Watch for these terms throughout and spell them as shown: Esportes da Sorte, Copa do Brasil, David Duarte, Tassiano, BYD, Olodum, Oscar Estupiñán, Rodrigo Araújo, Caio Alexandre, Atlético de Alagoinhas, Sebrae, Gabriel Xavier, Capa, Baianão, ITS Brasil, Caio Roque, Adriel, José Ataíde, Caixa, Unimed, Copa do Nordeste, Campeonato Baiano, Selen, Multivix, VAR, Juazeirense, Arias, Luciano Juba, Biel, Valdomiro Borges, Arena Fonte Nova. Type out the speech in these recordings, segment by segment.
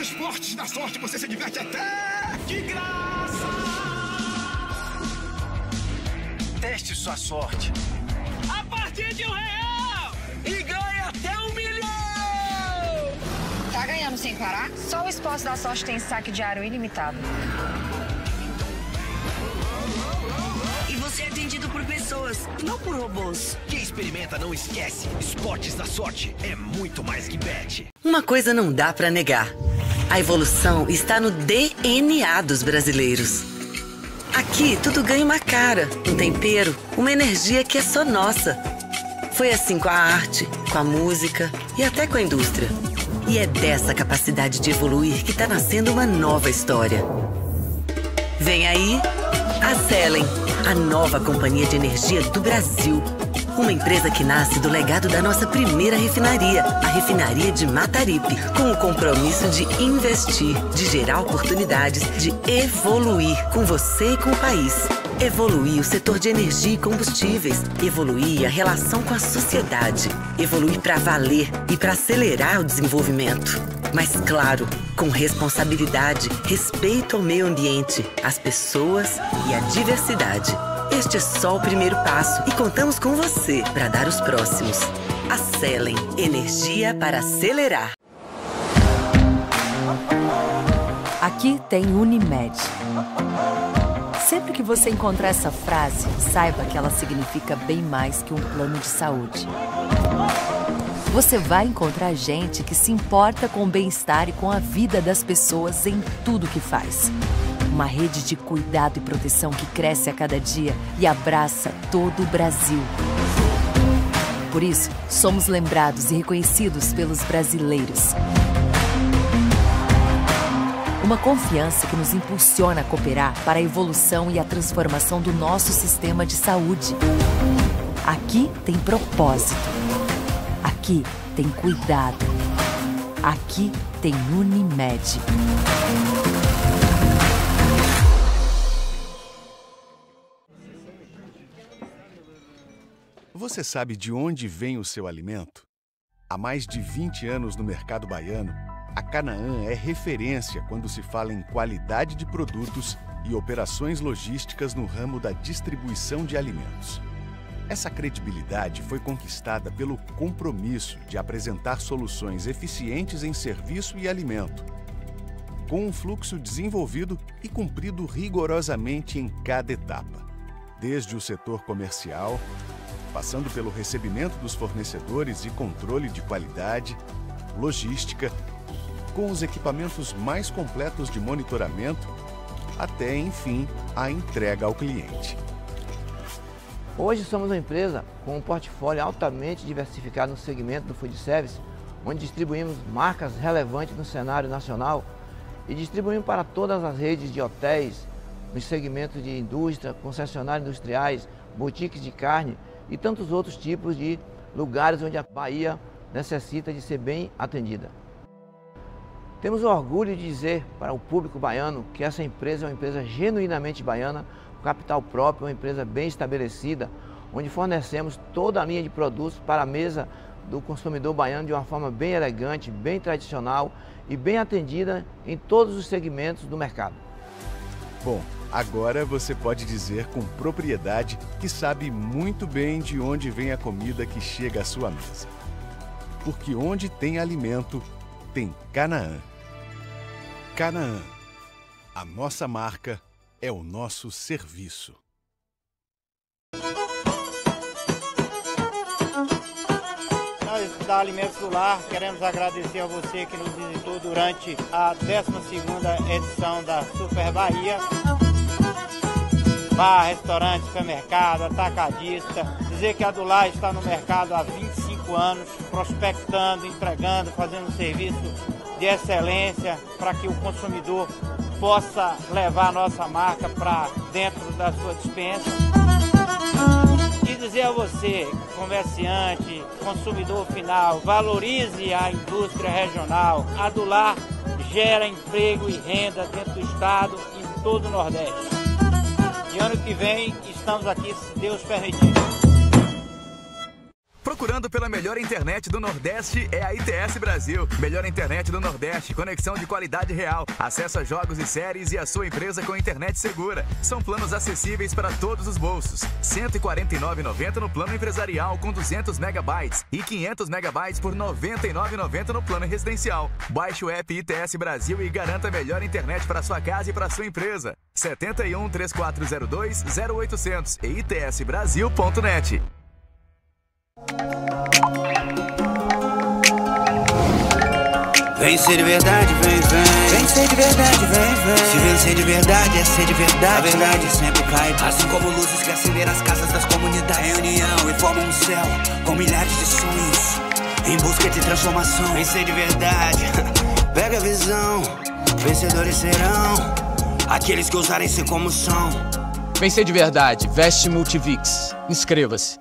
No Esportes da Sorte você se diverte até de graça! Teste sua sorte a partir de R$1 e ganhe até R$1 milhão! Tá ganhando sem parar? Só o Esportes da Sorte tem saque diário ilimitado. E você é atendido por pessoas, não por robôs. Quem experimenta não esquece. Esportes da Sorte é muito mais que bet. Uma coisa não dá pra negar. A evolução está no DNA dos brasileiros. Aqui tudo ganha uma cara, um tempero, uma energia que é só nossa. Foi assim com a arte, com a música e até com a indústria. E é dessa capacidade de evoluir que está nascendo uma nova história. Vem aí, a Selen, a nova companhia de energia do Brasil. Uma empresa que nasce do legado da nossa primeira refinaria, a refinaria de Mataripe, com o compromisso de investir, de gerar oportunidades, de evoluir com você e com o país. Evoluir o setor de energia e combustíveis, evoluir a relação com a sociedade, evoluir para valer e para acelerar o desenvolvimento. Mas claro, com responsabilidade, respeito ao meio ambiente, às pessoas e à diversidade. Este é só o primeiro passo e contamos com você para dar os próximos. Acelem, energia para acelerar. Aqui tem Unimed. Sempre que você encontrar essa frase, saiba que ela significa bem mais que um plano de saúde. Você vai encontrar gente que se importa com o bem-estar e com a vida das pessoas em tudo que faz. Uma rede de cuidado e proteção que cresce a cada dia e abraça todo o Brasil. Por isso, somos lembrados e reconhecidos pelos brasileiros. Uma confiança que nos impulsiona a cooperar para a evolução e a transformação do nosso sistema de saúde. Aqui tem propósito. Aqui tem cuidado. Aqui tem Unimed. Você sabe de onde vem o seu alimento? Há mais de 20 anos no mercado baiano, a Canaã é referência quando se fala em qualidade de produtos e operações logísticas no ramo da distribuição de alimentos. Essa credibilidade foi conquistada pelo compromisso de apresentar soluções eficientes em serviço e alimento, com um fluxo desenvolvido e cumprido rigorosamente em cada etapa, desde o setor comercial, passando pelo recebimento dos fornecedores e controle de qualidade, logística, com os equipamentos mais completos de monitoramento, até, enfim, a entrega ao cliente. Hoje somos uma empresa com um portfólio altamente diversificado no segmento do food service, onde distribuímos marcas relevantes no cenário nacional e distribuímos para todas as redes de hotéis, nos segmentos de indústria, concessionários industriais, boutiques de carne, e tantos outros tipos de lugares onde a Bahia necessita de ser bem atendida. Temos o orgulho de dizer para o público baiano que essa empresa é uma empresa genuinamente baiana, com capital próprio, uma empresa bem estabelecida, onde fornecemos toda a linha de produtos para a mesa do consumidor baiano de uma forma bem elegante, bem tradicional e bem atendida em todos os segmentos do mercado. Bom, agora você pode dizer com propriedade que sabe muito bem de onde vem a comida que chega à sua mesa. Porque onde tem alimento, tem Canaã. Canaã, a nossa marca é o nosso serviço. Nós da Alimentos Dulá queremos agradecer a você que nos visitou durante a 12ª edição da Super Bahia. Bar, restaurante, supermercado, atacadista, dizer que a Dulá está no mercado há 25 anos, prospectando, entregando, fazendo um serviço de excelência para que o consumidor possa levar a nossa marca para dentro da sua despensa. E dizer a você, comerciante, consumidor final, valorize a indústria regional. A Dulá gera emprego e renda dentro do estado e em todo o Nordeste. E ano que vem estamos aqui, se Deus permitir. Procurando pela melhor internet do Nordeste é a ITS Brasil. Melhor internet do Nordeste, conexão de qualidade real, acesso a jogos e séries e a sua empresa com internet segura. São planos acessíveis para todos os bolsos. R$ 149,90 no plano empresarial com 200 megabytes e 500 megabytes por R$ 99,90 no plano residencial. Baixe o app ITS Brasil e garanta a melhor internet para sua casa e para sua empresa. 71 3402 0800 e itsbrasil.net. Vem ser de verdade, vem, vem. Vem ser de verdade, vem, vem. Se vencer de verdade, é ser de verdade. A verdade sempre cai, assim como luzes que acendem as casas das comunidades. Em união e formam um céu com milhares de sonhos em busca de transformação. Vem ser de verdade, pega a visão. Vencedores serão aqueles que ousarem ser como são. Vem ser de verdade, veste Multivix. Inscreva-se.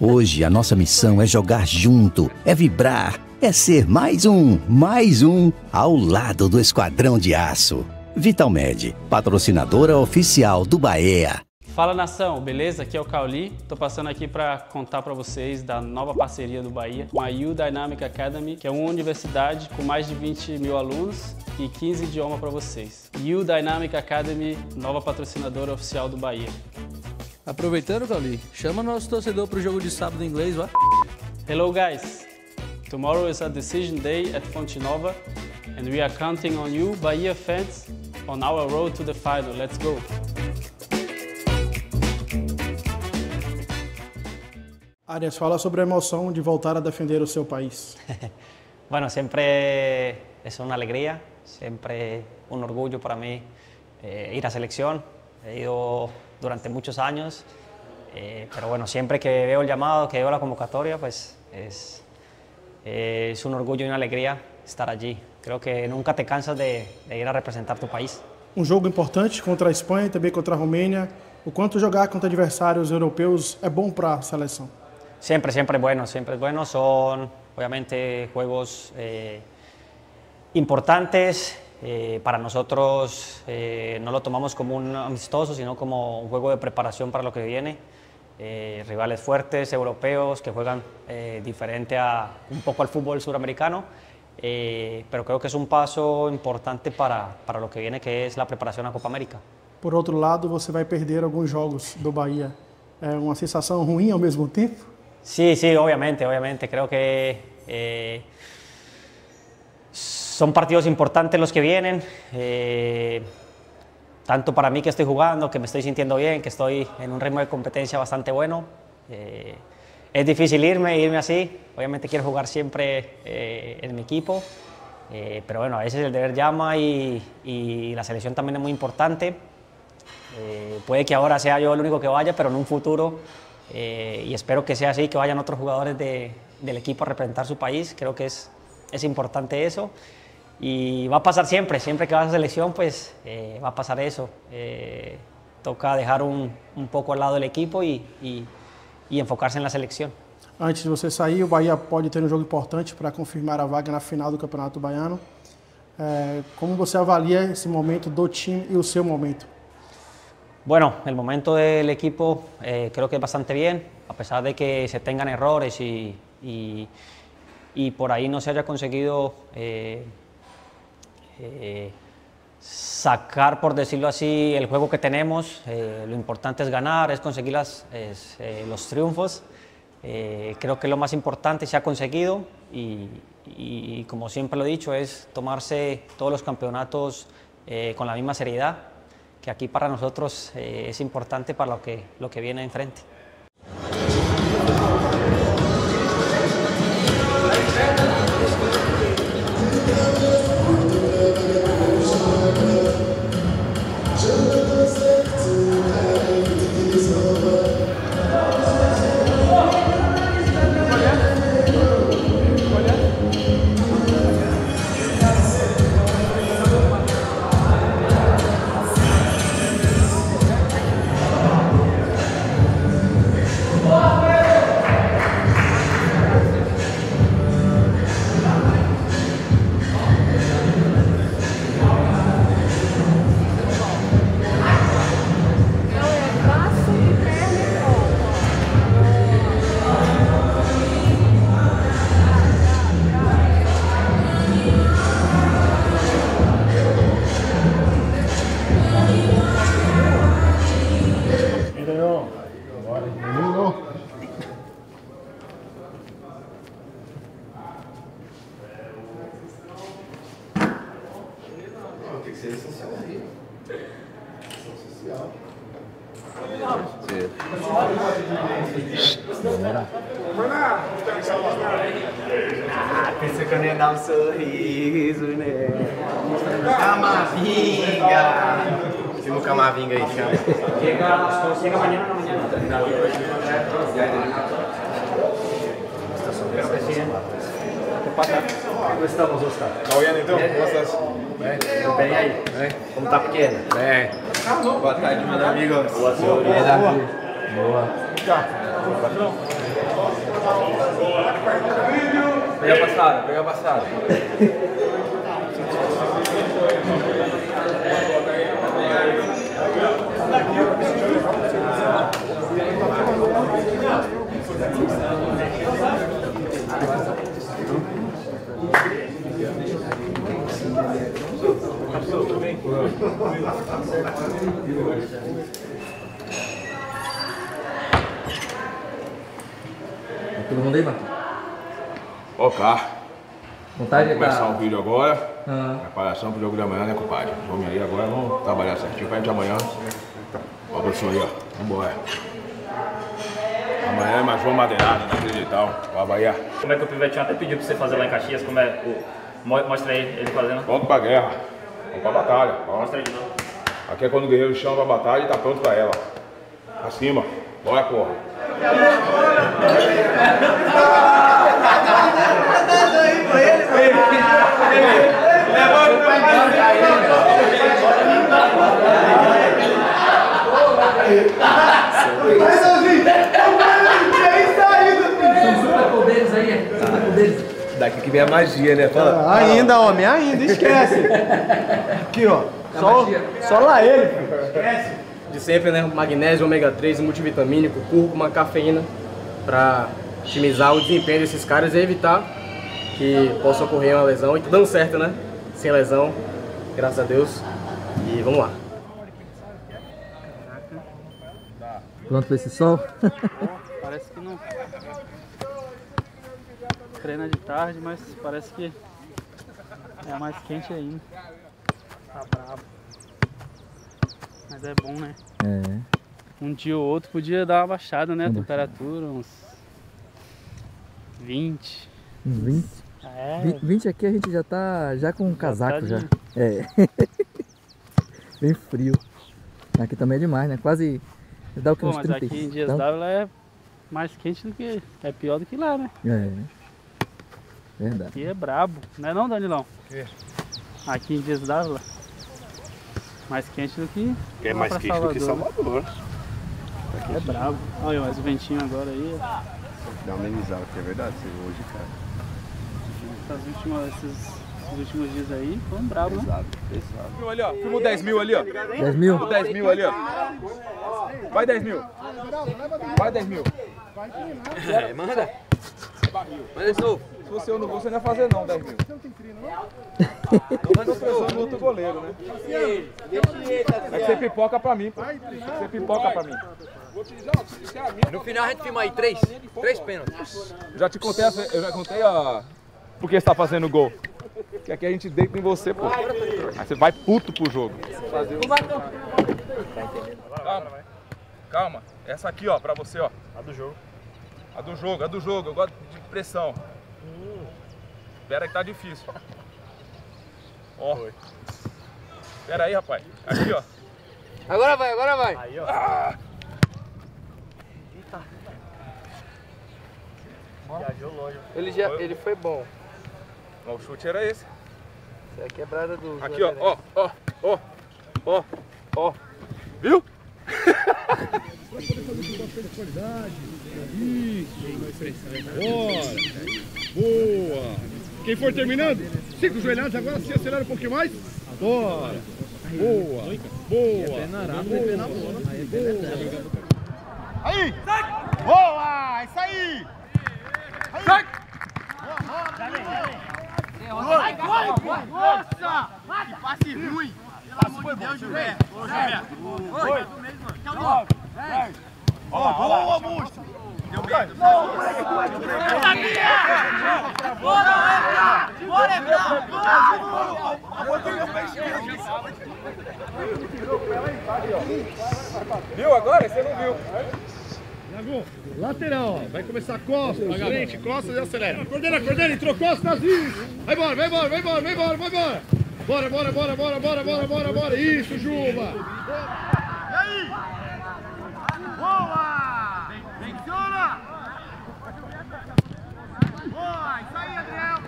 Hoje a nossa missão é jogar junto, é vibrar, é ser mais um ao lado do Esquadrão de Aço. Vitalmed, patrocinadora oficial do Bahia. Fala nação, beleza? Aqui é o Cauli, tô passando aqui para contar para vocês da nova parceria do Bahia com a U Dynamic Academy, que é uma universidade com mais de 20 mil alunos e 15 idiomas para vocês. U Dynamic Academy, nova patrocinadora oficial do Bahia. Aproveitando, Cauli, chama nosso torcedor pro jogo de sábado em inglês, vai. Hello, guys. Tomorrow is a decision day at Fonte Nova, and we are counting on you, Bahia fans, on our road to the final. Let's go. Arias, fala sobre a emoção de voltar a defender o seu país. Bueno, sempre é uma alegria, sempre um orgulho para mim ir à seleção. He ido durante muchos años, pero bueno, siempre que veo el llamado, que veo la convocatoria, pues es un orgullo y una alegría estar allí. Creo que nunca te cansas de ir a representar tu país. Un juego importante contra a España y también contra Rumania. ¿O cuánto jugar contra adversarios europeos es bueno para la selección? Siempre, siempre es bueno. Son obviamente juegos importantes. Para nosotros no lo tomamos como un amistoso, sino como un juego de preparación para lo que viene. Rivales fuertes, europeos, que juegan diferente a, un poco al fútbol suramericano pero creo que es un paso importante para lo que viene, que es la preparación a Copa América. Por outro lado, você vai perder alguns jogos do Bahia. É uma sensação ruim ao mesmo tempo? Sim, sim, obviamente, obviamente. Creo que são partidos importantes os que vêm, tanto para mim que estou jogando, que me estou sentindo bem, que estou em ritmo de competência bastante bueno. É difícil irme assim. Obviamente quero jogar sempre em meu equipo, pero bueno, esse é o dever llama e a seleção também é muito importante. Puede que ahora sea yo el único que vaya, pero en un futuro, y espero que sea así, que vayan otros jugadores del equipo a representar su país. Creo que es importante eso, y va a pasar siempre, siempre que vas a selección, pues va a pasar eso. Toca dejar un poco al lado del equipo y enfocarse en la selección. Antes de você sair, o Bahia pode ter um jogo importante para confirmar a vaga na final do Campeonato Baiano. Como você avalia esse momento do time e o seu momento? Bueno, el momento del equipo creo que es bastante bien, a pesar de que se tengan errores y por ahí no se haya conseguido sacar, por decirlo así, el juego que tenemos. Lo importante es ganar, es conseguir los triunfos. Creo que lo más importante se ha conseguido y como siempre lo he dicho, es tomarse todos los campeonatos con la misma seriedad. Que aqui para nós é importante para o que vem em frente. Todo mundo aí, Marcos? Ok. Vontade de começar o vídeo agora. Preparação pro jogo de amanhã, né, compadre? Vamos aí agora, vamos trabalhar certinho pra gente amanhã. Ó, produção aí, ó. Vambora. Amanhã é mais uma madeirada naquele digital. Vai, Bahia. Como é que o Pivetinho até pediu pra você fazer lá em Caxias? Como é? Mostra aí ele fazendo. Pronto pra guerra. Vamos pra batalha. Ó. Mostra aí de novo. Aqui é quando o guerreiro chama pra batalha e tá pronto pra ela. Acima. Bora, porra. Daqui que vem a magia, né? Fala. Ainda, homem, ainda, esquece. Aqui, ó. Só lá ele, filho. Esquece. De sempre, né? Magnésio, ômega 3, multivitamínico, cúrcuma, cafeína, para otimizar o desempenho desses caras e evitar que possa ocorrer uma lesão. E tá dando certo, né? Sem lesão, graças a Deus. E vamos lá. Pronto pra esse sol? Parece que não treina de tarde, mas parece que é mais quente ainda. Tá bravo. Mas é bom, né? É. Um dia ou outro podia dar uma baixada, né? A temperatura, uns 20. Uns 20? É. 20 aqui a gente já tá já com um casaco já. É. Bem frio. Aqui também é demais, né? Quase dá o que, uns 30. Mas aqui em dias d'água é mais quente do que... É pior do que lá, né? É. Verdade. Aqui é brabo. Não é não, Danilão? É. Aqui em dias d'água mais quente do que... É mais quente Salvador, do que Salvador. Né? Tá é brabo. Olha, mas o ventinho agora aí... Dá uma amenizada, que é verdade, hoje, cara. Esses últimos dias aí foram bravos, né? Pesado. Olha, ó, filma 10 mil ali, ó. 10 mil? 10 mil ali, ó. Vai 10 mil. Vai 10 mil. É, manda. Mas se você eu não vou, você não vai fazer não, 10 mil. Você não tem treino, não? Não tô pensando no outro goleiro, né? Vai ser pipoca pra mim, pô. Vai ser pipoca pra mim. No final a gente filma aí três pênaltis. Já te contei, eu já contei a... Por que você tá fazendo gol? Porque aqui a gente deita em você, pô. Aí você vai puto pro jogo. Calma, calma. Essa aqui, ó, pra você, ó. A do jogo. A do jogo, a do jogo. Eu gosto de pressão. Espera que tá difícil. Ó. Espera aí, rapaz. Aqui, ó. Agora vai, agora vai. Aí, ó. Ah! Eita. Viajou longe. Ele foi bom. O chute era esse. Essa é a quebrada do... Aqui, ó, ó, ó, ó, ó, ó. Viu? Boa! Quem for terminando, 5 joelhadas agora, se acelera um pouquinho mais. Bora! Boa! Boa! Aí! Boa! É isso aí! Sai! Vai, corre! Nossa! Que passe ruim! Pelo amor de Deus, Gilberto! Ô, Gilberto! Oi! Boa, moço! Deu medo! Bora, Ebra! Bora, Ebra! Viu agora? Você não viu. Lateral, ó. Vai começar costas, frente, costas e acelera. Cordeira, cordeira, entrou costas e... Vai embora, vai embora, vai embora, vai embora, vai embora. Bora, bora, bora, bora, bora, bora, bora, bora. Isso, Juba. E aí? Boa! Menciona! Boa, isso aí, Adriel.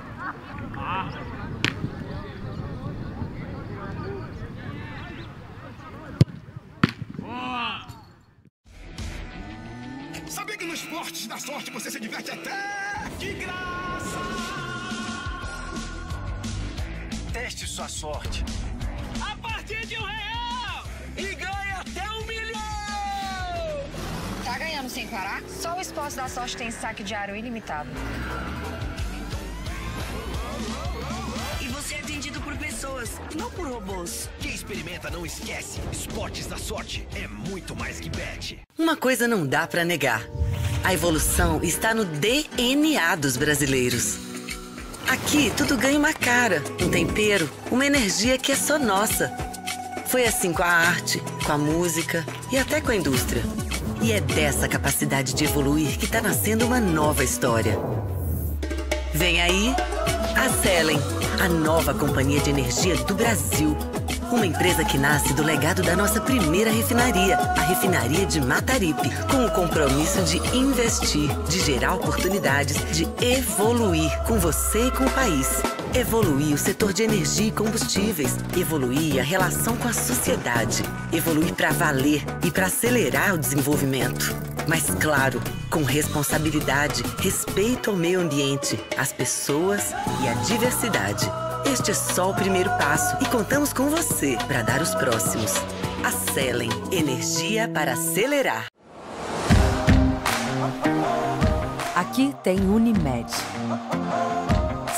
Boa! Sabia que no Esportes da Sorte você se diverte até de graça? Teste sua sorte a partir de R$1 e ganhe até R$1 milhão! Tá ganhando sem parar? Só o Esportes da Sorte tem saque diário ilimitado. E você é atendido por pessoas, não por robôs. Quem experimenta não esquece. Esportes da Sorte é muito mais que bet. Uma coisa não dá pra negar. A evolução está no DNA dos brasileiros. Aqui tudo ganha uma cara, um tempero, uma energia que é só nossa. Foi assim com a arte, com a música e até com a indústria. E é dessa capacidade de evoluir que tá nascendo uma nova história. Vem aí, a Selen, a nova companhia de energia do Brasil. Uma empresa que nasce do legado da nossa primeira refinaria, a refinaria de Mataripe, com o compromisso de investir, de gerar oportunidades, de evoluir com você e com o país. Evoluir o setor de energia e combustíveis, evoluir a relação com a sociedade, evoluir para valer e para acelerar o desenvolvimento. Mas claro, com responsabilidade, respeito ao meio ambiente, às pessoas e à diversidade. Este é só o primeiro passo e contamos com você para dar os próximos. Acelem, energia para acelerar. Aqui tem Unimed.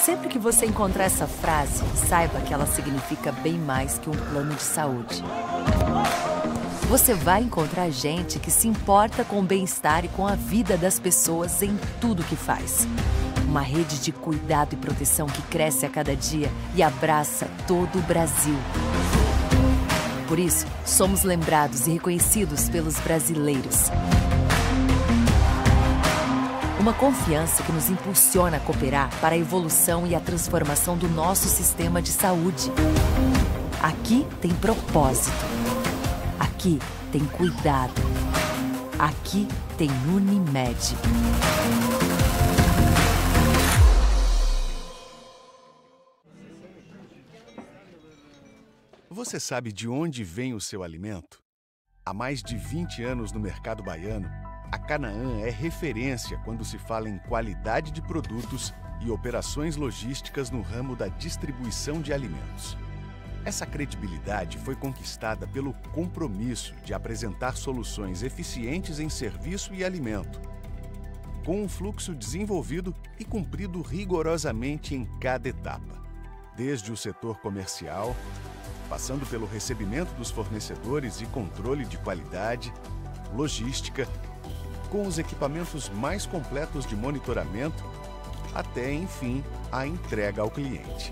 Sempre que você encontrar essa frase, saiba que ela significa bem mais que um plano de saúde. Você vai encontrar gente que se importa com o bem-estar e com a vida das pessoas em tudo que faz. Uma rede de cuidado e proteção que cresce a cada dia e abraça todo o Brasil. Por isso, somos lembrados e reconhecidos pelos brasileiros. Uma confiança que nos impulsiona a cooperar para a evolução e a transformação do nosso sistema de saúde. Aqui tem propósito. Aqui tem cuidado. Aqui tem Unimed. Você sabe de onde vem o seu alimento? Há mais de 20 anos no mercado baiano, a Canaã é referência quando se fala em qualidade de produtos e operações logísticas no ramo da distribuição de alimentos. Essa credibilidade foi conquistada pelo compromisso de apresentar soluções eficientes em serviço e alimento, com um fluxo desenvolvido e cumprido rigorosamente em cada etapa, desde o setor comercial, passando pelo recebimento dos fornecedores e controle de qualidade, logística, com os equipamentos mais completos de monitoramento, até, enfim, a entrega ao cliente.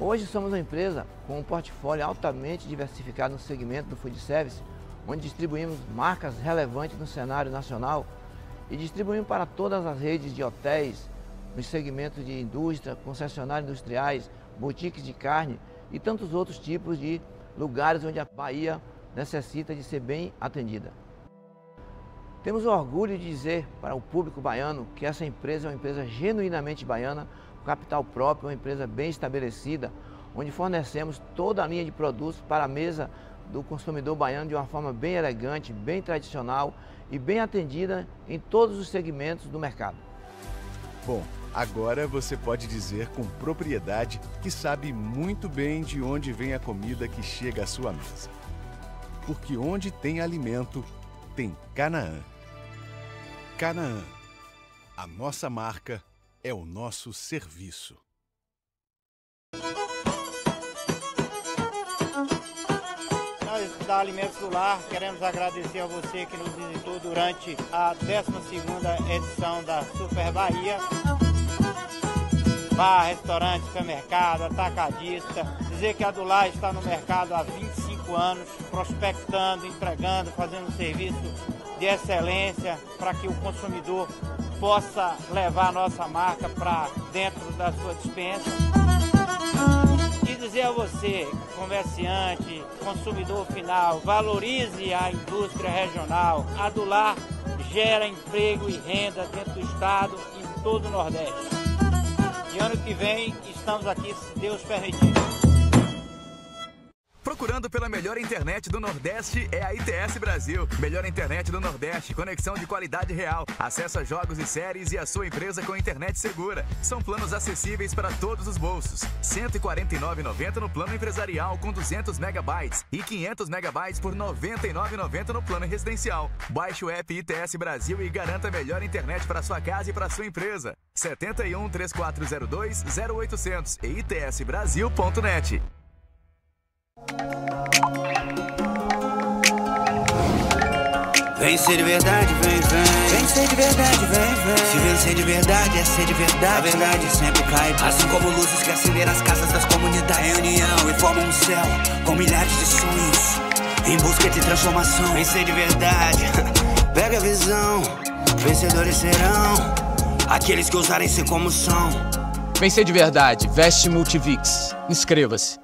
Hoje somos uma empresa com um portfólio altamente diversificado no segmento do food service, onde distribuímos marcas relevantes no cenário nacional e distribuímos para todas as redes de hotéis, nos segmentos de indústria, concessionários industriais, boutiques de carne e tantos outros tipos de lugares onde a Bahia necessita de ser bem atendida. Temos o orgulho de dizer para o público baiano que essa empresa é uma empresa genuinamente baiana, com capital próprio, uma empresa bem estabelecida, onde fornecemos toda a linha de produtos para a mesa do consumidor baiano de uma forma bem elegante, bem tradicional e bem atendida em todos os segmentos do mercado. Bom, agora você pode dizer com propriedade que sabe muito bem de onde vem a comida que chega à sua mesa. Porque onde tem alimento, tem Canaã. Canaã, a nossa marca é o nosso serviço. Nós da Alimentos Dulá queremos agradecer a você que nos visitou durante a 12ª edição da Super Bahia. Bar, restaurante, supermercado, atacadista. Dizer que a Dulá está no mercado há 25 anos, prospectando, entregando, fazendo um serviço de excelência para que o consumidor possa levar a nossa marca para dentro da sua despensa. E dizer a você, comerciante, consumidor final, valorize a indústria regional. A Dulá gera emprego e renda dentro do estado e em todo o Nordeste. E ano que vem estamos aqui, se Deus permitir. Procurando pela melhor internet do Nordeste é a ITS Brasil. Melhor internet do Nordeste, conexão de qualidade real. Acesse jogos e séries e a sua empresa com internet segura. São planos acessíveis para todos os bolsos. R$ 149,90 no plano empresarial com 200 megabytes e 500 megabytes por R$ 99,90 no plano residencial. Baixe o app ITS Brasil e garanta a melhor internet para sua casa e para sua empresa. 71 3402 0800 e itsbrasil.net. Vem ser de verdade, vem, vem. Vem ser de verdade, vem, vem. Se vencer de verdade, é ser de verdade. A verdade sempre cai, assim como luzes que acendem as casas das comunidades. Em união e formam um céu com milhares de sonhos em busca de transformação. Vem ser de verdade, pega a visão. Vencedores serão aqueles que ousarem ser como são. Vem ser de verdade, veste Multivix. Inscreva-se.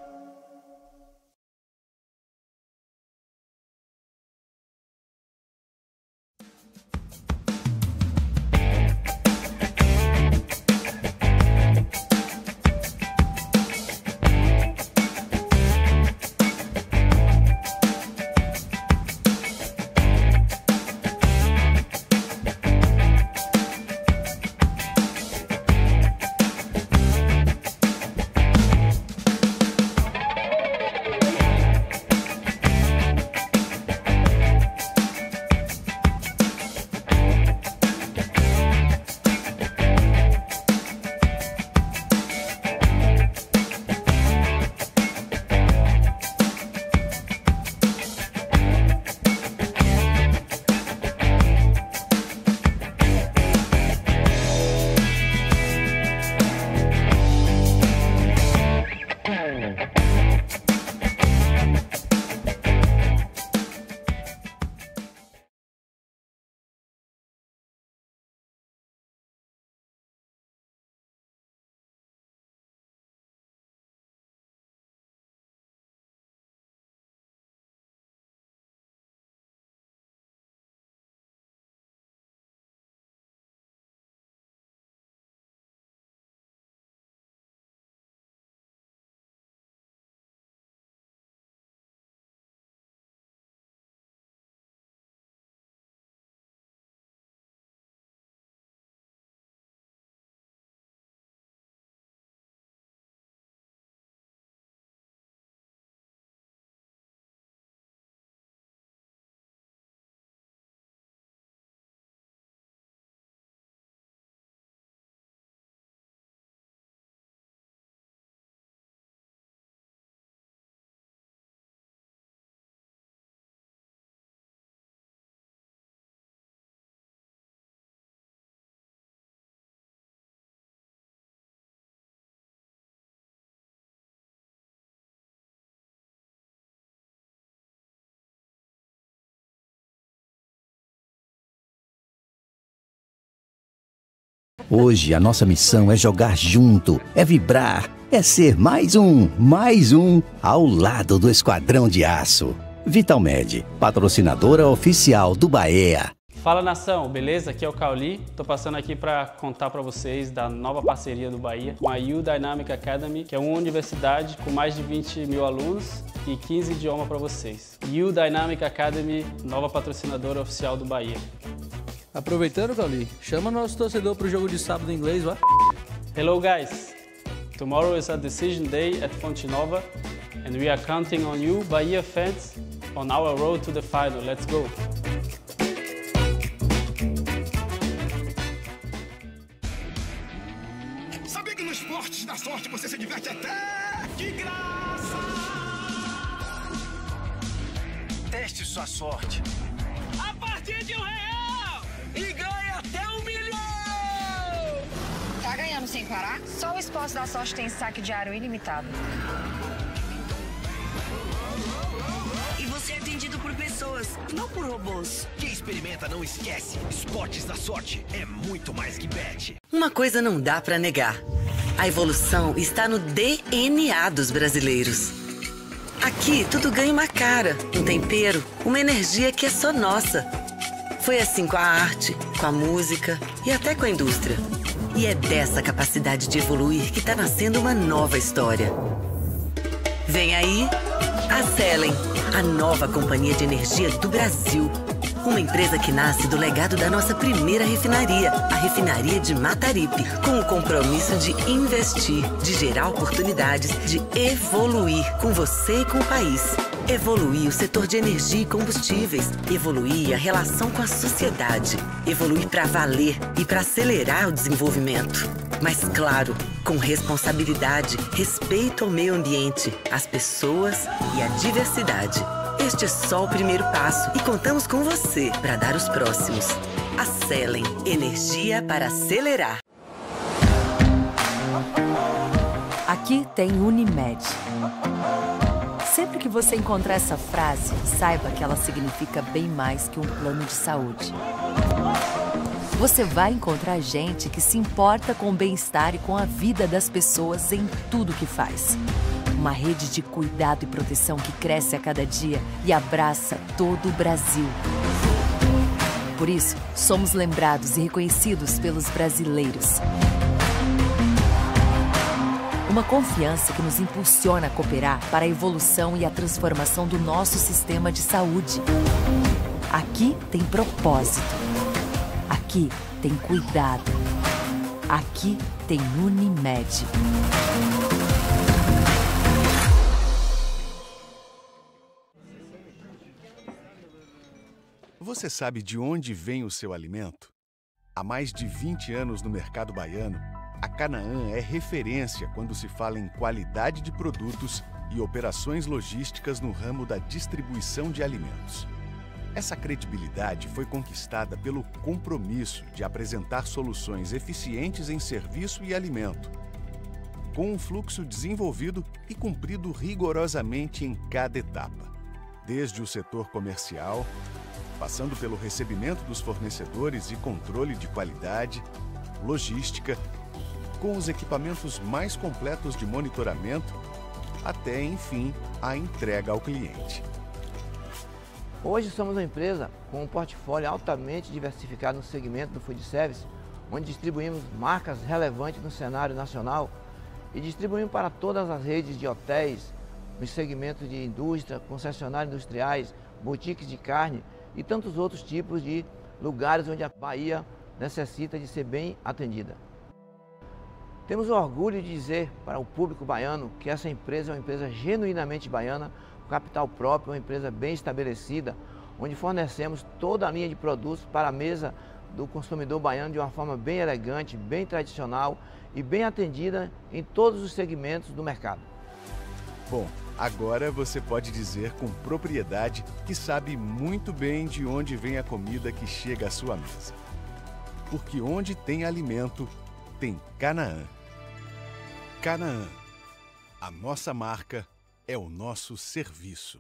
Hoje a nossa missão é jogar junto, é vibrar, é ser mais um ao lado do Esquadrão de Aço. Vitalmed, patrocinadora oficial do Bahia. Fala nação, beleza? Aqui é o Cauli, tô passando aqui para contar para vocês da nova parceria do Bahia com a U Dynamic Academy, que é uma universidade com mais de 20 mil alunos e 15 idiomas para vocês. U Dynamic Academy, nova patrocinadora oficial do Bahia. Aproveitando, Cauli, chama nosso torcedor pro jogo de sábado em inglês, vai? Hello guys, tomorrow is a decision day at Fonte Nova and we are counting on you Bahia fans on our road to the final, let's go! Sabia que no Esportes da Sorte você se diverte até de graça! Teste sua sorte a partir de R$1 e ganha até R$1 milhão! Tá ganhando sem parar? Só o Esportes da Sorte tem saque diário ilimitado. E você é atendido por pessoas, não por robôs. Quem experimenta não esquece. Esportes da Sorte é muito mais que bet. Uma coisa não dá pra negar. A evolução está no DNA dos brasileiros. Aqui tudo ganha uma cara, um tempero, uma energia que é só nossa. Foi assim com a arte, com a música e até com a indústria. E é dessa capacidade de evoluir que tá nascendo uma nova história. Vem aí, a Selen, a nova companhia de energia do Brasil. Uma empresa que nasce do legado da nossa primeira refinaria, a refinaria de Mataripe, com o compromisso de investir, de gerar oportunidades, de evoluir com você e com o país. Evoluir o setor de energia e combustíveis, evoluir a relação com a sociedade, evoluir para valer e para acelerar o desenvolvimento. Mas claro, com responsabilidade, respeito ao meio ambiente, às pessoas e à diversidade. Este é só o primeiro passo e contamos com você para dar os próximos. Acelem, energia para acelerar. Aqui tem Unimed. Sempre que você encontrar essa frase, saiba que ela significa bem mais que um plano de saúde. Você vai encontrar gente que se importa com o bem-estar e com a vida das pessoas em tudo que faz. Uma rede de cuidado e proteção que cresce a cada dia e abraça todo o Brasil. Por isso, somos lembrados e reconhecidos pelos brasileiros. Uma confiança que nos impulsiona a cooperar para a evolução e a transformação do nosso sistema de saúde. Aqui tem propósito. Aqui tem cuidado. Aqui tem Unimed. Você sabe de onde vem o seu alimento? Há mais de 20 anos no mercado baiano, a Canaã é referência quando se fala em qualidade de produtos e operações logísticas no ramo da distribuição de alimentos. Essa credibilidade foi conquistada pelo compromisso de apresentar soluções eficientes em serviço e alimento, com um fluxo desenvolvido e cumprido rigorosamente em cada etapa, desde o setor comercial, passando pelo recebimento dos fornecedores e controle de qualidade, logística, com os equipamentos mais completos de monitoramento, até, enfim, a entrega ao cliente. Hoje somos uma empresa com um portfólio altamente diversificado no segmento do food service, onde distribuímos marcas relevantes no cenário nacional e distribuímos para todas as redes de hotéis, nos segmentos de indústria, concessionários industriais, boutiques de carne e tantos outros tipos de lugares onde a Bahia necessita de ser bem atendida. Temos o orgulho de dizer para o público baiano que essa empresa é uma empresa genuinamente baiana, capital próprio, uma empresa bem estabelecida, onde fornecemos toda a linha de produtos para a mesa do consumidor baiano de uma forma bem elegante, bem tradicional e bem atendida em todos os segmentos do mercado. Bom, agora você pode dizer com propriedade que sabe muito bem de onde vem a comida que chega à sua mesa. Porque onde tem alimento, tem Canaã. Canaã, a nossa marca é o nosso serviço.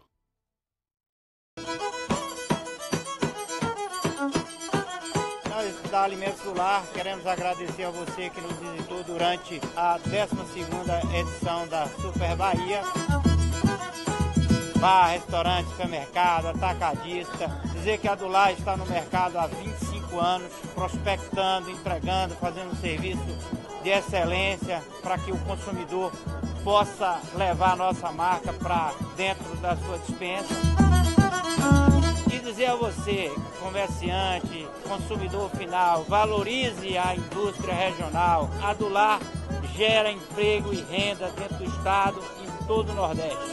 Da da Alimentos Dulá, queremos agradecer a você que nos visitou durante a 12ª edição da Super Bahia. Bar, restaurante, supermercado, atacadista. Dizer que a Dulá está no mercado há 25 anos, prospectando, entregando, fazendo um serviço de excelência para que o consumidor possa levar a nossa marca para dentro da sua despensa. E dizer a você, comerciante, consumidor final, valorize a indústria regional. A Dulá gera emprego e renda dentro do estado e em todo o Nordeste.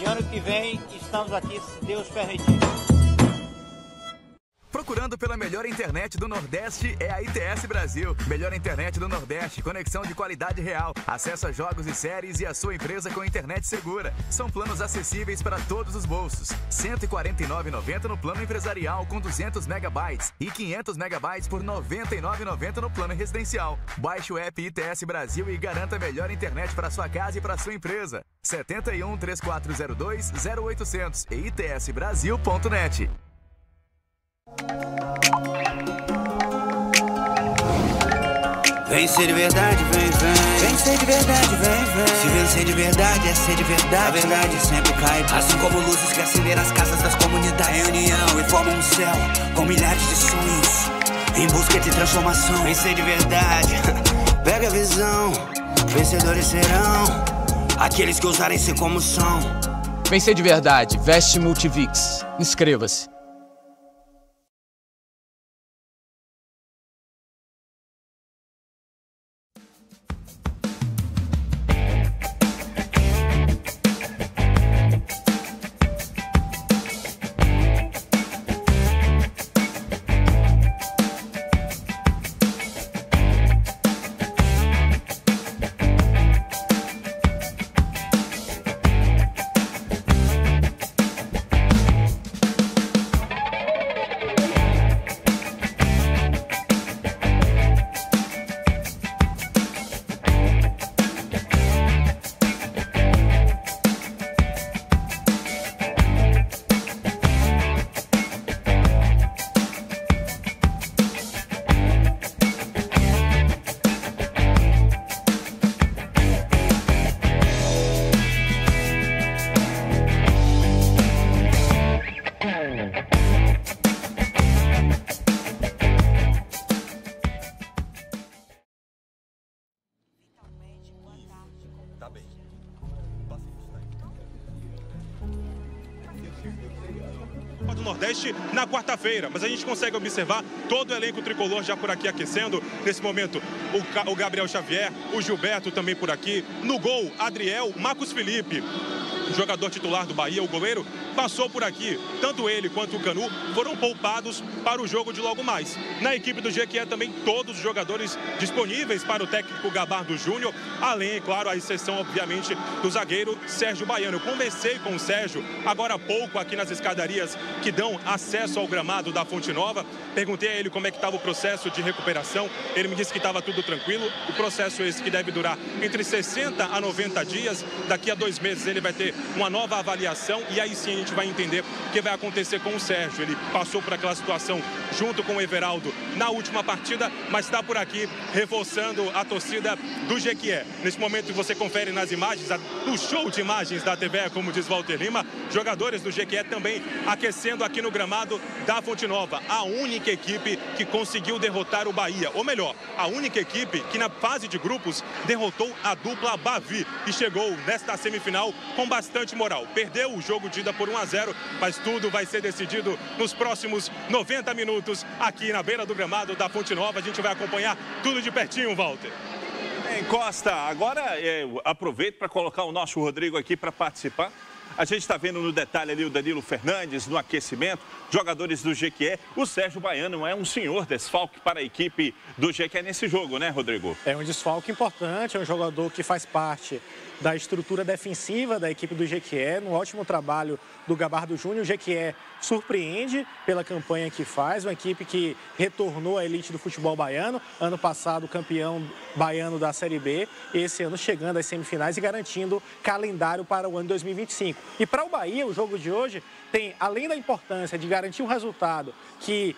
E ano que vem estamos aqui, se Deus permitir. Procurando pela melhor internet do Nordeste é a ITS Brasil. Melhor internet do Nordeste, conexão de qualidade real. Acesse jogos e séries e a sua empresa com internet segura. São planos acessíveis para todos os bolsos. R$ 149,90 no plano empresarial com 200 megabytes e 500 megabytes por R$ 99,90 no plano residencial. Baixe o app ITS Brasil e garanta a melhor internet para sua casa e para sua empresa. 71 3402 0800 e itsbrasil.net. Vem ser de verdade, vem, vem. Vem ser de verdade, vem, vem. Se vencer de verdade, é ser de verdade. A verdade sempre cai, assim como luzes que acendem as casas das comunidades. Em união e formam um céu com milhares de sonhos em busca de transformação. Vem ser de verdade, pega a visão. Vencedores serão aqueles que ousarem-se como são. Vem ser de verdade, veste Multivix. Inscreva-se. Na quarta-feira, mas a gente consegue observar todo o elenco tricolor já por aqui aquecendo. Nesse momento, o Gabriel Xavier, o Gilberto também por aqui. No gol, Adriel, Marcos Felipe, jogador titular do Bahia, o goleiro, passou por aqui. Tanto ele quanto o Canu foram poupados para o jogo de logo mais. Na equipe do GQE também todos os jogadores disponíveis para o técnico Gabardo Júnior, além, claro, a exceção, obviamente, do zagueiro Sérgio Baiano. Eu conversei com o Sérgio agora há pouco aqui nas escadarias que dão acesso ao gramado da Fonte Nova. Perguntei a ele como é que estava o processo de recuperação. Ele me disse que estava tudo tranquilo. O processo esse que deve durar entre 60 a 90 dias. Daqui a 2 meses ele vai ter uma nova avaliação e aí sim a gente vai entender o que vai acontecer com o Sérgio. Ele passou por aquela situação junto com o Everaldo na última partida, mas está por aqui reforçando a torcida do Jequié. Nesse momento você confere nas imagens, o show de imagens da TV, como diz Walter Lima, jogadores do Jequié também aquecendo aqui no gramado da Fonte Nova. A única equipe que conseguiu derrotar o Bahia, ou melhor, a única equipe que na fase de grupos derrotou a dupla Bavi e chegou nesta semifinal com bastante moral. Perdeu o jogo de ida por 1 a 0, mas tudo vai ser decidido nos próximos 90 minutos aqui na beira do gramado da Fonte Nova. A gente vai acompanhar tudo de pertinho, Walter. Bem, Costa, agora eu aproveito para colocar o nosso Rodrigo aqui para participar. A gente está vendo no detalhe ali o Danilo Fernandes no aquecimento, jogadores do Jequié. O Sérgio Baiano é um senhor desfalque para a equipe do Jequié nesse jogo, né, Rodrigo? É um desfalque importante, é um jogador que faz parte da estrutura defensiva da equipe do Jequié. No ótimo trabalho do Gabardo Júnior, o Jequié surpreende pela campanha que faz, uma equipe que retornou à elite do futebol baiano, ano passado campeão baiano da Série B, esse ano chegando às semifinais e garantindo calendário para o ano 2025. E para o Bahia, o jogo de hoje tem, além da importância de garantir um resultado que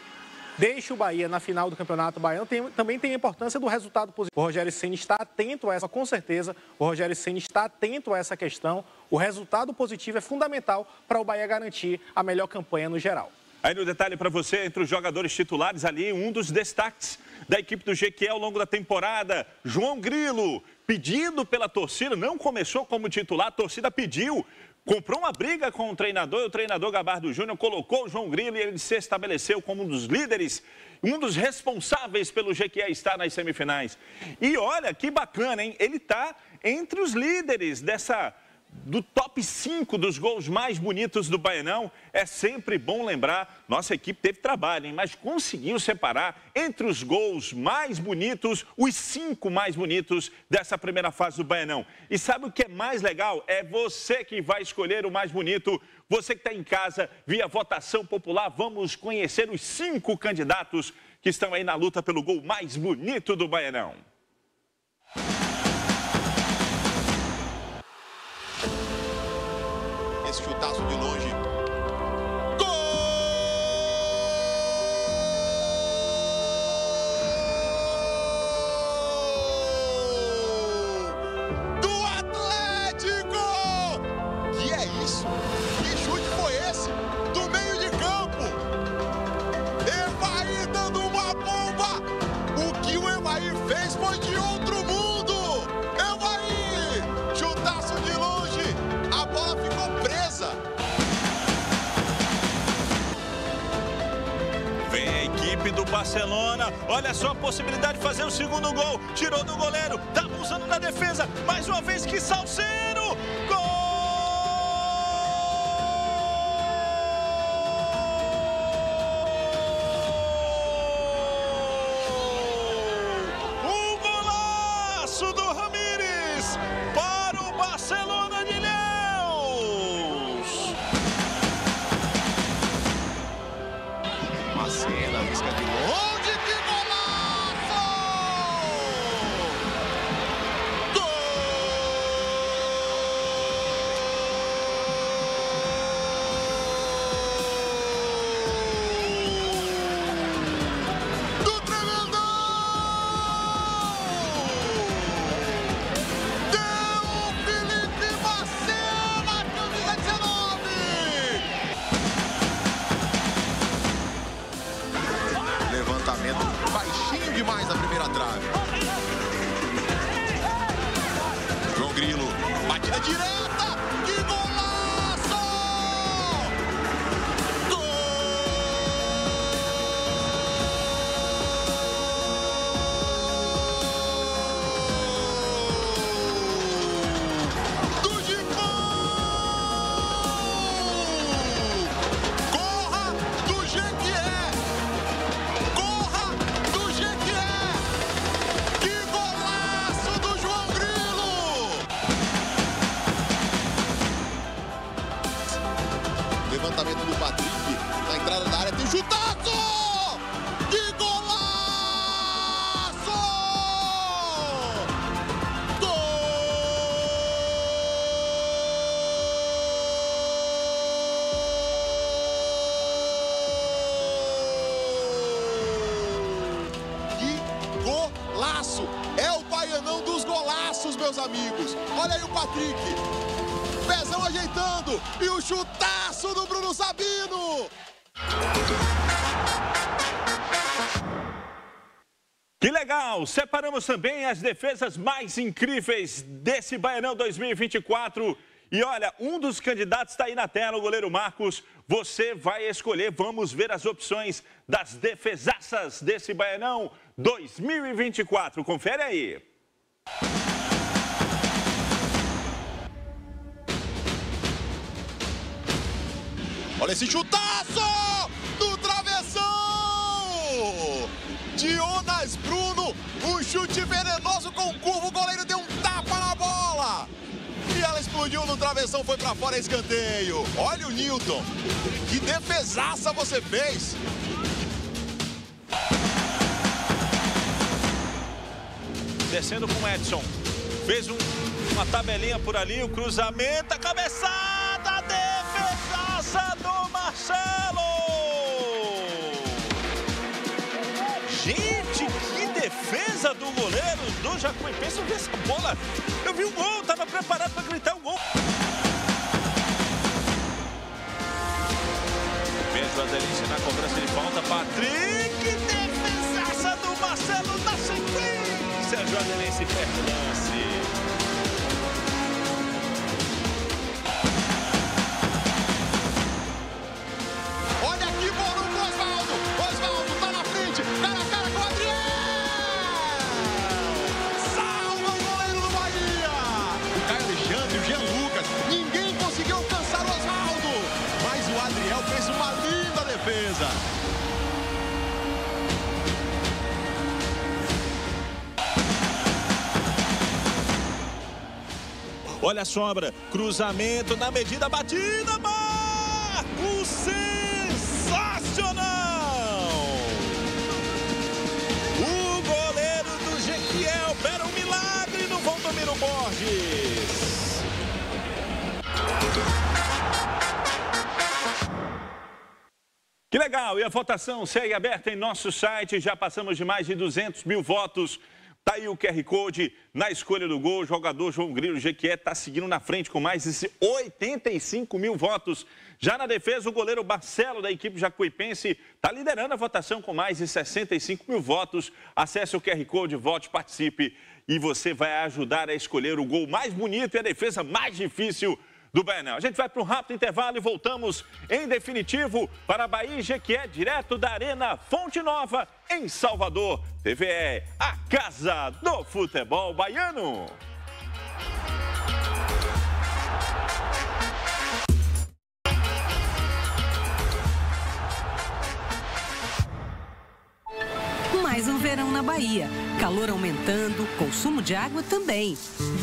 deixa o Bahia na final do Campeonato Baiano, também tem a importância do resultado positivo. O Rogério Ceni está atento a essa, com certeza, o Rogério Ceni está atento a essa questão. O resultado positivo é fundamental para o Bahia garantir a melhor campanha no geral. Aí no detalhe para você, entre os jogadores titulares ali, um dos destaques da equipe do Jequié ao longo da temporada, João Grilo, pedido pela torcida, não começou como titular, a torcida pediu, comprou uma briga com o treinador, e o treinador Gabardo Júnior colocou o João Grilo e ele se estabeleceu como um dos líderes, um dos responsáveis pelo Jequié estar nas semifinais. E olha que bacana, hein? Ele está entre os líderes dessa... do top 5 dos gols mais bonitos do Baianão. É sempre bom lembrar, nossa equipe teve trabalho, hein? Mas conseguiu separar entre os gols mais bonitos, os 5 mais bonitos dessa primeira fase do Baianão. E sabe o que é mais legal? É você que vai escolher o mais bonito. Você que está em casa, via votação popular, vamos conhecer os 5 candidatos que estão aí na luta pelo gol mais bonito do Baianão. Esse chutaço de longe. Gol! Do Atlético! Que é isso? Que chute foi esse? Do meio de campo! Evaí dando uma bomba! O que o Evaí fez foi de outro mundo! Evaí! Chutaço de longe! A bola ficou presa! Vem a equipe do Barcelona, olha só a possibilidade de fazer o segundo gol, tirou do goleiro, tá abusando na defesa, mais uma vez que Salseiro, gol! Um golaço do Ramírez para o Barcelona de Léo. Cena, risca de longe, que golaço! Gol! Do Tremendão! Deu Felipe Marcena, camisa 19! Levantamento baixinho demais na primeira trave. João Grilo, batida direta, que golaço! Gol! Do Gipão! Corra do Jequié! Levantamento do Patrick, na entrada da área, tem chutaço! Que golaço! Gol! Que golaço! É o Baianão dos golaços, meus amigos! Olha aí o Patrick! Pezão ajeitando e o chutaço do Bruno Sabino. Que legal! Separamos também as defesas mais incríveis desse Baianão 2024. E olha, um dos candidatos está aí na tela, o goleiro Marcos. Você vai escolher, vamos ver as opções das defesaças desse Baianão 2024. Confere aí. Olha esse chutaço do travessão! Dionas Bruno, um chute venenoso com curva, o goleiro deu um tapa na bola. E ela explodiu no travessão, foi pra fora, escanteio. Olha o Newton, que defesaça você fez! Descendo com o Edson, fez uma tabelinha por ali, o cruzamento, a cabeçada dele! Defesaça do Marcelo! defesa do goleiro do Jacuipense. Eu vi essa bola, eu vi o gol, estava preparado para gritar o gol. Vejo a delícia na cobrança de falta. Patrick, defesaça do Marcelo na sequência. João Adelense perde o lance. Olha a sobra, cruzamento na medida, batida, Marcos, sensacional! O goleiro do Jequiel pera um milagre no Valdomiro Borges. Que legal, e a votação segue aberta em nosso site, já passamos de mais de 200.000 votos. Tá aí o QR Code na escolha do gol. O jogador João Grilo, Jequié, tá seguindo na frente com mais de 85.000 votos. Já na defesa, o goleiro Barcelo, da equipe jacuipense, tá liderando a votação com mais de 65.000 votos. Acesse o QR Code, vote, participe e você vai ajudar a escolher o gol mais bonito e a defesa mais difícil do Baianão. A gente vai para um rápido intervalo e voltamos em definitivo para Bahia e Jequié, direto da Arena Fonte Nova, em Salvador. TVE, a casa do futebol baiano. Mais um verão na Bahia. Calor aumentando, consumo de água também.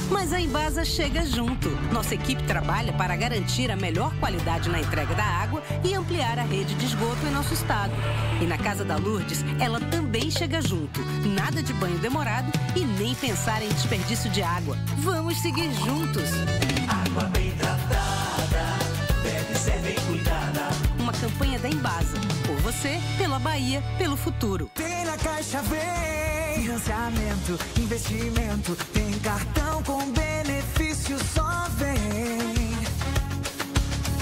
Mas a Embasa chega junto. Nossa equipe trabalha para garantir a melhor qualidade na entrega da água e ampliar a rede de esgoto em nosso estado. E na Casa da Lourdes, ela também chega junto. Nada de banho demorado e nem pensar em desperdício de água. Vamos seguir juntos. Água bem tratada, deve ser bem cuidada. Uma campanha da Embasa. Por você, pela Bahia, pelo futuro. Pela Caixa Vem, financiamento, investimento, tem cartão com benefício, só vem.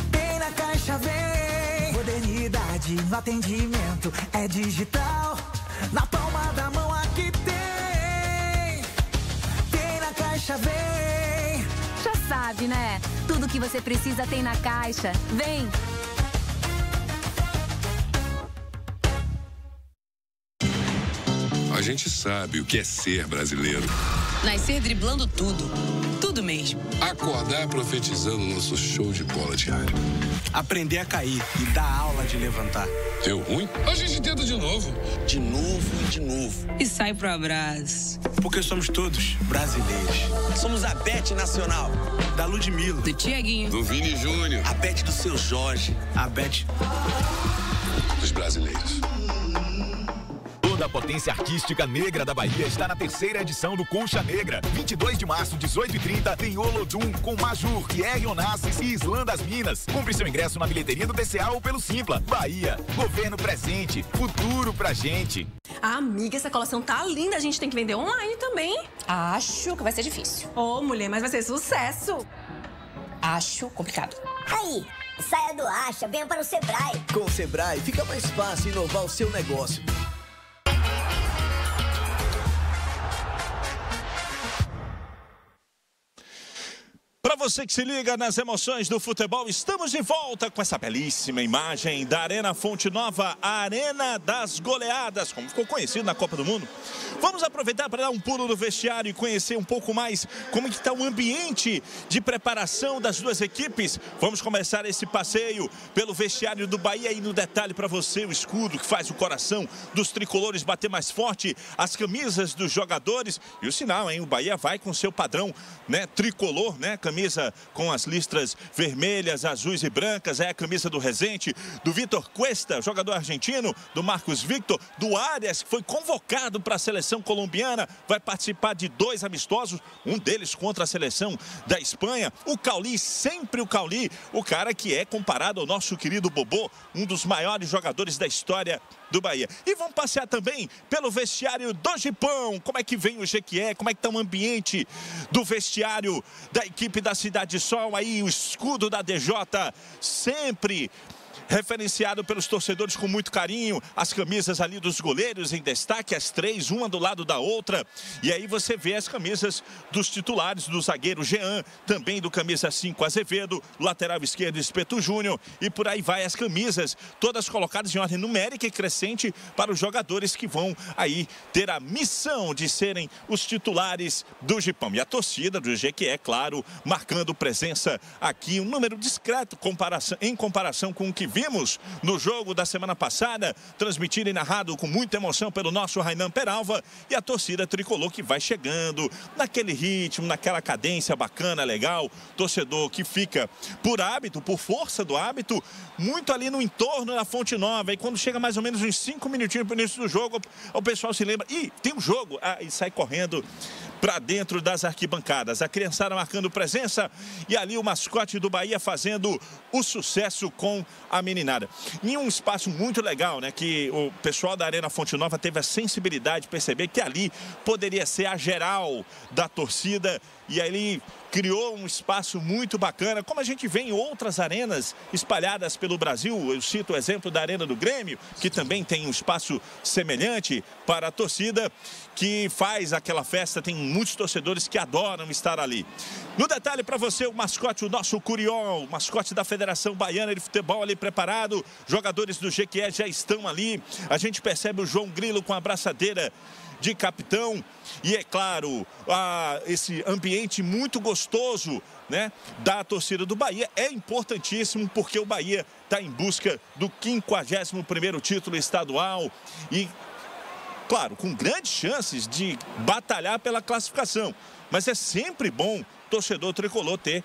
Pela Caixa Vem, modernidade no atendimento, é digital, na palma da mão aqui tem. Pela Caixa Vem. Já sabe, né? Tudo que você precisa tem na Caixa. Vem! A gente sabe o que é ser brasileiro. Nascer driblando tudo. Tudo mesmo. Acordar profetizando nosso show de bola diário. Aprender a cair e dar aula de levantar. Deu ruim? A gente tenta de novo. De novo e de novo. E sai pro abraço. Porque somos todos brasileiros. Somos a Bet Nacional. Da Ludmila. Do Tiaguinho. Do Vini Júnior. A Bet do seu Jorge. A Bet dos brasileiros. Toda a potência artística negra da Bahia está na terceira edição do Concha Negra. 22 de março, 18h30, tem Olodum com Majur, Pierre Onassis e Islã das Minas. Compre seu ingresso na bilheteria do BCA ou pelo Simpla. Bahia, governo presente, futuro pra gente. Ah, amiga, essa coleção tá linda, a gente tem que vender online também. Acho que vai ser difícil. Ô, mulher, mas vai ser sucesso. Acho complicado. Aí, saia do Acha, venha para o Sebrae. Com o Sebrae, fica mais fácil inovar o seu negócio. Para você que se liga nas emoções do futebol, estamos de volta com essa belíssima imagem da Arena Fonte Nova, a Arena das Goleadas, como ficou conhecido na Copa do Mundo. Vamos aproveitar para dar um pulo no vestiário e conhecer um pouco mais como está o ambiente de preparação das duas equipes. Vamos começar esse passeio pelo vestiário do Bahia e no detalhe para você o escudo que faz o coração dos tricolores bater mais forte, as camisas dos jogadores e o sinal, hein? O Bahia vai com seu padrão, né? Tricolor, né? Camisa com as listras vermelhas, azuis e brancas, é a camisa do Rezende, do Vitor Cuesta, jogador argentino, do Marcos Victor, do Arias, que foi convocado para a seleção colombiana, vai participar de 2 amistosos, um deles contra a seleção da Espanha, o Cauli, sempre o Cauli, o cara que é comparado ao nosso querido Bobô, um dos maiores jogadores da história do Bahia. E vamos passear também pelo vestiário do Gipão. Como é que vem o Jequié? Como é que está o ambiente do vestiário da equipe da Cidade Sol? Aí o escudo da DJ sempre referenciado pelos torcedores com muito carinho, as camisas ali dos goleiros em destaque, as três, uma do lado da outra, e aí você vê as camisas dos titulares, do zagueiro Jean, também do camisa 5 Azevedo, lateral esquerdo Espeto Júnior, e por aí vai as camisas, todas colocadas em ordem numérica e crescente para os jogadores que vão aí ter a missão de serem os titulares do Gipão. E a torcida do Jequié, claro, marcando presença aqui, um número discreto em comparação com o que vimos no jogo da semana passada, transmitido e narrado com muita emoção pelo nosso Rainan Peralva, e a torcida tricolor que vai chegando naquele ritmo, naquela cadência bacana, legal, torcedor que fica por hábito, por força do hábito, muito ali no entorno da Fonte Nova, e quando chega mais ou menos uns 5 minutinhos para o início do jogo, o pessoal se lembra, ih, tem um jogo, e sai correndo para dentro das arquibancadas. A criançada marcando presença e ali o mascote do Bahia fazendo o sucesso com a meninada. Em um espaço muito legal, né? Que o pessoal da Arena Fonte Nova teve a sensibilidade de perceber que ali poderia ser a geral da torcida. E ali criou um espaço muito bacana, como a gente vê em outras arenas espalhadas pelo Brasil. Eu cito o exemplo da Arena do Grêmio, que também tem um espaço semelhante para a torcida, que faz aquela festa, tem muitos torcedores que adoram estar ali. No detalhe para você, o mascote, o nosso Curió, o mascote da Federação Baiana de Futebol ali preparado. Jogadores do Jequié já estão ali. A gente percebe o João Grilo com a braçadeira de capitão, e é claro, esse ambiente muito gostoso, né, da torcida do Bahia é importantíssimo, porque o Bahia está em busca do 51º título estadual e, claro, com grandes chances de batalhar pela classificação, mas é sempre bom torcedor tricolor ter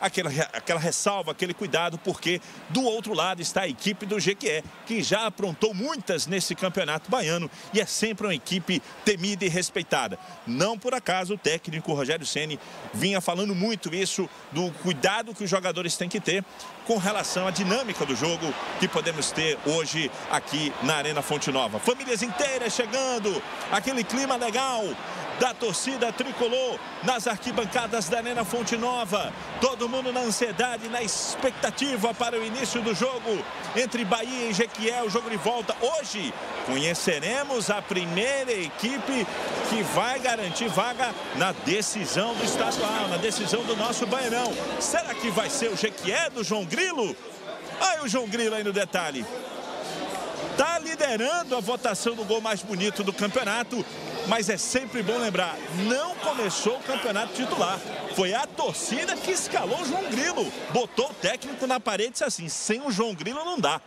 aquela ressalva, aquele cuidado, porque do outro lado está a equipe do Jequié, que já aprontou muitas nesse Campeonato Baiano e é sempre uma equipe temida e respeitada. Não por acaso o técnico Rogério Ceni vinha falando muito isso, do cuidado que os jogadores têm que ter com relação à dinâmica do jogo que podemos ter hoje aqui na Arena Fonte Nova. Famílias inteiras chegando, aquele clima legal da torcida tricolor nas arquibancadas da Arena Fonte Nova. Todo mundo na ansiedade, na expectativa para o início do jogo entre Bahia e Jequié, o jogo de volta. Hoje conheceremos a primeira equipe que vai garantir vaga na decisão do estadual, na decisão do nosso Baianão. Será que vai ser o Jequié do João Grilo? Olha o João Grilo aí no detalhe. Está liderando a votação do gol mais bonito do campeonato, mas é sempre bom lembrar, não começou o campeonato titular. Foi a torcida que escalou o João Grilo. Botou o técnico na parede e disse assim, sem o João Grilo não dá.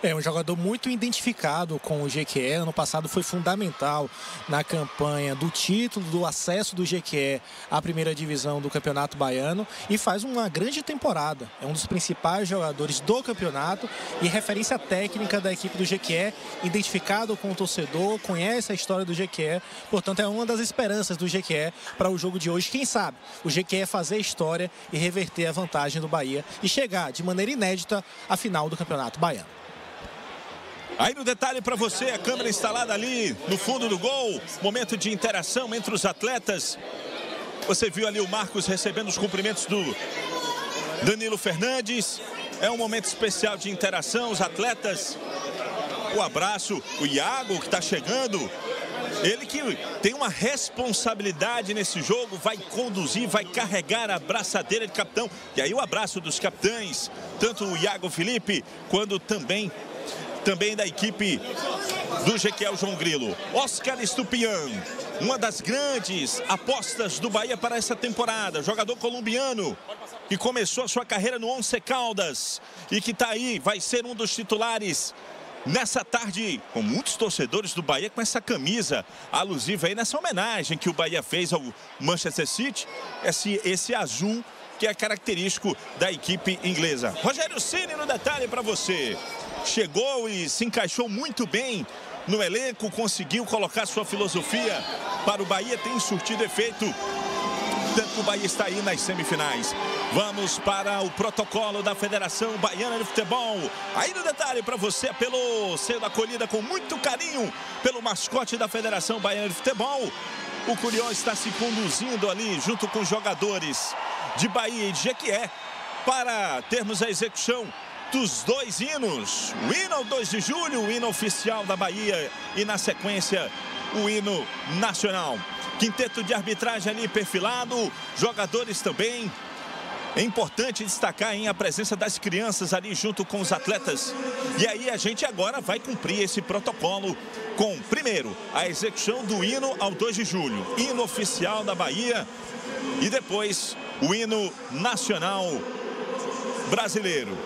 É um jogador muito identificado com o Jequié. Ano passado foi fundamental na campanha do título, do acesso do Jequié à primeira divisão do Campeonato Baiano, e faz uma grande temporada. É um dos principais jogadores do campeonato e referência técnica da equipe do Jequié, identificado com o torcedor, conhece a história do Jequié, portanto é uma das esperanças do Jequié para o jogo de hoje. Quem sabe o Jequié fazer história e reverter a vantagem do Bahia e chegar de maneira inédita à final do Campeonato Baiano. Aí no detalhe para você, a câmera instalada ali no fundo do gol, momento de interação entre os atletas. Você viu ali o Marcos recebendo os cumprimentos do Danilo Fernandes. É um momento especial de interação, os atletas. O abraço, o Iago que está chegando. Ele que tem uma responsabilidade nesse jogo, vai conduzir, vai carregar a braçadeira de capitão. E aí o abraço dos capitães, tanto o Iago Felipe, quanto também da equipe do Jequié, João Grilo. Oscar Estupiñán, uma das grandes apostas do Bahia para essa temporada. Jogador colombiano que começou a sua carreira no Once Caldas e que está aí, vai ser um dos titulares nessa tarde, com muitos torcedores do Bahia com essa camisa alusiva aí nessa homenagem que o Bahia fez ao Manchester City. Esse azul que é característico da equipe inglesa. Rogério Ceni no detalhe para você. Chegou e se encaixou muito bem no elenco, conseguiu colocar sua filosofia para o Bahia, tem surtido efeito. Portanto, o Bahia está aí nas semifinais. Vamos para o protocolo da Federação Baiana de Futebol. Aí no detalhe para você, pelo sendo acolhida com muito carinho pelo mascote da Federação Baiana de Futebol. O Curió está se conduzindo ali junto com os jogadores de Bahia e de Jequié para termos a execução dos dois hinos. O hino ao 2 de julho, o hino oficial da Bahia, e na sequência o hino nacional. Quinteto de arbitragem ali perfilado, jogadores também. É importante destacar, hein, a presença das crianças ali junto com os atletas. E aí a gente agora vai cumprir esse protocolo com, primeiro, a execução do hino ao 2 de julho, hino oficial da Bahia, e depois o hino nacional brasileiro.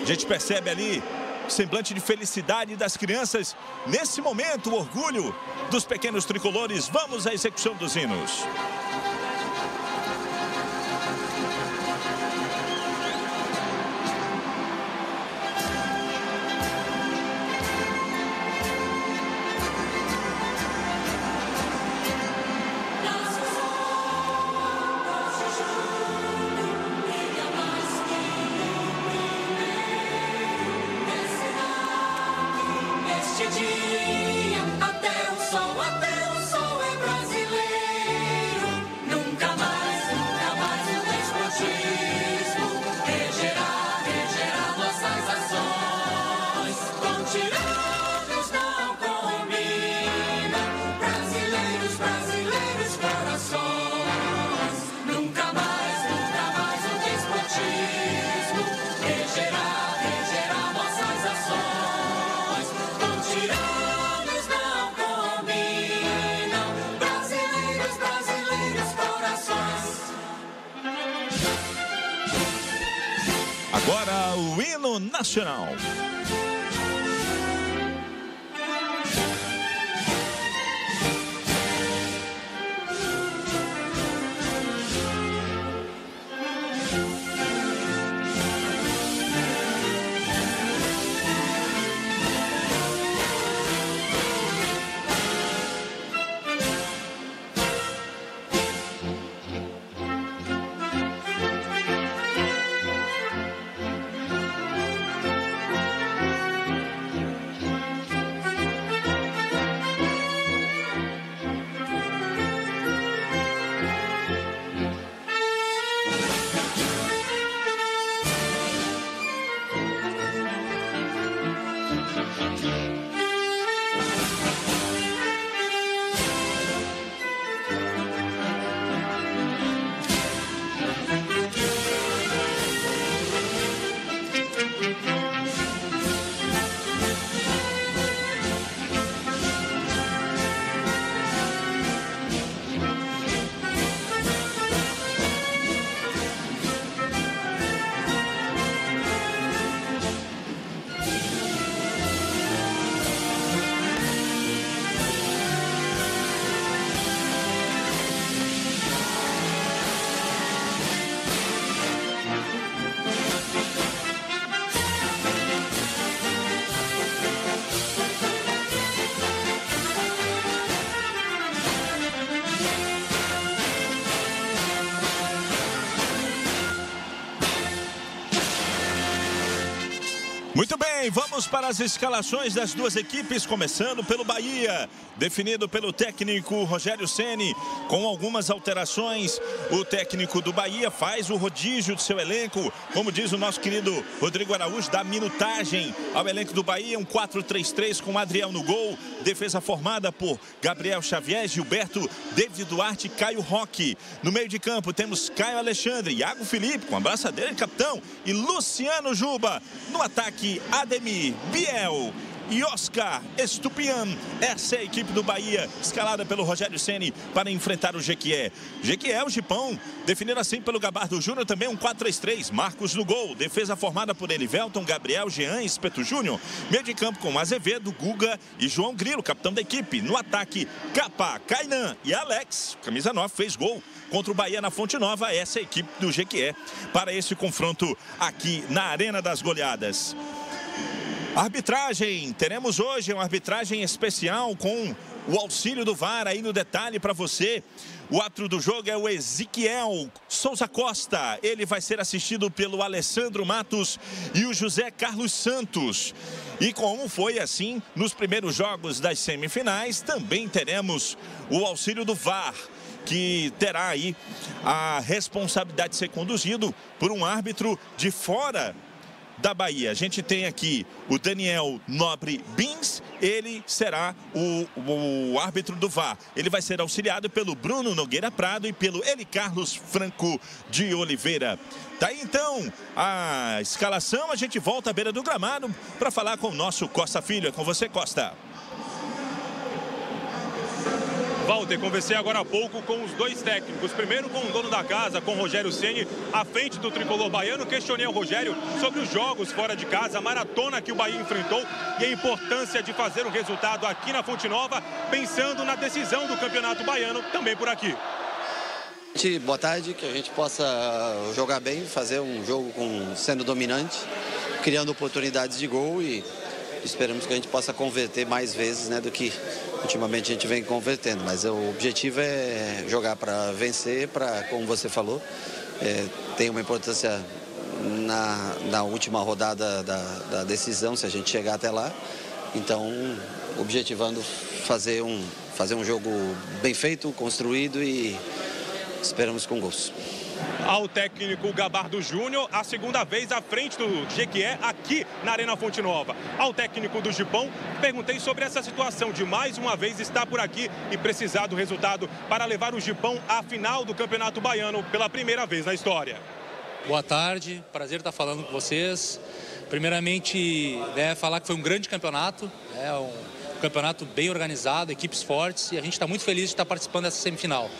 A gente percebe ali semblante de felicidade das crianças. Nesse momento, o orgulho dos pequenos tricolores. Vamos à execução dos hinos. Nacional. Muito bem, vamos para as escalações das duas equipes, começando pelo Bahia, definido pelo técnico Rogério Ceni. Com algumas alterações, o técnico do Bahia faz o rodízio do seu elenco, como diz o nosso querido Rodrigo Araújo, dá minutagem ao elenco do Bahia, um 4-3-3 com Adriel no gol, defesa formada por Gabriel Xavier, Gilberto, David Duarte, Caio Roque. No meio de campo temos Caio Alexandre, Iago Felipe, com a braçadeira de capitão, e Luciano Juba. No ataque, Ademir, Biel e Oscar Estupiñán. Essa é a equipe do Bahia, escalada pelo Rogério Ceni para enfrentar o Jequié. Jequié, o Gipão, definido assim pelo Gabardo Júnior, também um 4-3-3. Marcos no gol, defesa formada por Elivelton, Gabriel, Jean e Espeto Júnior. Meio de campo com Azevedo, Guga e João Grilo, capitão da equipe. No ataque, Capa, Caetano e Alex, camisa 9, fez gol contra o Bahia na Fonte Nova. Essa é a equipe do Jequié para esse confronto aqui na Arena das Goleadas. Arbitragem, teremos hoje uma arbitragem especial com o auxílio do VAR aí no detalhe para você. O árbitro do jogo é o Ezequiel Souza Costa. Ele vai ser assistido pelo Alessandro Matos e o José Carlos Santos. E como foi assim nos primeiros jogos das semifinais, também teremos o auxílio do VAR, que terá aí a responsabilidade de ser conduzido por um árbitro de fora da Bahia. A gente tem aqui o Daniel Nobre Bins, ele será o árbitro do VAR. Ele vai ser auxiliado pelo Bruno Nogueira Prado e pelo Eli Carlos Franco de Oliveira. Daí então a escalação, a gente volta à beira do gramado para falar com o nosso Costa Filho. É com você, Costa. Walter, conversei agora há pouco com os dois técnicos. Primeiro com o dono da casa, com o Rogério Ceni, à frente do tricolor baiano. Questionei o Rogério sobre os jogos fora de casa, a maratona que o Bahia enfrentou e a importância de fazer um resultado aqui na Fonte Nova, pensando na decisão do Campeonato Baiano, também por aqui. Boa tarde, que a gente possa jogar bem, fazer um jogo sendo dominante, criando oportunidades de gol e esperamos que a gente possa converter mais vezes, né, do que ultimamente a gente vem convertendo. Mas o objetivo é jogar para vencer, para, como você falou, tem uma importância na última rodada da decisão, se a gente chegar até lá. Então, objetivando fazer um jogo bem feito, construído e esperamos com gols. Ao técnico Gabardo Júnior, a segunda vez à frente do Jequié aqui na Arena Fonte Nova. Ao técnico do Gipão, perguntei sobre essa situação de mais uma vez estar por aqui e precisar do resultado para levar o Gipão à final do Campeonato Baiano pela primeira vez na história. Boa tarde, prazer estar falando com vocês. Primeiramente, falar que foi um grande campeonato, um campeonato bem organizado, equipes fortes, e a gente está muito feliz de estar participando dessa semifinal.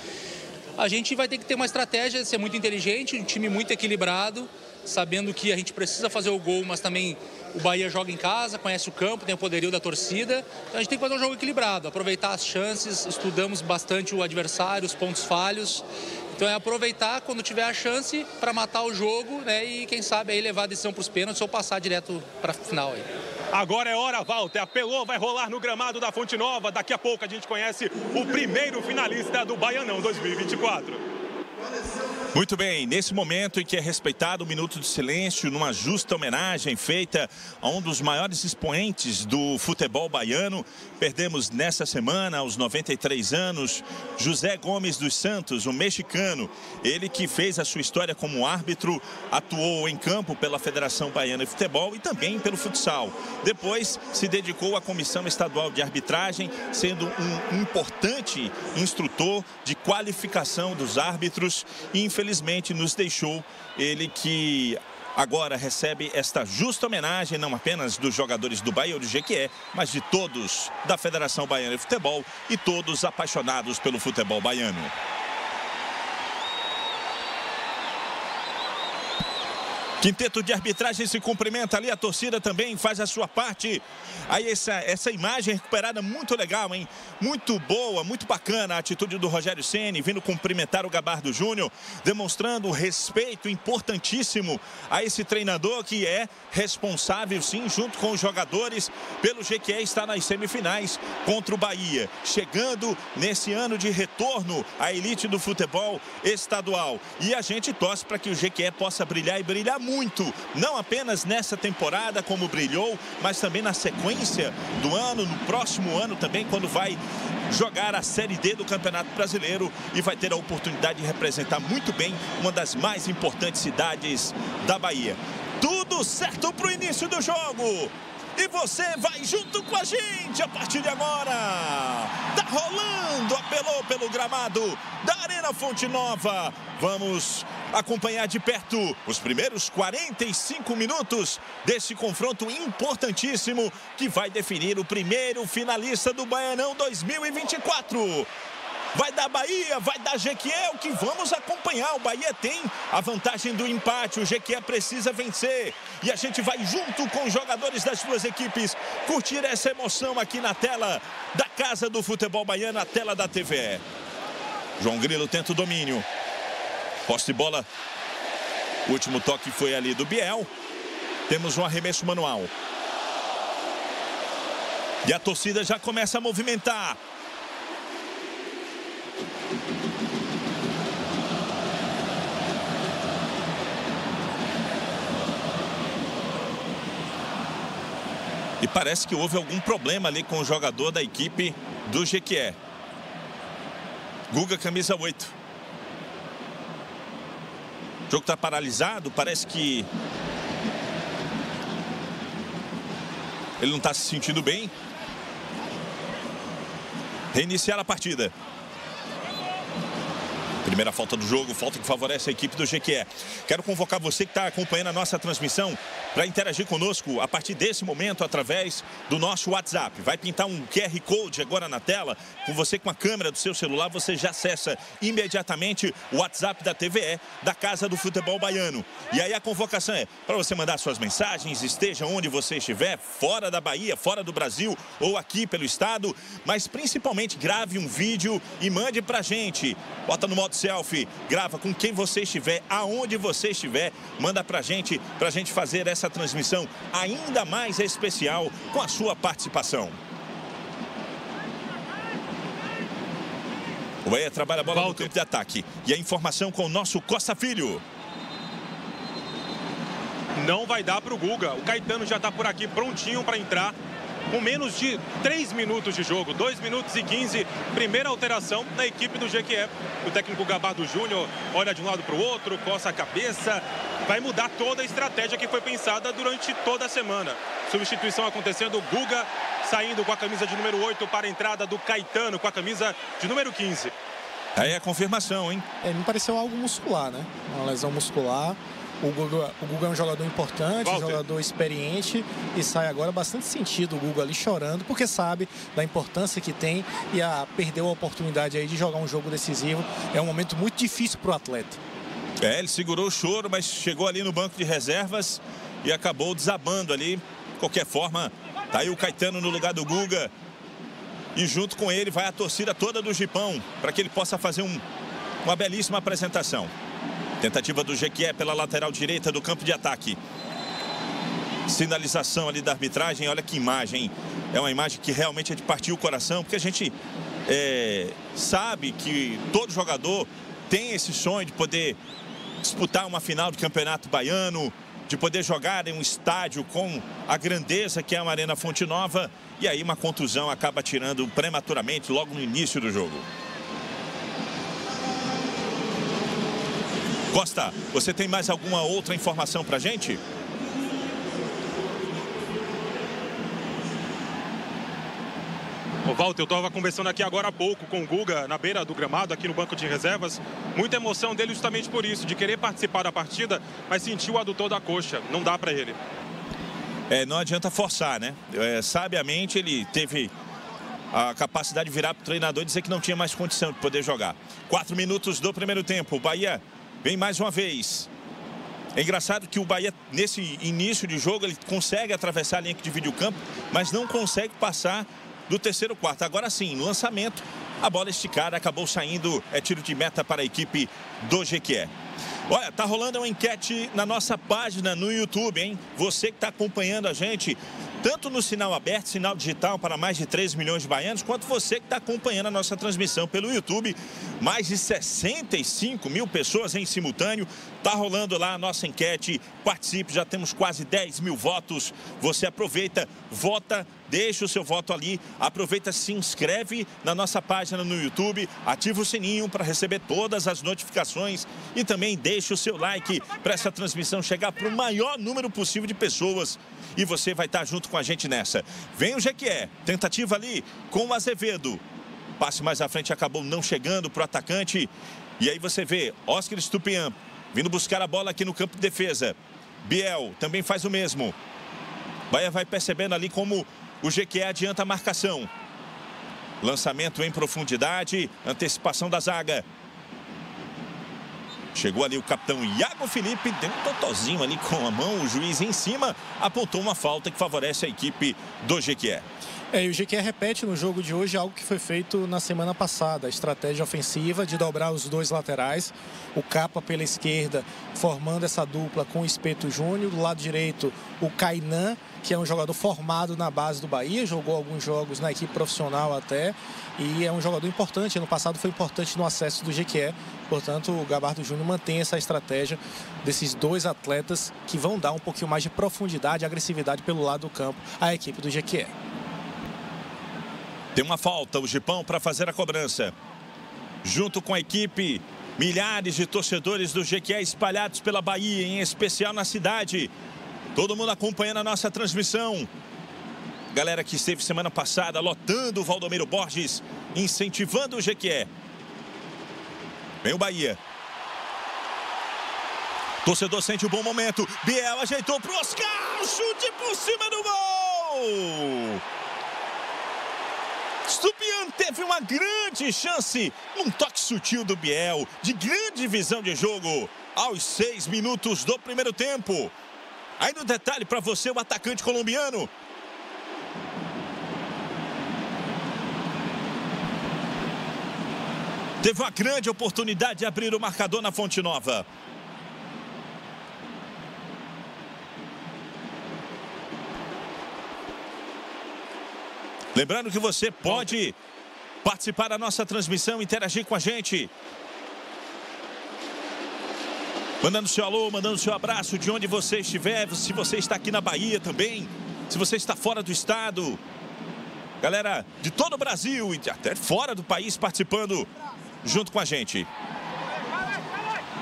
A gente vai ter que ter uma estratégia de ser muito inteligente, um time muito equilibrado, sabendo que a gente precisa fazer o gol, mas também o Bahia joga em casa, conhece o campo, tem o poderio da torcida. Então a gente tem que fazer um jogo equilibrado, aproveitar as chances, estudamos bastante o adversário, os pontos falhos. Então é aproveitar quando tiver a chance para matar o jogo, e quem sabe aí levar a decisão para os pênaltis ou passar direto para a final aí. Agora é hora, Walter. Apelou, vai rolar no gramado da Fonte Nova. Daqui a pouco a gente conhece o primeiro finalista do Baianão 2024. Muito bem, nesse momento em que é respeitado o minuto de silêncio, numa justa homenagem feita a um dos maiores expoentes do futebol baiano, perdemos nessa semana, aos 93 anos, José Gomes dos Santos, um mexicano. Ele que fez a sua história como árbitro, atuou em campo pela Federação Baiana de Futebol e também pelo futsal. Depois se dedicou à Comissão Estadual de Arbitragem, sendo um importante instrutor de qualificação dos árbitros e, infelizmente, nos deixou. Ele que agora recebe esta justa homenagem, não apenas dos jogadores do Bahia ou do Jequié, mas de todos da Federação Baiana de Futebol e todos apaixonados pelo futebol baiano. Quinteto de arbitragem se cumprimenta ali, a torcida também faz a sua parte. Aí essa imagem recuperada, muito legal, hein? Muito boa, muito bacana a atitude do Rogério Ceni, vindo cumprimentar o Gabardo Júnior, demonstrando o respeito importantíssimo a esse treinador que é responsável, sim, junto com os jogadores, pelo Jequié estar nas semifinais contra o Bahia, chegando nesse ano de retorno à elite do futebol estadual. E a gente torce para que o Jequié possa brilhar e brilhar muito, não apenas nessa temporada como brilhou, mas também na sequência do ano, no próximo ano também, quando vai jogar a Série D do Campeonato Brasileiro e vai ter a oportunidade de representar muito bem uma das mais importantes cidades da Bahia. Tudo certo para o início do jogo. E você vai junto com a gente a partir de agora. Tá rolando, apelou pelo gramado da Arena Fonte Nova. Vamos acompanhar de perto os primeiros 45 minutos desse confronto importantíssimo que vai definir o primeiro finalista do Baianão 2024. Vai dar Bahia, vai dar Jequié, o que vamos acompanhar. O Bahia tem a vantagem do empate, o Jequié precisa vencer. E a gente vai junto com os jogadores das duas equipes curtir essa emoção aqui na tela da Casa do Futebol Baiano, a tela da TV. João Grilo tenta o domínio. Posse de bola. O último toque foi ali do Biel. Temos um arremesso manual. E a torcida já começa a movimentar. E parece que houve algum problema ali com o jogador da equipe do Jequié. Guga, camisa 8. O jogo está paralisado, parece que ele não está se sentindo bem. Reiniciar a partida. Primeira falta do jogo, falta que favorece a equipe do Jequié. Quero convocar você que está acompanhando a nossa transmissão para interagir conosco a partir desse momento através do nosso WhatsApp. Vai pintar um QR Code agora na tela. Com você com a câmera do seu celular, você já acessa imediatamente o WhatsApp da TVE, da Casa do Futebol Baiano. E aí a convocação é para você mandar suas mensagens, esteja onde você estiver, fora da Bahia, fora do Brasil ou aqui pelo estado. Mas principalmente grave um vídeo e mande para a gente. Bota no modo selfie, grava com quem você estiver, aonde você estiver, manda pra gente fazer essa transmissão ainda mais especial com a sua participação. O Bahia trabalha a bola no campo de ataque. E a informação com o nosso Costa Filho. Não vai dar pro Guga. O Caetano já tá por aqui prontinho para entrar. Com menos de 3 minutos de jogo, 2 minutos e 15, primeira alteração na equipe do Jequié. O técnico Gabardo Júnior olha de um lado para o outro, coça a cabeça. Vai mudar toda a estratégia que foi pensada durante toda a semana. Substituição acontecendo, Guga saindo com a camisa de número 8 para a entrada do Caetano com a camisa de número 15. Aí é a confirmação, hein? É, me pareceu algo muscular, né? Uma lesão muscular. O Guga é um jogador importante, um jogador experiente, e sai agora bastante sentido o Guga ali chorando, porque sabe da importância que tem e perdeu a oportunidade aí de jogar um jogo decisivo. É um momento muito difícil para o atleta. É, ele segurou o choro, mas chegou ali no banco de reservas e acabou desabando ali. De qualquer forma, tá aí o Caetano no lugar do Guga. E junto com ele vai a torcida toda do Jipão, para que ele possa fazer uma belíssima apresentação. Tentativa do Jequié pela lateral direita do campo de ataque. Sinalização ali da arbitragem, olha que imagem, hein? É uma imagem que realmente é de partir o coração, porque a gente sabe que todo jogador tem esse sonho de poder disputar uma final do Campeonato Baiano, de poder jogar em um estádio com a grandeza que é a Arena Fonte Nova, e aí uma contusão acaba tirando prematuramente logo no início do jogo. Costa, você tem mais alguma outra informação pra gente? Ô Walter, eu estava conversando aqui agora há pouco com o Guga, na beira do gramado, aqui no banco de reservas. Muita emoção dele justamente por isso, de querer participar da partida, mas sentiu o adutor da coxa. Não dá pra ele. É, não adianta forçar, né? Sabiamente ele teve a capacidade de virar pro treinador e dizer que não tinha mais condição de poder jogar. 4 minutos do primeiro tempo, o Bahia vem mais uma vez. É engraçado que o Bahia, nesse início de jogo, ele consegue atravessar a linha que divide o campo, mas não consegue passar do terceiro quarto. Agora sim, no lançamento, a bola esticada acabou saindo. É tiro de meta para a equipe do Jequié. Olha, tá rolando uma enquete na nossa página no YouTube, hein? Você que está acompanhando a gente, tanto no sinal aberto, sinal digital para mais de 3 milhões de baianos, quanto você que está acompanhando a nossa transmissão pelo YouTube. Mais de 65 mil pessoas em simultâneo. Está rolando lá a nossa enquete. Participe, já temos quase 10 mil votos. Você aproveita, vota, deixa o seu voto ali. Aproveita, se inscreve na nossa página no YouTube. Ativa o sininho para receber todas as notificações. E também deixa o seu like para essa transmissão chegar para o maior número possível de pessoas. E você vai estar junto com a gente nessa. Vem o Jequié, tentativa ali com o Azevedo. Passe mais à frente, acabou não chegando para o atacante. E aí você vê Oscar Estupiñán vindo buscar a bola aqui no campo de defesa. Biel também faz o mesmo. Bahia vai percebendo ali como o Jequié adianta a marcação. Lançamento em profundidade, antecipação da zaga. Chegou ali o capitão Iago Felipe, deu um totozinho ali com a mão, o juiz em cima apontou uma falta que favorece a equipe do Jequié. E o GQ repete no jogo de hoje algo que foi feito na semana passada, a estratégia ofensiva de dobrar os dois laterais, o Capa pela esquerda formando essa dupla com o Espeto Júnior, do lado direito o Cainan, que é um jogador formado na base do Bahia, jogou alguns jogos na equipe profissional até, e é um jogador importante, ano passado foi importante no acesso do GQ, portanto o Gabardo Júnior mantém essa estratégia desses dois atletas que vão dar um pouquinho mais de profundidade e agressividade pelo lado do campo à equipe do GQ. Tem uma falta, o Gipão, para fazer a cobrança. Junto com a equipe, milhares de torcedores do GQ espalhados pela Bahia, em especial na cidade. Todo mundo acompanhando a nossa transmissão. Galera que esteve semana passada lotando o Valdomiro Borges, incentivando o GQ. Vem o Bahia. Torcedor sente um bom momento. Biel ajeitou para o Oscar, chute por cima do gol! Estupiñán teve uma grande chance, num toque sutil do Biel, de grande visão de jogo, aos 6 minutos do primeiro tempo. Aí no detalhe para você, o atacante colombiano. Teve uma grande oportunidade de abrir o marcador na Fonte Nova. Lembrando que você pode participar da nossa transmissão, interagir com a gente. Mandando seu alô, mandando seu abraço de onde você estiver. Se você está aqui na Bahia também, se você está fora do estado. Galera de todo o Brasil e até fora do país participando junto com a gente.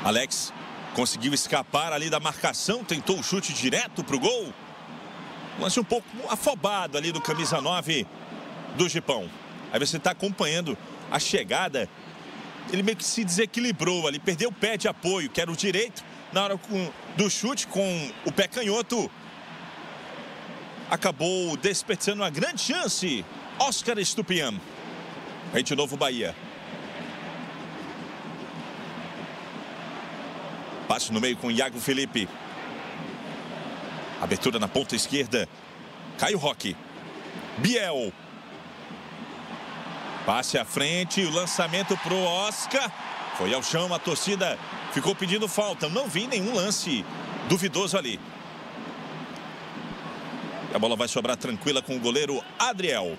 Alex conseguiu escapar ali da marcação, tentou o chute direto para o gol. Lance um pouco afobado ali do camisa 9 do Gipão. Aí você está acompanhando a chegada. Ele meio que se desequilibrou ali, perdeu o pé de apoio, que era o direito. Na hora do chute com o pé canhoto, acabou desperdiçando uma grande chance. Oscar Estupiñán. Aí de novo o Bahia. Passe no meio com o Iago Felipe. Abertura na ponta esquerda. Caio Roque. Biel. Passe à frente. O lançamento pro Oscar. Foi ao chão. A torcida ficou pedindo falta. Não vi nenhum lance duvidoso ali. E a bola vai sobrar tranquila com o goleiro Adriel.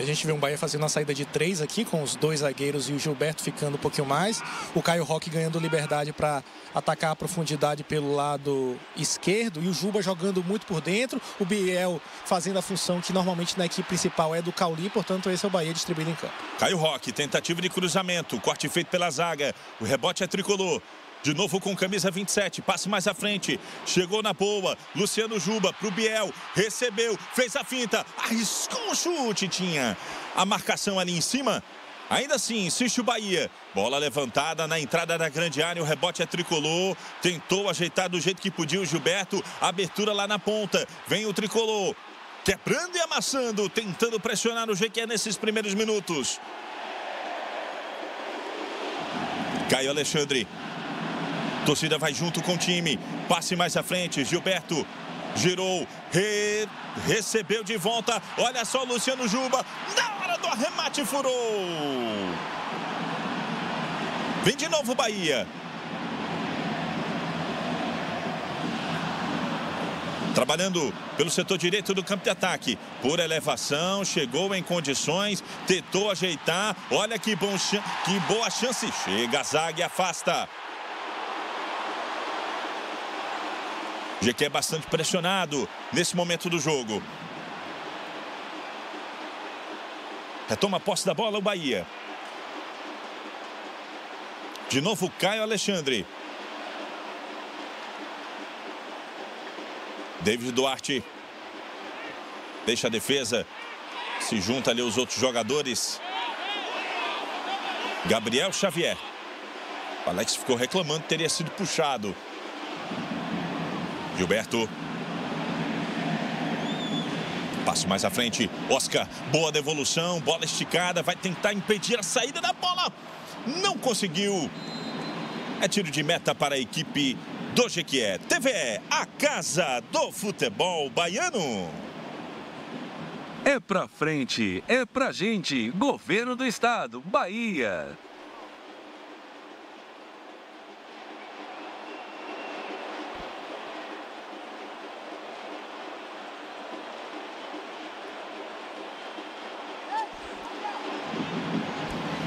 A gente vê um Bahia fazendo a saída de 3 aqui, com os dois zagueiros e o Gilberto ficando um pouquinho mais. O Caio Roque ganhando liberdade para atacar a profundidade pelo lado esquerdo. E o Juba jogando muito por dentro. O Biel fazendo a função que normalmente na equipe principal é do Cauli. Portanto, esse é o Bahia distribuído em campo. Caio Roque, tentativa de cruzamento. Corte feito pela zaga. O rebote é tricolor. De novo com camisa 27, passe mais à frente, chegou na boa, Luciano Juba pro Biel, recebeu, fez a finta, arriscou o chute, tinha a marcação ali em cima. Ainda assim, insiste o Bahia, bola levantada na entrada da grande área, o rebote é tricolor, tentou ajeitar do jeito que podia o Gilberto, abertura lá na ponta, vem o tricolor, quebrando e amassando, tentando pressionar o GQ nesses primeiros minutos. Caio Alexandre. Torcida vai junto com o time. Passe mais à frente. Gilberto girou. Recebeu de volta. Olha só Luciano Juba. Na hora do arremate furou. Vem de novo o Bahia. Trabalhando pelo setor direito do campo de ataque. Por elevação, chegou em condições, tentou ajeitar. Olha que boa chance. Chega a zaga e afasta. GQ é bastante pressionado nesse momento do jogo. Retoma a posse da bola o Bahia. De novo Caio Alexandre. David Duarte. Deixa a defesa. Se junta ali os outros jogadores. Gabriel Xavier. O Alex ficou reclamando, teria sido puxado. Gilberto. Passo mais à frente. Oscar. Boa devolução. Bola esticada. Vai tentar impedir a saída da bola. Não conseguiu. É tiro de meta para a equipe do GQ. TV, a casa do futebol baiano. É pra frente, é pra gente, Governo do Estado, Bahia.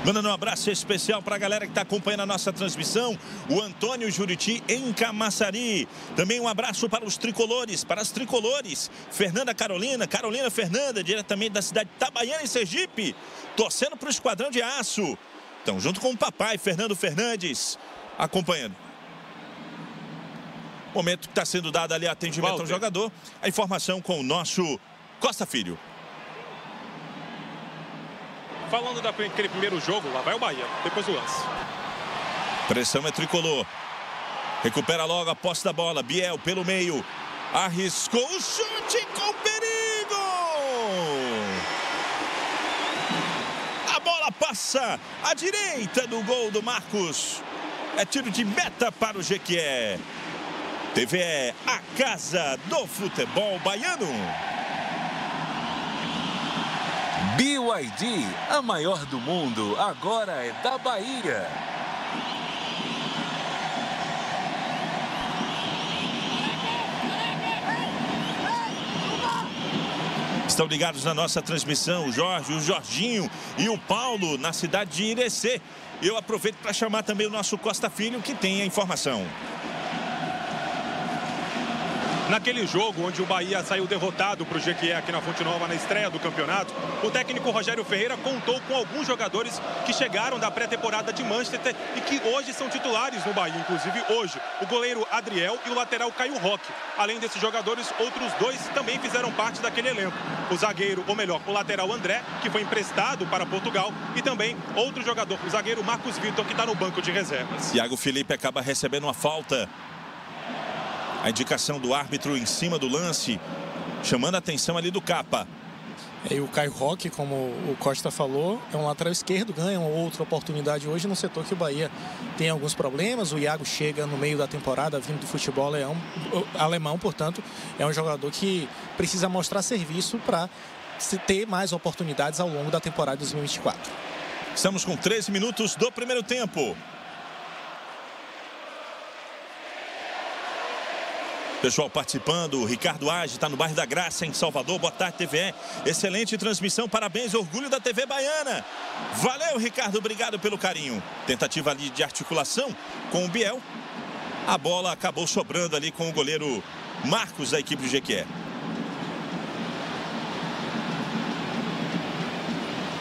Mandando um abraço especial para a galera que está acompanhando a nossa transmissão. O Antônio Juriti em Camaçari. Também um abraço para os tricolores, para as tricolores. Fernanda Carolina, Carolina Fernanda, diretamente da cidade de Itabaiana, em Sergipe. Torcendo para o Esquadrão de Aço. Então, junto com o papai, Fernando Fernandes, acompanhando. Momento que está sendo dado ali atendimento Walter. Ao jogador. A informação com o nosso Costa Filho. Falando daquele primeiro jogo, lá vai o Bahia, depois do lance. Pressão é tricolor. Recupera logo a posse da bola. Biel pelo meio. Arriscou o chute com perigo. A bola passa à direita do gol do Marcos. É tiro de meta para o Jequié. TVE, a casa do futebol baiano. BYD, a maior do mundo, agora é da Bahia. Estão ligados na nossa transmissão o Jorge, o Jorginho e o Paulo na cidade de Irecê. Eu aproveito para chamar também o nosso Costa Filho, que tem a informação. Naquele jogo onde o Bahia saiu derrotado para o Jequié aqui na Fonte Nova na estreia do campeonato, o técnico Rogério Ferreira contou com alguns jogadores que chegaram da pré-temporada de Manchester e que hoje são titulares no Bahia, inclusive hoje, o goleiro Adriel e o lateral Caio Roque. Além desses jogadores, outros dois também fizeram parte daquele elenco. O zagueiro, ou melhor, o lateral André, que foi emprestado para Portugal, e também outro jogador, o zagueiro Marcos Victor, que está no banco de reservas. Iago Felipe acaba recebendo uma falta. A indicação do árbitro em cima do lance, chamando a atenção ali do Capa. E o Caio Roque, como o Costa falou, é um lateral esquerdo, ganha uma outra oportunidade hoje no setor que o Bahia tem alguns problemas. O Iago chega no meio da temporada, vindo do futebol alemão, portanto, é um jogador que precisa mostrar serviço para ter mais oportunidades ao longo da temporada de 2024. Estamos com 13 minutos do primeiro tempo. Pessoal participando, Ricardo Age está no bairro da Graça, em Salvador. Boa tarde, TVE. Excelente transmissão, parabéns, orgulho da TV Baiana. Valeu, Ricardo, obrigado pelo carinho. Tentativa ali de articulação com o Biel. A bola acabou sobrando ali com o goleiro Marcos da equipe do Jequié.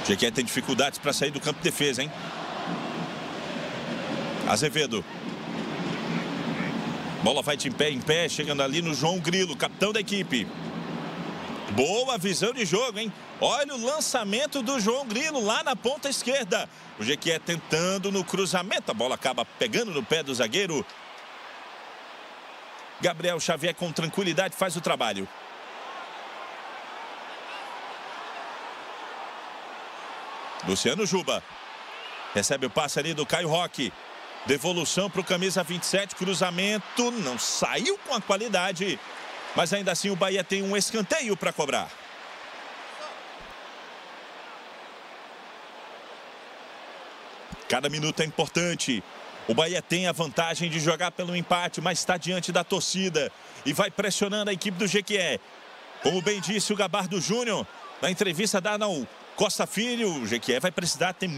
O Jequié tem dificuldades para sair do campo de defesa, hein? Azevedo. Bola vai de em pé, chegando ali no João Grilo, capitão da equipe. Boa visão de jogo, hein? Olha o lançamento do João Grilo lá na ponta esquerda. O Jequié tentando no cruzamento, a bola acaba pegando no pé do zagueiro. Gabriel Xavier com tranquilidade faz o trabalho. Luciano Juba recebe o passe ali do Caio Roque. Devolução para o camisa 27, cruzamento, não saiu com a qualidade, mas ainda assim o Bahia tem um escanteio para cobrar. Cada minuto é importante. O Bahia tem a vantagem de jogar pelo empate, mas está diante da torcida e vai pressionando a equipe do Jequié. Como bem disse o Gabardo Júnior, na entrevista dada ao Costa Filho, o Jequié vai precisar ter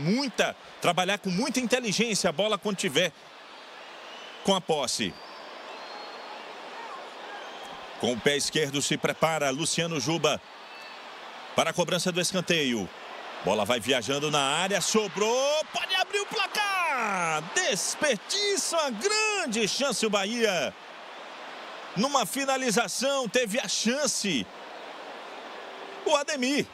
trabalhar com muita inteligência a bola quando tiver com a posse. Com o pé esquerdo se prepara Luciano Juba para a cobrança do escanteio. Bola vai viajando na área, sobrou, pode abrir o placar. Desperdiça uma grande chance o Bahia. Numa finalização teve a chance o Ademir.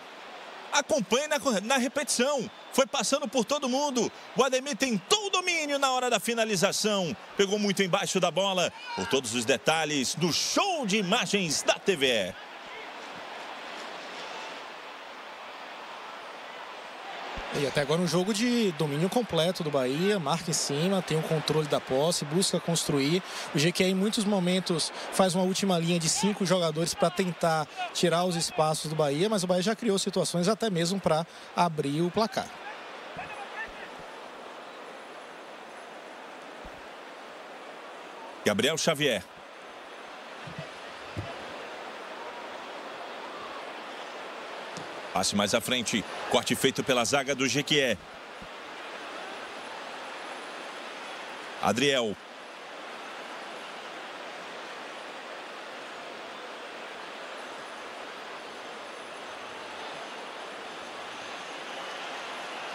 Acompanhe na repetição. Foi passando por todo mundo. O Ademir tentou o domínio na hora da finalização. Pegou muito embaixo da bola. Por todos os detalhes do show de imagens da TVE. E até agora um jogo de domínio completo do Bahia, marca em cima, tem o controle da posse, busca construir. O GQ em muitos momentos faz uma última linha de 5 jogadores para tentar tirar os espaços do Bahia, mas o Bahia já criou situações até mesmo para abrir o placar. Gabriel Xavier. Passe mais à frente. Corte feito pela zaga do Jequié. Adriel.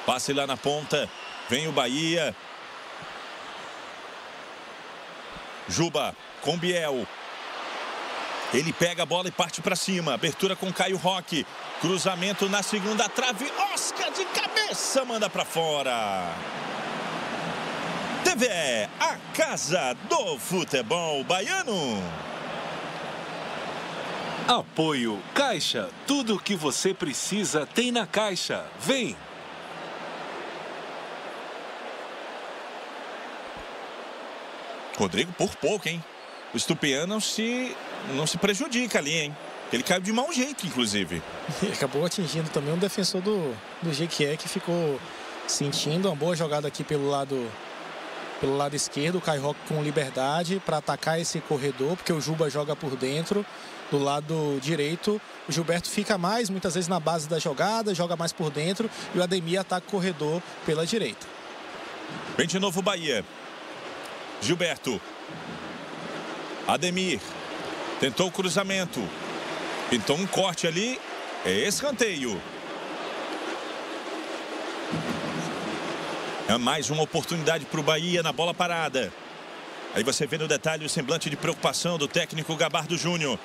Passe lá na ponta. Vem o Bahia. Juba com Biel. Ele pega a bola e parte para cima. Abertura com Caio Roque. Cruzamento na segunda trave. Oscar de cabeça manda para fora. TV, a casa do futebol baiano. Apoio Caixa. Tudo o que você precisa tem na Caixa. Vem. Rodrigo por pouco, hein? O Estupiñán não se prejudica ali, hein? Ele caiu de mau jeito, inclusive. E acabou atingindo também um defensor do Jequié, que ficou sentindo. Uma boa jogada aqui pelo lado esquerdo. O Caio Roque com liberdade para atacar esse corredor, porque o Juba joga por dentro. Do lado direito, o Gilberto fica mais, muitas vezes, na base da jogada, joga mais por dentro. E o Ademir ataca o corredor pela direita. Vem de novo o Bahia. Gilberto. Ademir. Tentou o cruzamento. Pintou um corte ali. É escanteio. É mais uma oportunidade para o Bahia na bola parada. Aí você vê no detalhe o semblante de preocupação do técnico Gabardo Júnior.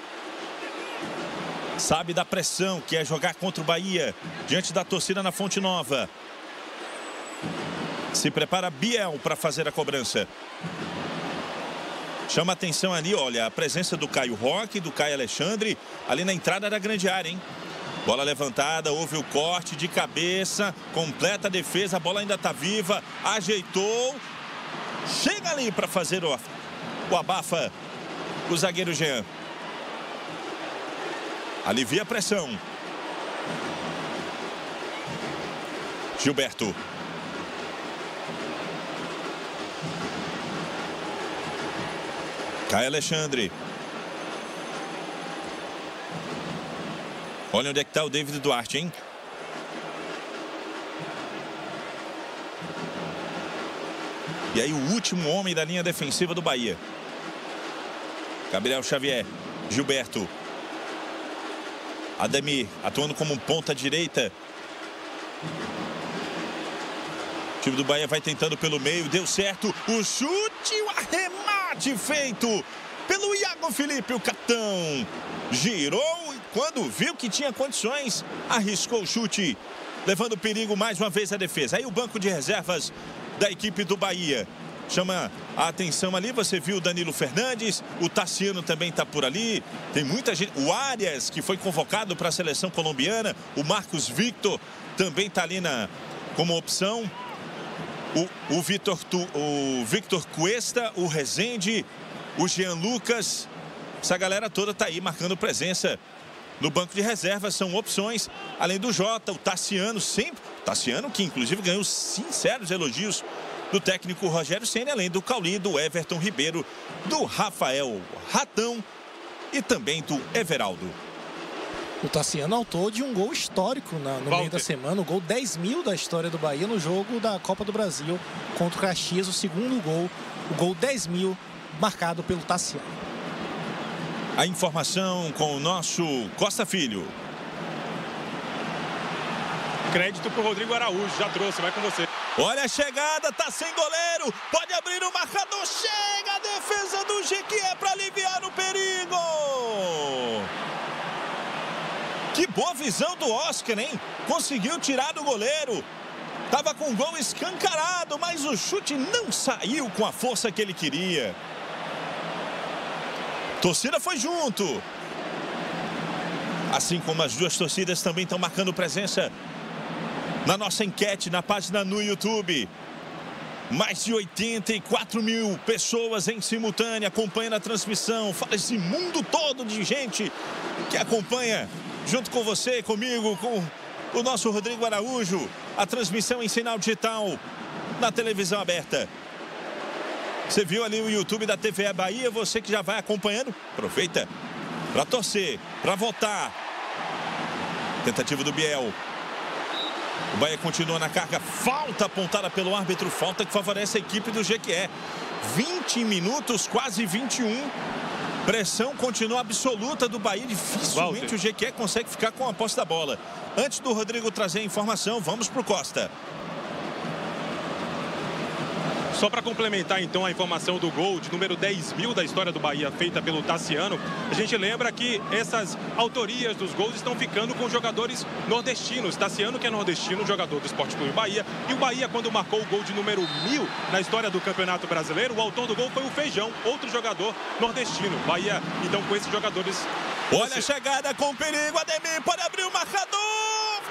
Sabe da pressão que é jogar contra o Bahia diante da torcida na Fonte Nova. Se prepara Biel para fazer a cobrança. Chama atenção ali, olha, a presença do Caio Roque, do Caio Alexandre, ali na entrada da grande área, hein? Bola levantada, houve o corte de cabeça, completa a defesa, a bola ainda está viva, ajeitou. Chega ali para fazer o abafa, o zagueiro Jean. Alivia a pressão. Gilberto. Caio Alexandre. Olha onde é que está o David Duarte, hein? E aí o último homem da linha defensiva do Bahia. Gabriel Xavier. Gilberto. Ademir atuando como ponta direita. O time do Bahia vai tentando pelo meio. Deu certo. O chute, o arremate. Feito pelo Iago Felipe, o capitão girou e quando viu que tinha condições, arriscou o chute, levando perigo mais uma vez a defesa. Aí o banco de reservas da equipe do Bahia chama a atenção ali, você viu o Danilo Fernandes, o Tassiano também está por ali, tem muita gente, o Arias, que foi convocado para a seleção colombiana, o Marcos Victor também está ali como opção. O Victor Cuesta, o Rezende, o Jean Lucas. Essa galera toda tá aí marcando presença no banco de reservas. São opções, além do Jota, o Tassiano sempre. Tassiano que inclusive ganhou sinceros elogios do técnico Rogério Ceni, além do Cauli, do Everton Ribeiro, do Rafael Ratão e também do Everaldo. O Tassiano autor de um gol histórico no meio da semana, o gol 10.000 da história do Bahia no jogo da Copa do Brasil contra o Caxias, o segundo gol, o gol 10.000 marcado pelo Tassiano. A informação com o nosso Costa Filho. Crédito para o Rodrigo Araújo, já trouxe, vai com você. Olha a chegada, tá sem goleiro, pode abrir o marcador, chega a defesa do Jequié para aliviar o perigo. Que boa visão do Oscar, hein? Conseguiu tirar do goleiro. Tava com um gol escancarado, mas o chute não saiu com a força que ele queria. Torcida foi junto. Assim como as duas torcidas também estão marcando presença na nossa enquete, na página no YouTube. Mais de 84 mil pessoas em simultâneo acompanhando a transmissão. Fala esse mundo todo de gente que acompanha junto com você, comigo, com o nosso Rodrigo Araújo. A transmissão em sinal digital na televisão aberta. Você viu ali o YouTube da TV Bahia, você que já vai acompanhando, aproveita para torcer, para votar. Tentativa do Biel. O Bahia continua na carga, falta apontada pelo árbitro, falta que favorece a equipe do Jequié. 20 minutos, quase 21. Pressão continua absoluta do Bahia, dificilmente Walter. O Jequié consegue ficar com a posse da bola. Antes do Rodrigo trazer a informação, vamos para o Costa. Só para complementar então a informação do gol de número 10.000 da história do Bahia, feita pelo Tassiano, a gente lembra que essas autorias dos gols estão ficando com jogadores nordestinos. Tassiano, que é nordestino, jogador do Esporte Clube Bahia, e o Bahia, quando marcou o gol de número 1.000 na história do Campeonato Brasileiro, o autor do gol foi o Feijão, outro jogador nordestino. Bahia, então, com esses jogadores... Olha a chegada com perigo, Ademir pode abrir o marcador!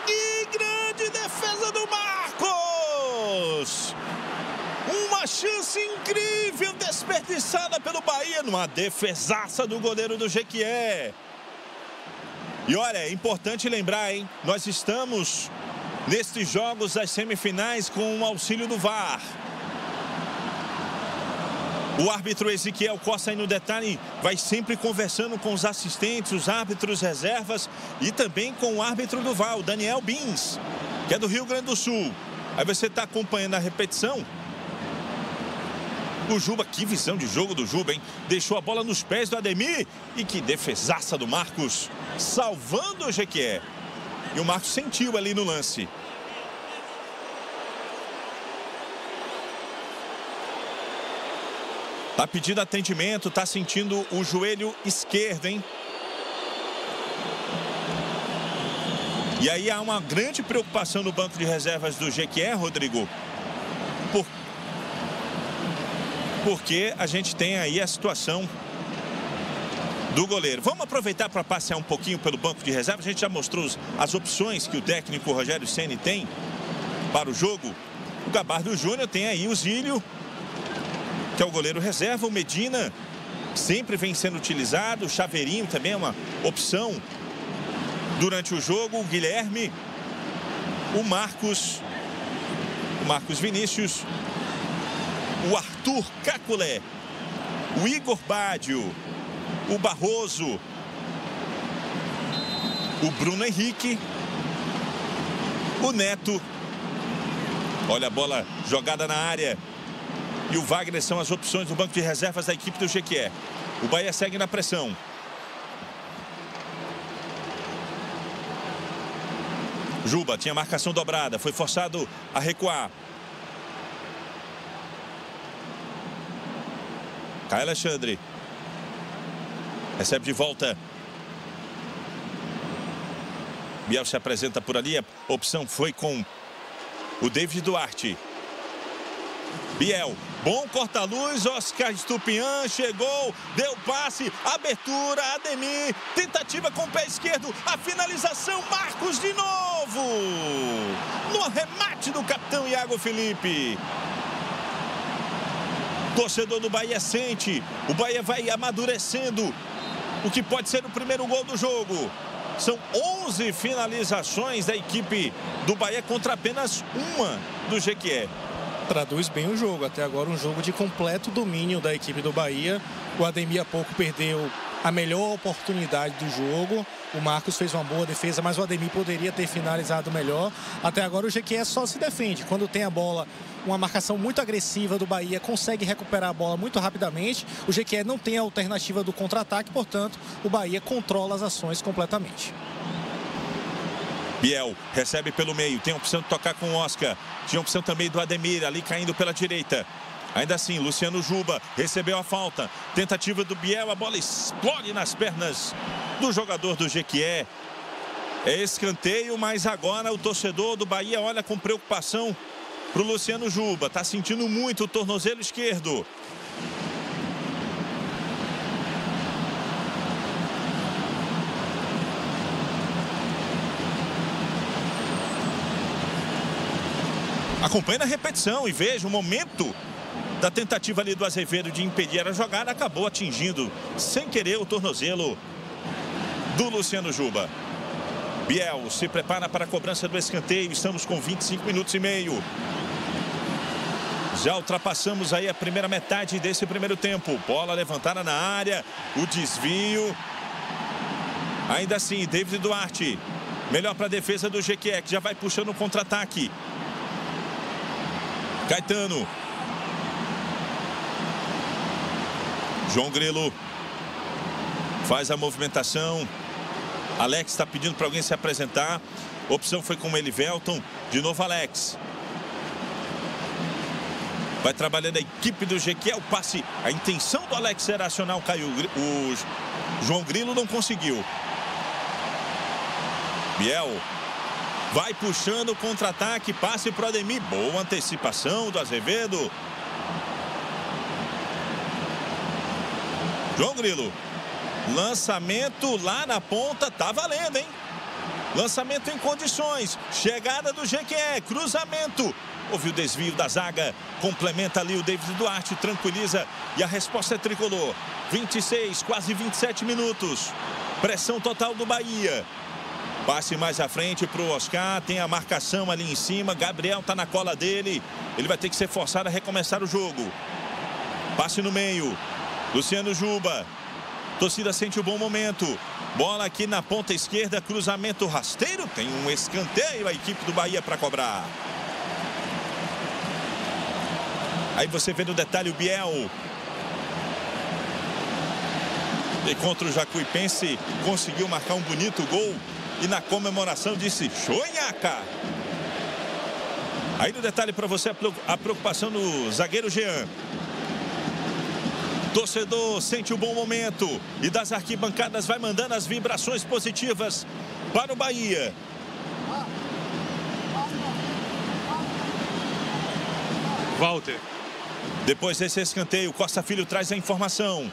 E grande defesa do Marcos! Uma chance incrível desperdiçada pelo Bahia numa defesaça do goleiro do Jequié. E olha, é importante lembrar, hein? Nós estamos nestes jogos das semifinais com o auxílio do VAR. O árbitro Ezequiel Costa, aí no detalhe, vai sempre conversando com os assistentes, os árbitros reservas e também com o árbitro do VAR, o Daniel Bins, que é do Rio Grande do Sul. Aí você está acompanhando a repetição. O Juba, que visão de jogo do Juba, hein? Deixou a bola nos pés do Ademir e que defesaça do Marcos, salvando o Jequié. E o Marcos sentiu ali no lance. Tá pedindo atendimento, tá sentindo o joelho esquerdo, hein? E aí há uma grande preocupação no banco de reservas do Jequié, Rodrigo, porque a gente tem aí a situação do goleiro. Vamos aproveitar para passear um pouquinho pelo banco de reserva. A gente já mostrou as opções que o técnico Rogério Ceni tem para o jogo. O Gabardo Júnior tem aí o Zílio, que é o goleiro reserva. O Medina sempre vem sendo utilizado. O Chaveirinho também é uma opção durante o jogo. O Guilherme, o Marcos Vinícius, o Arthur Caculé, o Igor Bádio, o Barroso, o Bruno Henrique, o Neto. Olha a bola jogada na área. E o Wagner são as opções do banco de reservas da equipe do Jequié. O Bahia segue na pressão. Juba tinha marcação dobrada, foi forçado a recuar. Caio Alexandre recebe de volta. Biel se apresenta por ali. A opção foi com o David Duarte. Biel, bom corta-luz. Oscar Estupiñán chegou, deu passe, abertura, Ademir, tentativa com o pé esquerdo, a finalização, Marcos de novo, no remate do capitão Iago Felipe. Torcedor do Bahia sente, o Bahia vai amadurecendo o que pode ser o primeiro gol do jogo. São 11 finalizações da equipe do Bahia contra apenas uma do Jequié. Traduz bem o jogo, até agora um jogo de completo domínio da equipe do Bahia. O Ademir há pouco perdeu a melhor oportunidade do jogo. O Marcos fez uma boa defesa, mas o Ademir poderia ter finalizado melhor. Até agora o Jequié só se defende. Quando tem a bola, uma marcação muito agressiva do Bahia, consegue recuperar a bola muito rapidamente. O Jequié não tem a alternativa do contra-ataque, portanto, o Bahia controla as ações completamente. Biel recebe pelo meio, tem a opção de tocar com o Oscar. Tinha a opção também do Ademir, ali caindo pela direita. Ainda assim, Luciano Juba recebeu a falta. Tentativa do Biel, a bola explode nas pernas do jogador do Jequié. É escanteio, mas agora o torcedor do Bahia olha com preocupação para o Luciano Juba. Está sentindo muito o tornozelo esquerdo. Acompanhe na repetição e veja o momento da tentativa ali do Azevedo de impedir a jogada. Acabou atingindo, sem querer, o tornozelo do Luciano Juba. Biel se prepara para a cobrança do escanteio. Estamos com 25 minutos e meio. Já ultrapassamos aí a primeira metade desse primeiro tempo. Bola levantada na área. O desvio. Ainda assim, David Duarte. Melhor para a defesa do Jequié, que já vai puxando o contra-ataque. Caetano. João Grilo. Faz a movimentação. Alex está pedindo para alguém se apresentar. Opção foi com o Elivelton. De novo Alex. Vai trabalhando a equipe do Jequié. O passe, a intenção do Alex era acionar o Caio. O João Grilo não conseguiu. Biel vai puxando o contra-ataque. Passe para o Ademir. Boa antecipação do Azevedo. João Grilo. Lançamento lá na ponta. Tá valendo, hein? Lançamento em condições. Chegada do Jequié. Cruzamento. Houve o desvio da zaga, complementa ali o David Duarte, tranquiliza e a resposta é tricolor. 26, quase 27 minutos. Pressão total do Bahia. Passe mais à frente para o Oscar, tem a marcação ali em cima, Gabriel tá na cola dele. Ele vai ter que ser forçado a recomeçar o jogo. Passe no meio, Luciano Juba. Torcida sente o bom momento. Bola aqui na ponta esquerda, cruzamento rasteiro. Tem um escanteio a equipe do Bahia para cobrar. Aí você vê no detalhe o Biel. E contra o Jacuipense, conseguiu marcar um bonito gol. E na comemoração disse, Choinhaca. Aí no detalhe para você a preocupação do zagueiro Jean. Torcedor sente o bom momento. E das arquibancadas vai mandando as vibrações positivas para o Bahia. Walter. Depois desse escanteio, Costa Filho traz a informação.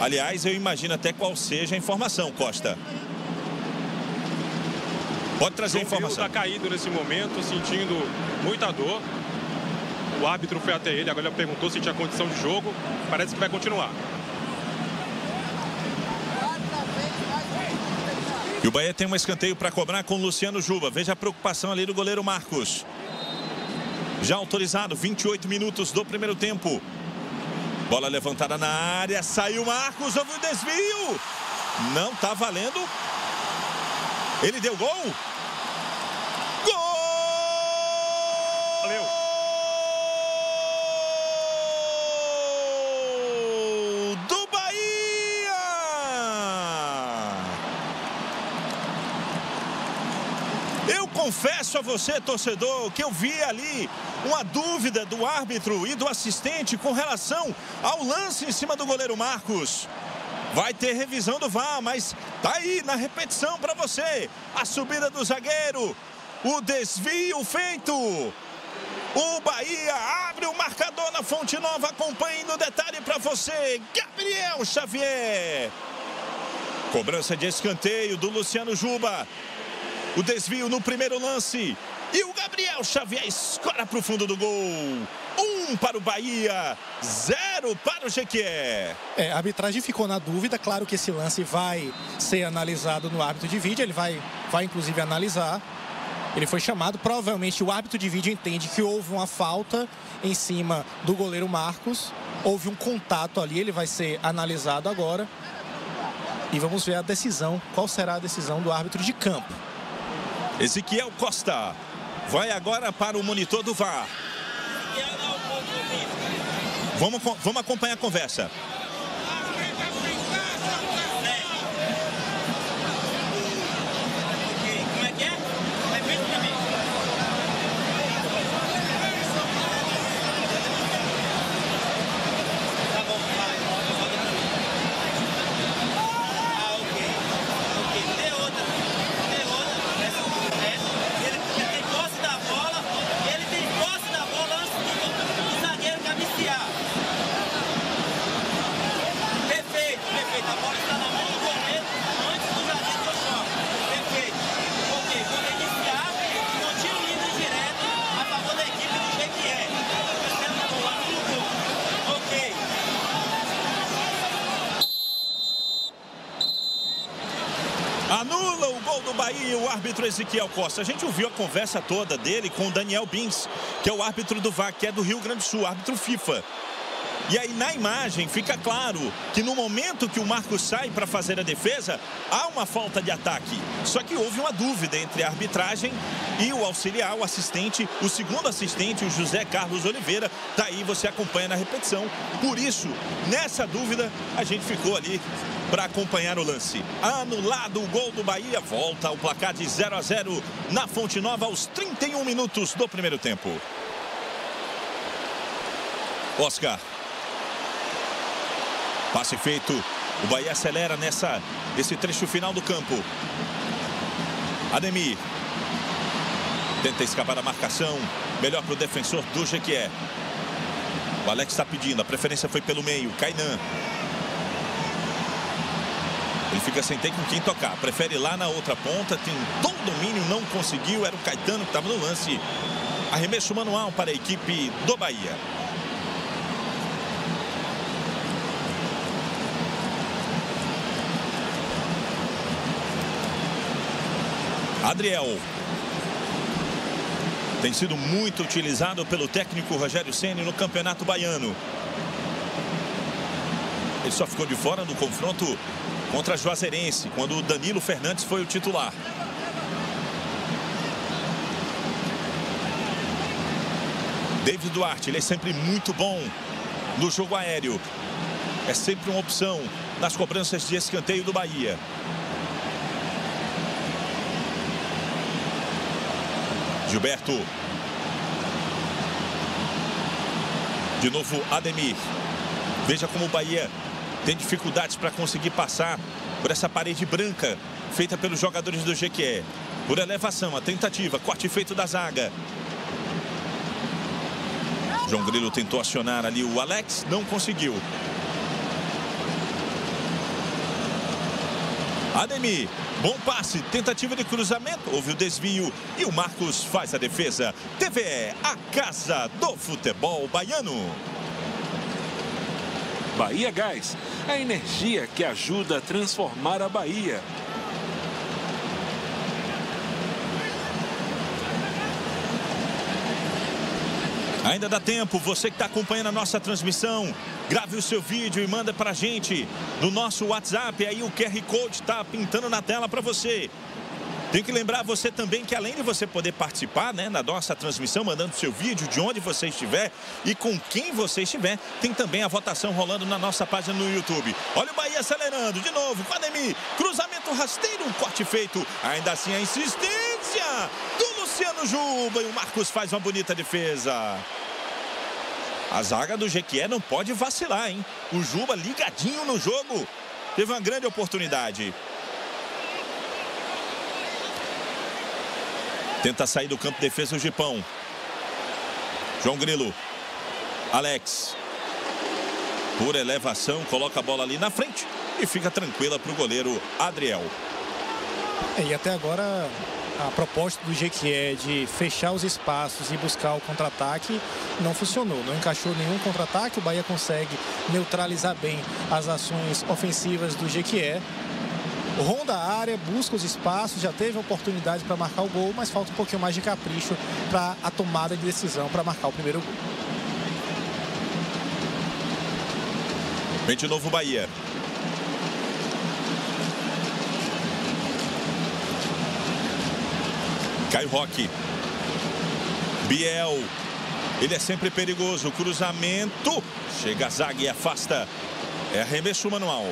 Aliás, eu imagino até qual seja a informação, Costa. Pode trazer a informação. Está caído nesse momento, sentindo muita dor. O árbitro foi até ele, agora ele perguntou se tinha condição de jogo. Parece que vai continuar. E o Bahia tem um escanteio para cobrar com o Luciano Juba. Veja a preocupação ali do goleiro Marcos. Já autorizado, 28 minutos do primeiro tempo. Bola levantada na área, saiu Marcos, houve um desvio. Não tá valendo. Ele deu gol. Gol! Valeu. Do Bahia! Eu confesso a você, torcedor, que eu vi ali uma dúvida do árbitro e do assistente com relação ao lance em cima do goleiro Marcos. Vai ter revisão do VAR, mas tá aí na repetição para você. A subida do zagueiro, o desvio feito. O Bahia abre o marcador na Fonte Nova. Acompanhe no detalhe para você, Gabriel Xavier. Cobrança de escanteio do Luciano Juba. O desvio no primeiro lance. E o Gabriel Xavier escora para o fundo do gol. 1 para o Bahia, 0 para o Jequié. A arbitragem ficou na dúvida. Claro que esse lance vai ser analisado no árbitro de vídeo. Ele vai inclusive analisar. Ele foi chamado. Provavelmente o árbitro de vídeo entende que houve uma falta em cima do goleiro Marcos. Houve um contato ali. Ele vai ser analisado agora. E vamos ver a decisão. Qual será a decisão do árbitro de campo? Ezequiel Costa. Vai agora para o monitor do VAR. Vamos acompanhar a conversa. Como é que é? Repete pra mim. Tá bom, vai. Ah, ok. Ok, tem outra. Ele tem posse da bola. Ele tem posse da bola antes do zagueiro cabecear. do Bahia e o árbitro Ezequiel Costa. A gente ouviu a conversa toda dele com o Daniel Bins, que é o árbitro do VAR, que é do Rio Grande do Sul, árbitro FIFA. E aí na imagem fica claro que no momento que o Marcos sai para fazer a defesa, há uma falta de ataque. Só que houve uma dúvida entre a arbitragem e o auxiliar, o assistente, o segundo assistente, o José Carlos Oliveira. Daí você acompanha na repetição. Por isso, nessa dúvida, a gente ficou ali para acompanhar o lance. Anulado o gol do Bahia, volta ao placar de 0-0 na Fonte Nova aos 31 minutos do primeiro tempo. Oscar. Passe feito, o Bahia acelera nesse trecho final do campo. Ademir tenta escapar da marcação, melhor para o defensor do Jequié. O Alex está pedindo, a preferência foi pelo meio, Caetano. Ele fica sem ter com quem tocar, prefere lá na outra ponta, tem bom domínio, não conseguiu, era o Caetano que estava no lance. Arremesso manual para a equipe do Bahia. Adriel tem sido muito utilizado pelo técnico Rogério Ceni no Campeonato Baiano. Ele só ficou de fora no confronto contra a Juazeirense, quando o Danilo Fernandes foi o titular. David Duarte, ele é sempre muito bom no jogo aéreo. É sempre uma opção nas cobranças de escanteio do Bahia. Gilberto. De novo, Ademir. Veja como o Bahia tem dificuldades para conseguir passar por essa parede branca feita pelos jogadores do Jequié. Por elevação, a tentativa, corte feito da zaga. João Grilo tentou acionar ali o Alex, não conseguiu. Ademir, bom passe, tentativa de cruzamento, houve o desvio e o Marcos faz a defesa. TVE, a casa do futebol baiano. Bahia Gás, a energia que ajuda a transformar a Bahia. Ainda dá tempo, você que está acompanhando a nossa transmissão, grave o seu vídeo e manda para a gente no nosso WhatsApp. Aí o QR Code está pintando na tela para você. Tem que lembrar você também que além de você poder participar, né, na nossa transmissão, mandando seu vídeo de onde você estiver e com quem você estiver, tem também a votação rolando na nossa página no YouTube. Olha o Bahia acelerando de novo com Ademir, cruzamento rasteiro, um corte feito, ainda assim a insistência do Luciano Juba e o Marcos faz uma bonita defesa. A zaga do Jequié não pode vacilar, hein? O Juba ligadinho no jogo, teve uma grande oportunidade. Tenta sair do campo de defesa o Gipão. João Grilo. Alex. Por elevação, coloca a bola ali na frente e fica tranquila para o goleiro Adriel. E até agora a proposta do Jequié de fechar os espaços e buscar o contra-ataque não funcionou. Não encaixou nenhum contra-ataque. O Bahia consegue neutralizar bem as ações ofensivas do Jequié. Ronda a área, busca os espaços, já teve a oportunidade para marcar o gol, mas falta um pouquinho mais de capricho para a tomada de decisão para marcar o primeiro gol. Vem de novo o Bahia. Caio Roque. Biel. Ele é sempre perigoso. Cruzamento. Chega a zaga e afasta. É arremesso manual.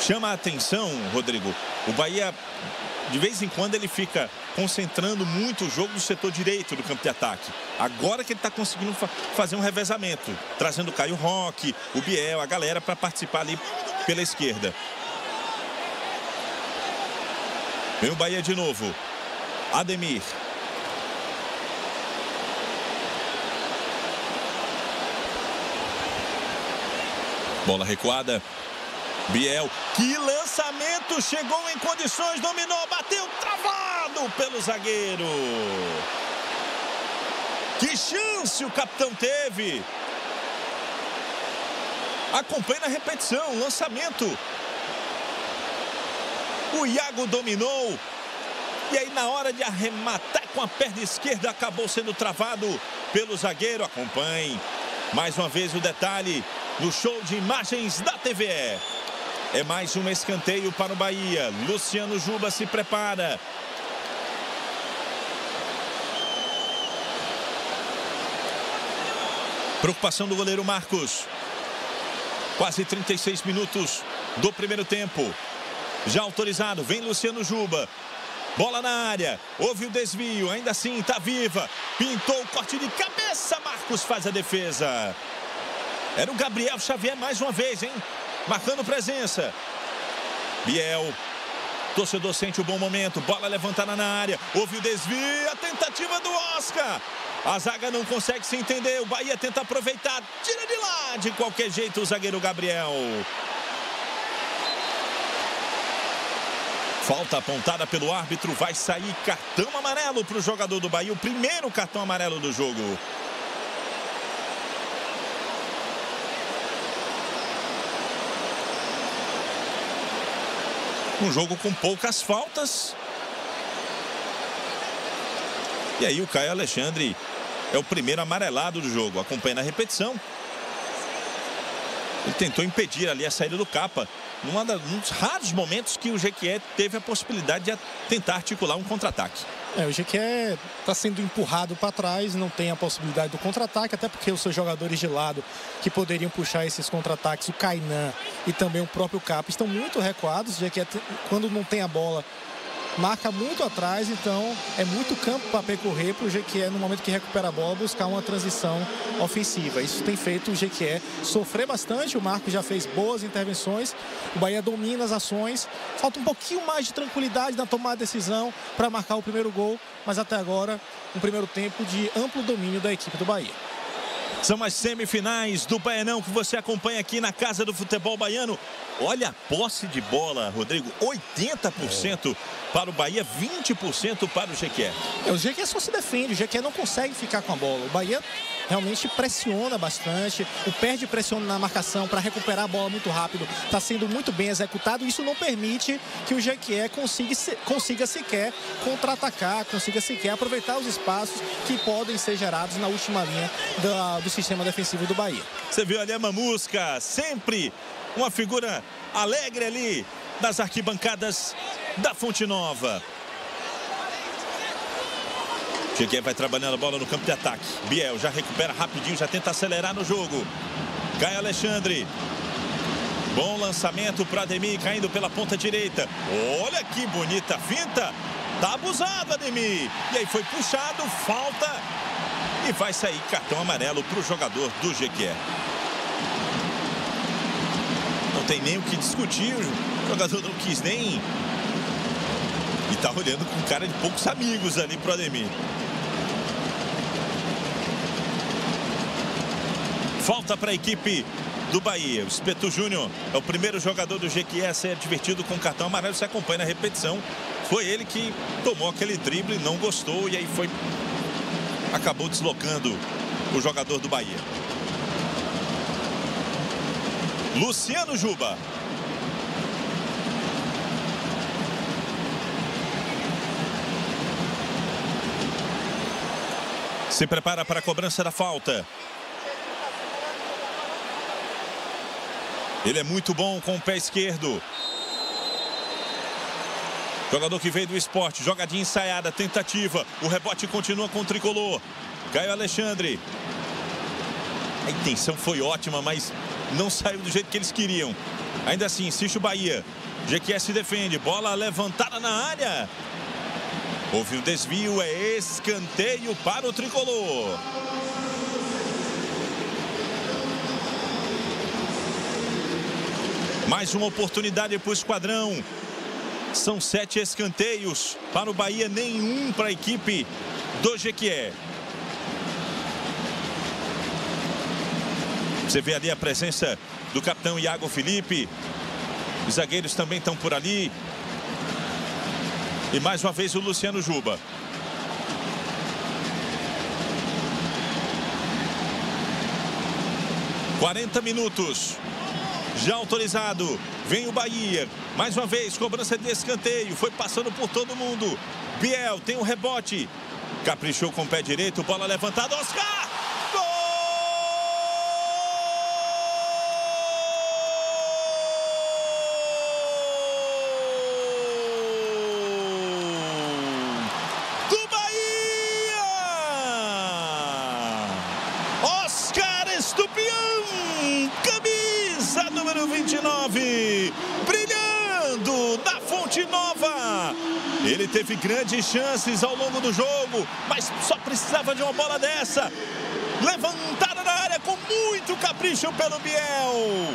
Chama a atenção, Rodrigo, o Bahia, de vez em quando, ele fica concentrando muito o jogo no setor direito do campo de ataque. Agora que ele está conseguindo fazer um revezamento, trazendo o Caio Roque, o Biel, a galera para participar ali pela esquerda. Vem o Bahia de novo. Ademir. Bola recuada. Biel, que lançamento, chegou em condições, dominou, bateu, travado pelo zagueiro. Que chance o capitão teve. Acompanhe na repetição, lançamento. O Iago dominou. E aí na hora de arrematar com a perna esquerda, acabou sendo travado pelo zagueiro. Acompanhe mais uma vez o detalhe no show de imagens da TVE. É mais um escanteio para o Bahia. Luciano Juba se prepara. Preocupação do goleiro Marcos. Quase 36 minutos do primeiro tempo. Já autorizado, vem Luciano Juba. Bola na área, houve o desvio, ainda assim está viva. Pintou o corte de cabeça, Marcos faz a defesa. Era o Gabriel Xavier mais uma vez, hein? Marcando presença. Biel, torcedor sente o bom momento, bola levantada na área. Houve o desvio, a tentativa do Oscar. A zaga não consegue se entender, o Bahia tenta aproveitar. Tira de lá, de qualquer jeito, o zagueiro Gabriel. Falta apontada pelo árbitro, vai sair cartão amarelo para o jogador do Bahia. O primeiro cartão amarelo do jogo. Um jogo com poucas faltas. E aí o Caio Alexandre é o primeiro amarelado do jogo. Acompanha na repetição. Ele tentou impedir ali a saída do Capa. Num dos raros momentos que o Jequié teve a possibilidade de tentar articular um contra-ataque. O Jequié está sendo empurrado para trás, não tem a possibilidade do contra-ataque, até porque os seus jogadores de lado que poderiam puxar esses contra-ataques, o Caetano e também o próprio Capa, estão muito recuados. O Jequié, quando não tem a bola, marca muito atrás, então é muito campo para percorrer para o Jequié, no momento que recupera a bola, buscar uma transição ofensiva. Isso tem feito o Jequié sofrer bastante. O Marcos já fez boas intervenções, o Bahia domina as ações, falta um pouquinho mais de tranquilidade na tomada de decisão para marcar o primeiro gol, mas até agora um primeiro tempo de amplo domínio da equipe do Bahia. São as semifinais do Baianão que você acompanha aqui na Casa do Futebol Baiano. Olha a posse de bola, Rodrigo. 80% para o Bahia, 20% para o Jequié. O Jequié só se defende, o Jequié não consegue ficar com a bola. O Bahia realmente pressiona bastante, o perde pressiona na marcação para recuperar a bola muito rápido. Está sendo muito bem executado, isso não permite que o Jequié consiga sequer contra-atacar, consiga sequer aproveitar os espaços que podem ser gerados na última linha do sistema defensivo do Bahia. Você viu ali a Mamusca, sempre uma figura alegre ali das arquibancadas da Fonte Nova. Jequié vai trabalhando a bola no campo de ataque. Biel já recupera rapidinho, já tenta acelerar no jogo. Caio Alexandre. Bom lançamento para Ademir, caindo pela ponta direita. Olha que bonita finta. Tá abusado, Ademir. E aí foi puxado, falta. E vai sair cartão amarelo para o jogador do Jequié. Não tem nem o que discutir. O jogador não quis nem... E tá olhando com cara de poucos amigos ali pro Ademir. Falta para a equipe do Bahia. O Espeto Júnior é o primeiro jogador do Jequié a ser advertido com cartão amarelo. Você acompanha na repetição. Foi ele que tomou aquele drible, não gostou e aí foi... Acabou deslocando o jogador do Bahia. Luciano Juba. Se prepara para a cobrança da falta. Ele é muito bom com o pé esquerdo. Jogador que veio do Esporte. Jogadinha ensaiada, tentativa. O rebote continua com o tricolor. Caio Alexandre. A intenção foi ótima, mas não saiu do jeito que eles queriam. Ainda assim, insiste o Bahia. Jequié se defende. Bola levantada na área. Houve um desvio, é escanteio para o tricolor. Mais uma oportunidade para o esquadrão. São 7 escanteios para o Bahia, nenhum para a equipe do Jequié. Você vê ali a presença do capitão Iago Felipe. Os zagueiros também estão por ali. E mais uma vez o Luciano Juba. já autorizado. Vem o Bahia. Mais uma vez, cobrança de escanteio. Foi passando por todo mundo. Biel tem um rebote. Caprichou com o pé direito. Bola levantada. Oscar! Estupiñán, camisa número 29, brilhando na Fonte Nova. Ele teve grandes chances ao longo do jogo, mas só precisava de uma bola dessa. Levantada na área com muito capricho pelo Biel.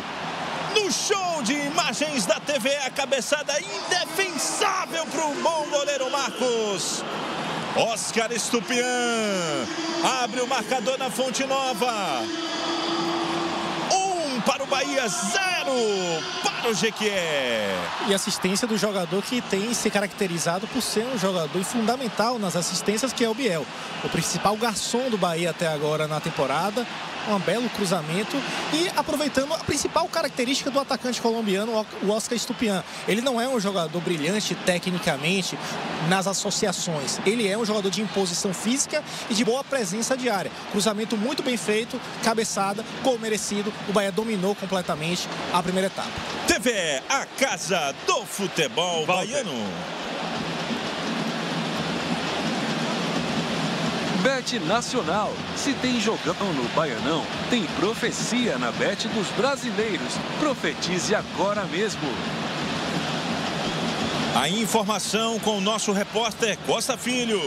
No show de imagens da TV, a cabeçada indefensável para o bom goleiro Marcos. Oscar Estupiñán abre o marcador na Fonte Nova. 1 para o Bahia, 0 para o Jequié. E assistência do jogador que tem se caracterizado por ser um jogador fundamental nas assistências, que é o Biel. O principal garçom do Bahia até agora na temporada. Um belo cruzamento e aproveitando a principal característica do atacante colombiano, o Oscar Estupiñán. Ele não é um jogador brilhante tecnicamente nas associações. Ele é um jogador de imposição física e de boa presença de área. Cruzamento muito bem feito, cabeçada, gol merecido. O Bahia dominou completamente a primeira etapa. TV, a casa do futebol baiano. Bet Nacional. Se tem jogão no Baianão, tem profecia na Bet dos brasileiros. Profetize agora mesmo. A informação com o nosso repórter Costa Filho.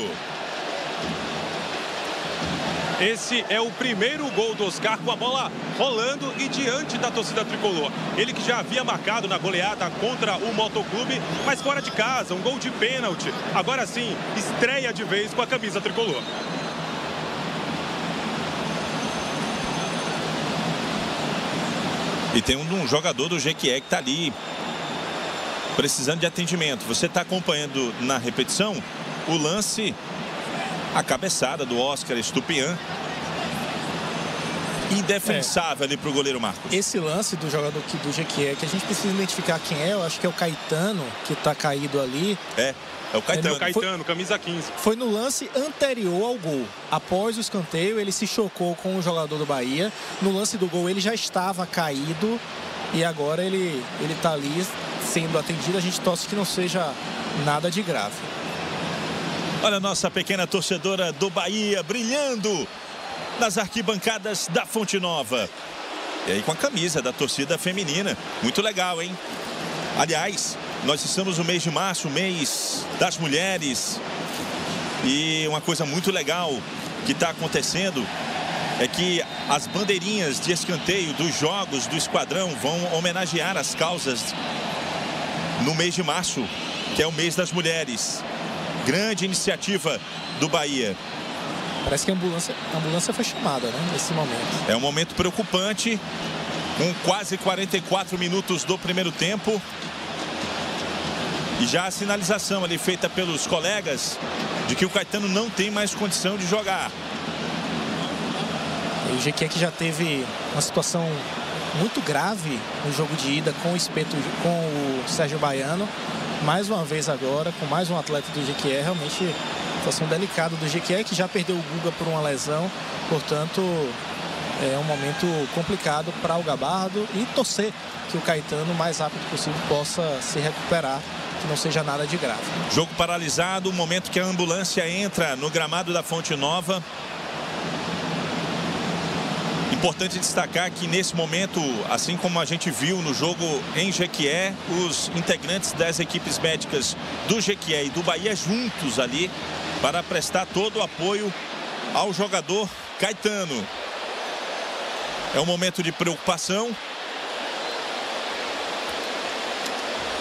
Esse é o primeiro gol do Oscar com a bola rolando e diante da torcida tricolor. Ele que já havia marcado na goleada contra o Motoclube, mas fora de casa, um gol de pênalti. Agora sim, estreia de vez com a camisa tricolor. E tem um jogador do Jequié que está ali precisando de atendimento. Você está acompanhando na repetição o lance, a cabeçada do Oscar Estupiñán. Indefensável ali para o goleiro Marcos. Esse lance do jogador aqui do Jequié, que a gente precisa identificar quem é, eu acho que é o Caetano, que está caído ali. É o Caetano. Caetano, camisa 15. Foi no lance anterior ao gol. Após o escanteio, ele se chocou com o jogador do Bahia. No lance do gol, ele já estava caído e agora ele está ali sendo atendido. A gente torce que não seja nada de grave. Olha a nossa pequena torcedora do Bahia brilhando nas arquibancadas da Fonte Nova. E aí com a camisa da torcida feminina. Muito legal, hein? Aliás, nós estamos no mês de março, mês das mulheres. E uma coisa muito legal que está acontecendo é que as bandeirinhas de escanteio dos jogos do Esquadrão vão homenagear as causas no mês de março, que é o mês das mulheres. Grande iniciativa do Bahia. Parece que a ambulância foi chamada, né, nesse momento. É um momento preocupante, com quase 44 minutos do primeiro tempo. E já a sinalização ali feita pelos colegas de que o Caetano não tem mais condição de jogar. O Jequié que já teve uma situação muito grave no jogo de ida com o Sérgio Baiano. Mais uma vez agora, com mais um atleta do Jequié, realmente situação delicada do Jequié, que já perdeu o Guga por uma lesão. Portanto, é um momento complicado para o Gabardo e torcer que o Caetano, o mais rápido possível, possa se recuperar, que não seja nada de grave. Jogo paralisado, o momento que a ambulância entra no gramado da Fonte Nova. Importante destacar que nesse momento, assim como a gente viu no jogo em Jequié, os integrantes das equipes médicas do Jequié e do Bahia juntos ali para prestar todo o apoio ao jogador Caetano. É um momento de preocupação.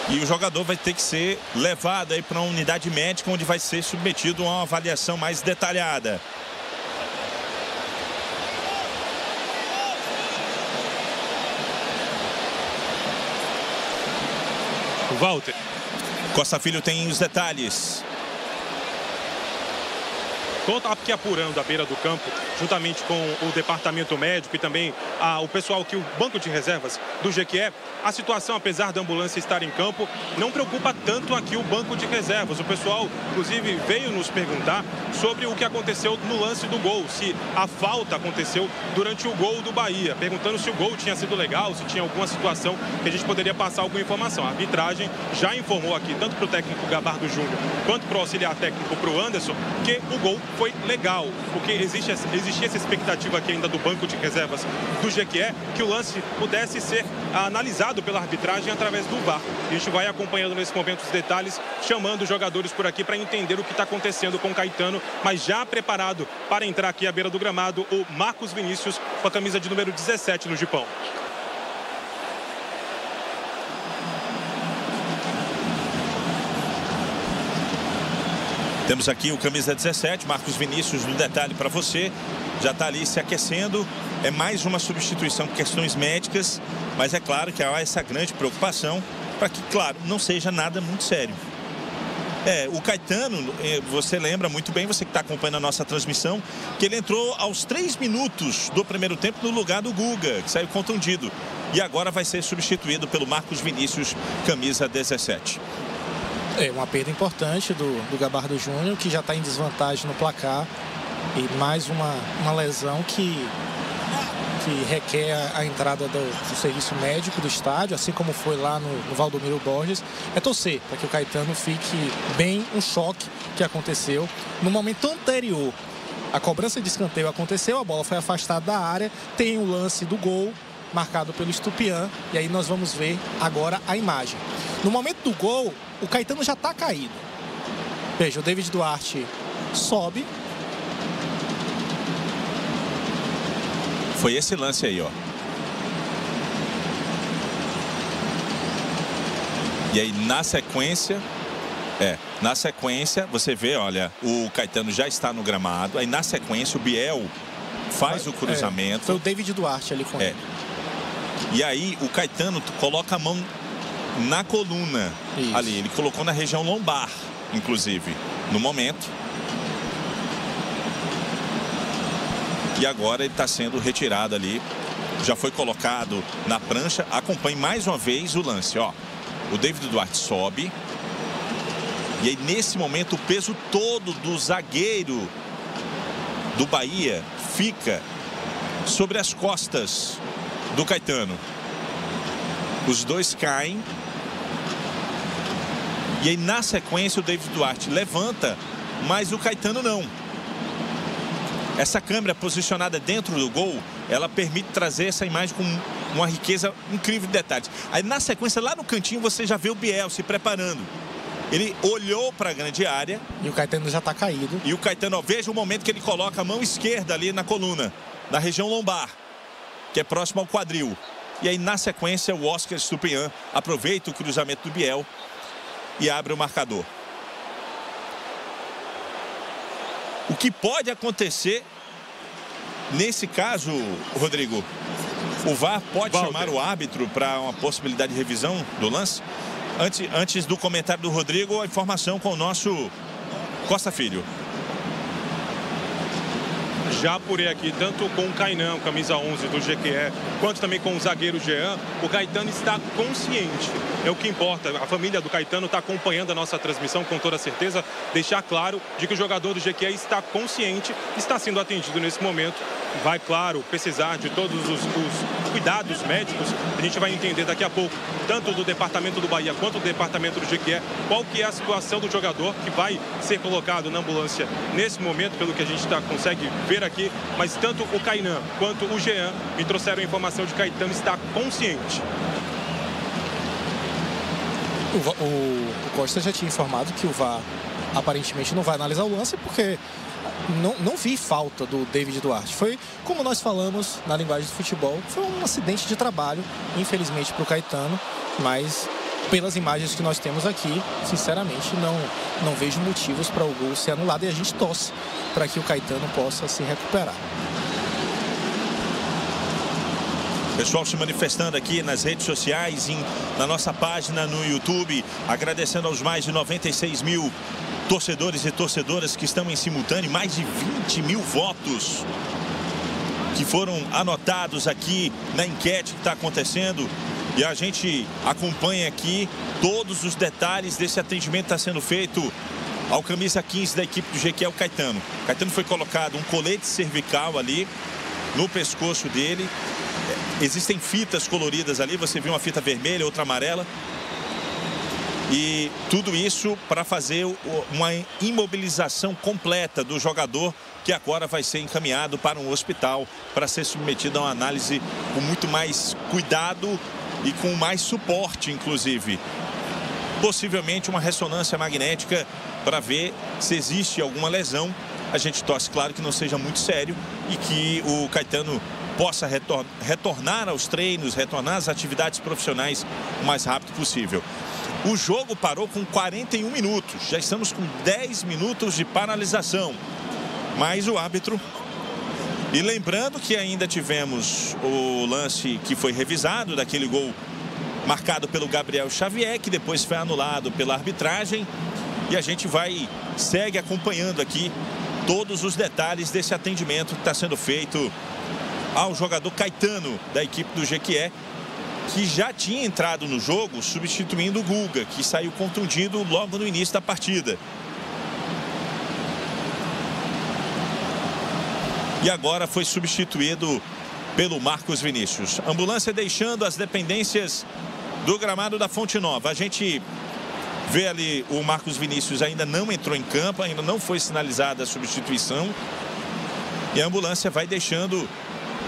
E o jogador vai ter que ser levado aí para uma unidade médica onde vai ser submetido a uma avaliação mais detalhada. Walter. Costa Filho tem os detalhes. Estão aqui apurando à beira do campo, juntamente com o departamento médico e também o pessoal aqui, o banco de reservas do GQE. A situação, apesar da ambulância estar em campo, não preocupa tanto aqui o banco de reservas. O pessoal, inclusive, veio nos perguntar sobre o que aconteceu no lance do gol, se a falta aconteceu durante o gol do Bahia, perguntando se o gol tinha sido legal, se tinha alguma situação que a gente poderia passar alguma informação. A arbitragem já informou aqui, tanto para o técnico Gabardo Júnior, quanto para o auxiliar técnico, para o Anderson, que o gol foi legal, porque existia essa expectativa aqui ainda do banco de reservas do GQE, que o lance pudesse ser analisado pela arbitragem através do VAR. E a gente vai acompanhando nesse momento os detalhes, chamando os jogadores por aqui para entender o que está acontecendo com o Caetano, mas já preparado para entrar aqui à beira do gramado, o Marcos Vinícius com a camisa de número 17 no jipão. Temos aqui o camisa 17, Marcos Vinícius, no detalhe para você. Já está ali se aquecendo. É mais uma substituição por questões médicas, mas é claro que há essa grande preocupação para que, claro, não seja nada muito sério. O Caetano, você lembra muito bem, você que está acompanhando a nossa transmissão, que ele entrou aos 3 minutos do primeiro tempo no lugar do Guga, que saiu contundido. E agora vai ser substituído pelo Marcos Vinícius, camisa 17. É uma perda importante do Gabardo Júnior, que já está em desvantagem no placar. E mais uma lesão que requer a entrada do serviço médico do estádio, assim como foi lá no Valdomiro Borges. É torcer para que o Caetano fique bem. Um choque que aconteceu no momento anterior. A cobrança de escanteio aconteceu, a bola foi afastada da área, tem o lance do gol, marcado pelo Estupiñán, e aí nós vamos ver agora a imagem. No momento do gol, o Caetano já está caído. Veja, o David Duarte sobe. Foi esse lance aí, ó. E aí, na sequência, você vê, olha, o Caetano já está no gramado. Aí, na sequência, o Biel faz o cruzamento. Foi o David Duarte ali com ele. E aí, o Caetano coloca a mão na coluna. Isso. Ali. Ele colocou na região lombar, inclusive, no momento. E agora ele está sendo retirado ali. Já foi colocado na prancha. Acompanhe mais uma vez o lance, ó. O David Duarte sobe. E aí, nesse momento, o peso todo do zagueiro do Bahia fica sobre as costas do Caetano. Os dois caem. E aí, na sequência, o David Duarte levanta, mas o Caetano não. Essa câmera posicionada dentro do gol, ela permite trazer essa imagem com uma riqueza incrível de detalhes. Aí, na sequência, lá no cantinho, você já vê o Biel se preparando. Ele olhou para a grande área. E o Caetano já está caído. E o Caetano, ó, veja o momento que ele coloca a mão esquerda ali na coluna, na região lombar, que é próximo ao quadril. E aí, na sequência, o Oscar Estupiñán aproveita o cruzamento do Biel e abre o marcador. O que pode acontecer nesse caso, Rodrigo? O VAR pode chamar o árbitro para uma possibilidade de revisão do lance? Antes do comentário do Rodrigo, a informação com o nosso Costa Filho. Já apurei aqui, tanto com o Caetano, camisa 11 do GQE, quanto também com o zagueiro Jean, o Caetano está consciente. É o que importa. A família do Caetano está acompanhando a nossa transmissão, com toda certeza. Deixar claro de que o jogador do GQE está consciente, está sendo atendido nesse momento. Vai, claro, precisar de todos os cuidados médicos. A gente vai entender daqui a pouco, tanto do departamento do Bahia quanto do departamento do GQE, qual que é a situação do jogador que vai ser colocado na ambulância nesse momento, pelo que a gente consegue ver aqui. Mas tanto o Caetano quanto o Jean me trouxeram a informação de que Caetano está consciente. O Costa já tinha informado que o VAR aparentemente não vai analisar o lance, porque não vi falta do David Duarte. Foi, como nós falamos na linguagem do futebol, foi um acidente de trabalho, infelizmente, para o Caetano. Mas pelas imagens que nós temos aqui, sinceramente, não vejo motivos para o gol ser anulado, e a gente torce para que o Caetano possa se recuperar. Pessoal se manifestando aqui nas redes sociais, na nossa página no YouTube, agradecendo aos mais de 96 mil torcedores e torcedoras que estão em simultâneo, mais de 20 mil votos que foram anotados aqui na enquete que está acontecendo. E a gente acompanha aqui todos os detalhes desse atendimento que está sendo feito ao camisa 15 da equipe do GQ, é o Caetano. O Caetano foi colocado um colete cervical ali no pescoço dele. Existem fitas coloridas ali, você viu uma fita vermelha, outra amarela. E tudo isso para fazer uma imobilização completa do jogador, que agora vai ser encaminhado para um hospital para ser submetido a uma análise com muito mais cuidado e com mais suporte, inclusive. Possivelmente uma ressonância magnética para ver se existe alguma lesão. A gente torce, claro, que não seja muito sério e que o Caetano possa retornar aos treinos, retornar às atividades profissionais o mais rápido possível. O jogo parou com 41 minutos, já estamos com 10 minutos de paralisação. Mas o árbitro... E lembrando que ainda tivemos o lance que foi revisado, daquele gol marcado pelo Gabriel Xavier, que depois foi anulado pela arbitragem. E a gente segue acompanhando aqui todos os detalhes desse atendimento que está sendo feito ao jogador Caetano, da equipe do Jequié, que já tinha entrado no jogo substituindo o Guga, que saiu contundido logo no início da partida. E agora foi substituído pelo Marcos Vinícius. Ambulância deixando as dependências do gramado da Fonte Nova. A gente vê ali o Marcos Vinícius ainda não entrou em campo, ainda não foi sinalizada a substituição. E a ambulância vai deixando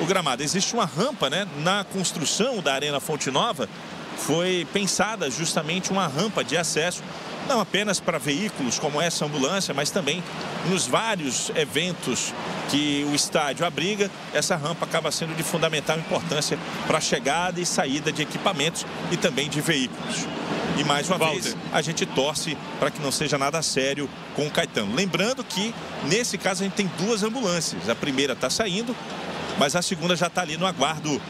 o gramado. Existe uma rampa, né? Na construção da Arena Fonte Nova foi pensada justamente uma rampa de acesso, não apenas para veículos como essa ambulância, mas também nos vários eventos que o estádio abriga. Essa rampa acaba sendo de fundamental importância para a chegada e saída de equipamentos e também de veículos. E mais uma vez, a gente torce para que não seja nada sério com o Caetano. Lembrando que, nesse caso, a gente tem duas ambulâncias. A primeira está saindo, mas a segunda já está ali no aguardo.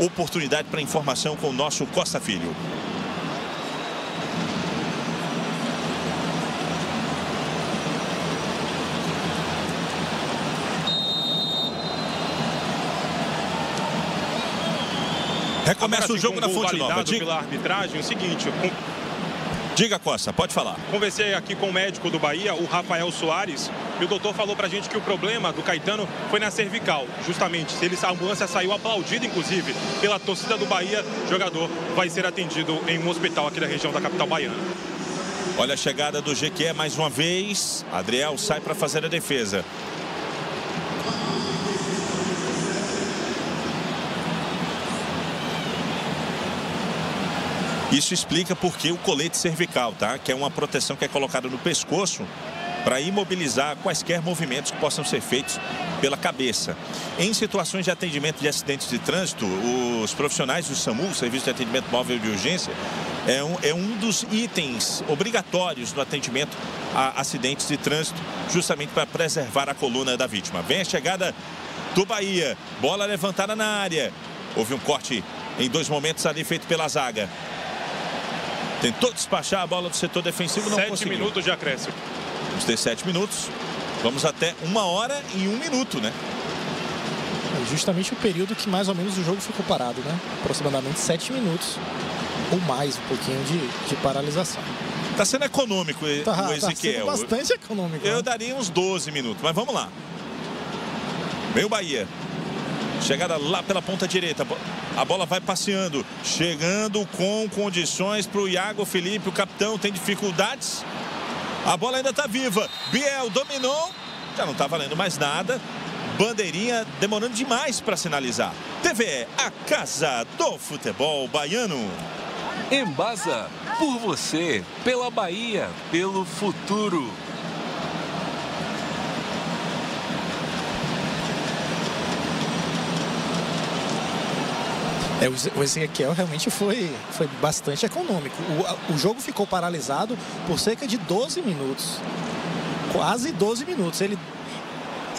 Oportunidade para informação com o nosso Costa Filho. Recomeça agora, o jogo na Fonte Nova. Diga. Pela arbitragem, o seguinte... Diga, Costa, pode falar. Conversei aqui com o médico do Bahia, o Rafael Soares, e o doutor falou pra gente que o problema do Caetano foi na cervical, justamente. A ambulância saiu aplaudida, inclusive, pela torcida do Bahia. O jogador vai ser atendido em um hospital aqui da região da capital baiana. Olha a chegada do GQ mais uma vez. Adriel sai para fazer a defesa. Isso explica porque o colete cervical, tá? Que é uma proteção que é colocada no pescoço para imobilizar quaisquer movimentos que possam ser feitos pela cabeça. Em situações de atendimento de acidentes de trânsito, os profissionais do SAMU, o Serviço de Atendimento Móvel de Urgência, é um dos itens obrigatórios no atendimento a acidentes de trânsito, justamente para preservar a coluna da vítima. Vem a chegada do Bahia, bola levantada na área. Houve um corte em dois momentos ali feito pela zaga. Tentou despachar a bola do setor defensivo, não conseguiu. 7 minutos de acréscimo. Vamos ter 7 minutos. Vamos até 1h01min, né? É justamente o período que mais ou menos o jogo ficou parado, né? Aproximadamente 7 minutos ou mais, um pouquinho de paralisação. Está sendo econômico o Ezequiel. Tá sendo bastante econômico. Eu daria uns 12 minutos, mas vamos lá. Vem o Bahia. Chegada lá pela ponta direita. A bola vai passeando. Chegando com condições para o Iago Felipe. O capitão tem dificuldades. A bola ainda está viva. Biel dominou. Já não está valendo mais nada. Bandeirinha demorando demais para sinalizar. TVE, a casa do futebol baiano. Embasa, por você, pela Bahia, pelo futuro. O Ezequiel realmente foi bastante econômico. O jogo ficou paralisado por cerca de 12 minutos. Quase 12 minutos. Ele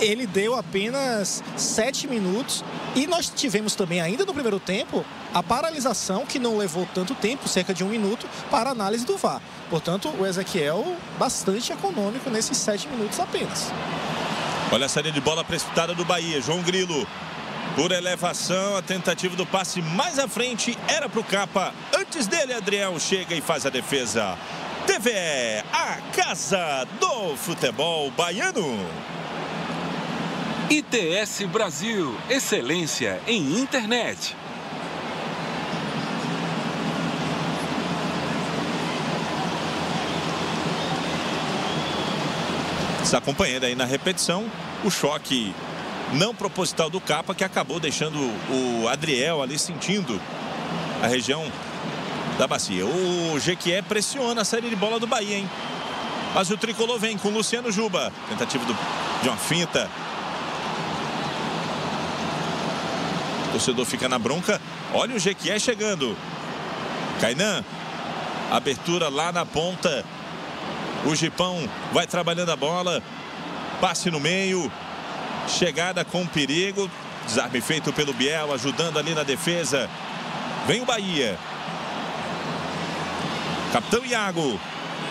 ele deu apenas 7 minutos. E nós tivemos também, ainda no primeiro tempo, a paralisação, que não levou tanto tempo, cerca de 1 minuto, para análise do VAR. Portanto, o Ezequiel bastante econômico nesses 7 minutos apenas. Olha a saída de bola precipitada do Bahia. João Grilo, por elevação, a tentativa do passe mais à frente era para o Capa. Antes dele, Adriel chega e faz a defesa. TV, a casa do futebol baiano. ITS Brasil, excelência em internet. Está acompanhando aí na repetição o choque não proposital do Capa, que acabou deixando o Adriel ali sentindo a região da bacia. O Jequié pressiona a série de bola do Bahia, hein? Mas o tricolor vem com o Luciano Juba. Tentativa de uma finta. O torcedor fica na bronca. Olha o Jequié chegando. Cainan. Abertura lá na ponta. O Gipão vai trabalhando a bola. Passe no meio. Chegada com perigo. Desarme feito pelo Biel, ajudando ali na defesa. Vem o Bahia. Capitão Iago,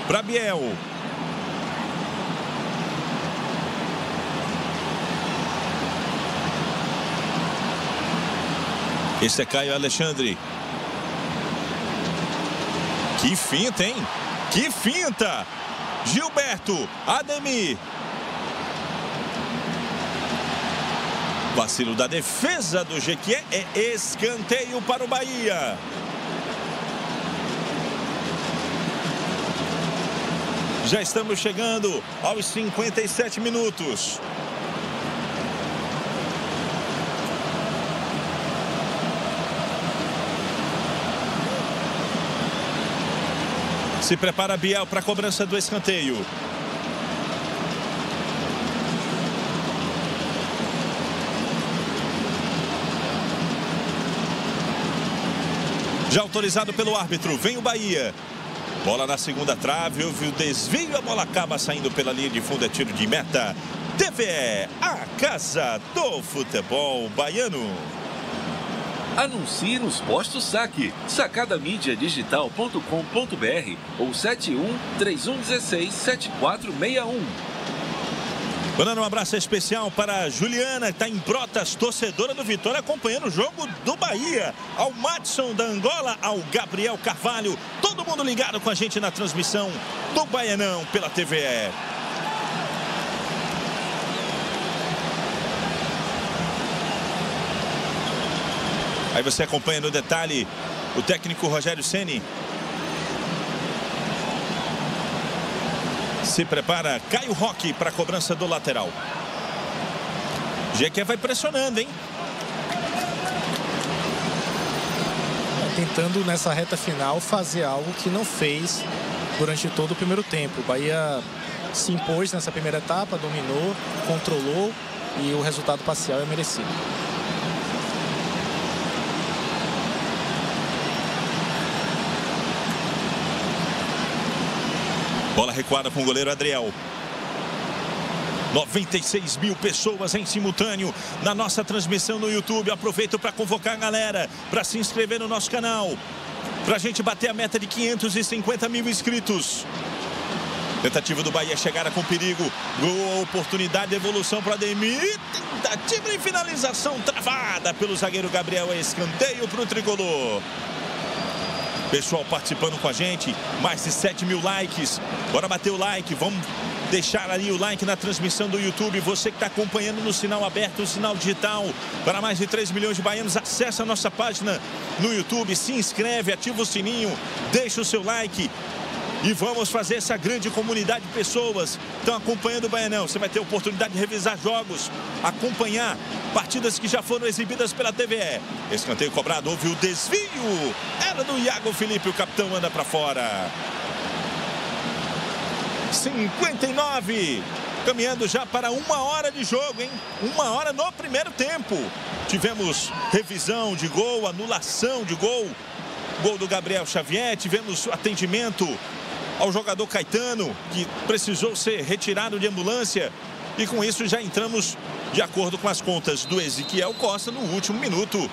para Biel. Esse é Caio Alexandre. Que finta, hein? Que finta! Gilberto, Ademir. Vacilo da defesa do Jequié. É escanteio para o Bahia. Já estamos chegando aos 57 minutos. Se prepara Biel para a cobrança do escanteio. Já autorizado pelo árbitro, vem o Bahia. Bola na segunda trave, houve o desvio, a bola acaba saindo pela linha de fundo, é tiro de meta. TVE, a casa do futebol baiano. Anuncie nos postos saque, sacadamídiadigital.com.br ou 71-3116-7461. Mandando um abraço especial para a Juliana, que está em Brotas, torcedora do Vitória, acompanhando o jogo do Bahia. Ao Madison da Angola, ao Gabriel Carvalho, todo mundo ligado com a gente na transmissão do Baianão pela TVE. Aí você acompanha no detalhe o técnico Rogério Ceni. Se prepara Caio Roque para a cobrança do lateral. Jequié vai pressionando, hein? Tentando nessa reta final fazer algo que não fez durante todo o primeiro tempo. O Bahia se impôs nessa primeira etapa, dominou, controlou e o resultado parcial é merecido. Bola recuada com o goleiro Adriel. 96 mil pessoas em simultâneo na nossa transmissão no YouTube. Aproveito para convocar a galera para se inscrever no nosso canal, para a gente bater a meta de 550 mil inscritos. Tentativa do Bahia, chegada com perigo. Boa oportunidade, evolução para Ademir. Tentativa e finalização travada pelo zagueiro Gabriel. Escanteio para o tricolor. Pessoal participando com a gente, mais de 7 mil likes. Bora bater o like, vamos deixar ali o like na transmissão do YouTube. Você que está acompanhando no sinal aberto, o sinal digital. Para mais de 3 milhões de baianos, acessa a nossa página no YouTube, se inscreve, ativa o sininho, deixa o seu like. E vamos fazer essa grande comunidade de pessoas que estão acompanhando o Baianão. Você vai ter a oportunidade de revisar jogos, acompanhar partidas que já foram exibidas pela TVE. Escanteio cobrado, houve o desvio. Era do Iago Felipe, o capitão anda para fora. 59. Caminhando já para 1 hora de jogo, hein? 1 hora no primeiro tempo. Tivemos revisão de gol, anulação de gol. Gol do Gabriel Xavier, tivemos atendimento ao jogador Caetano, que precisou ser retirado de ambulância E com isso já entramos, de acordo com as contas do Ezequiel Costa, no último minuto.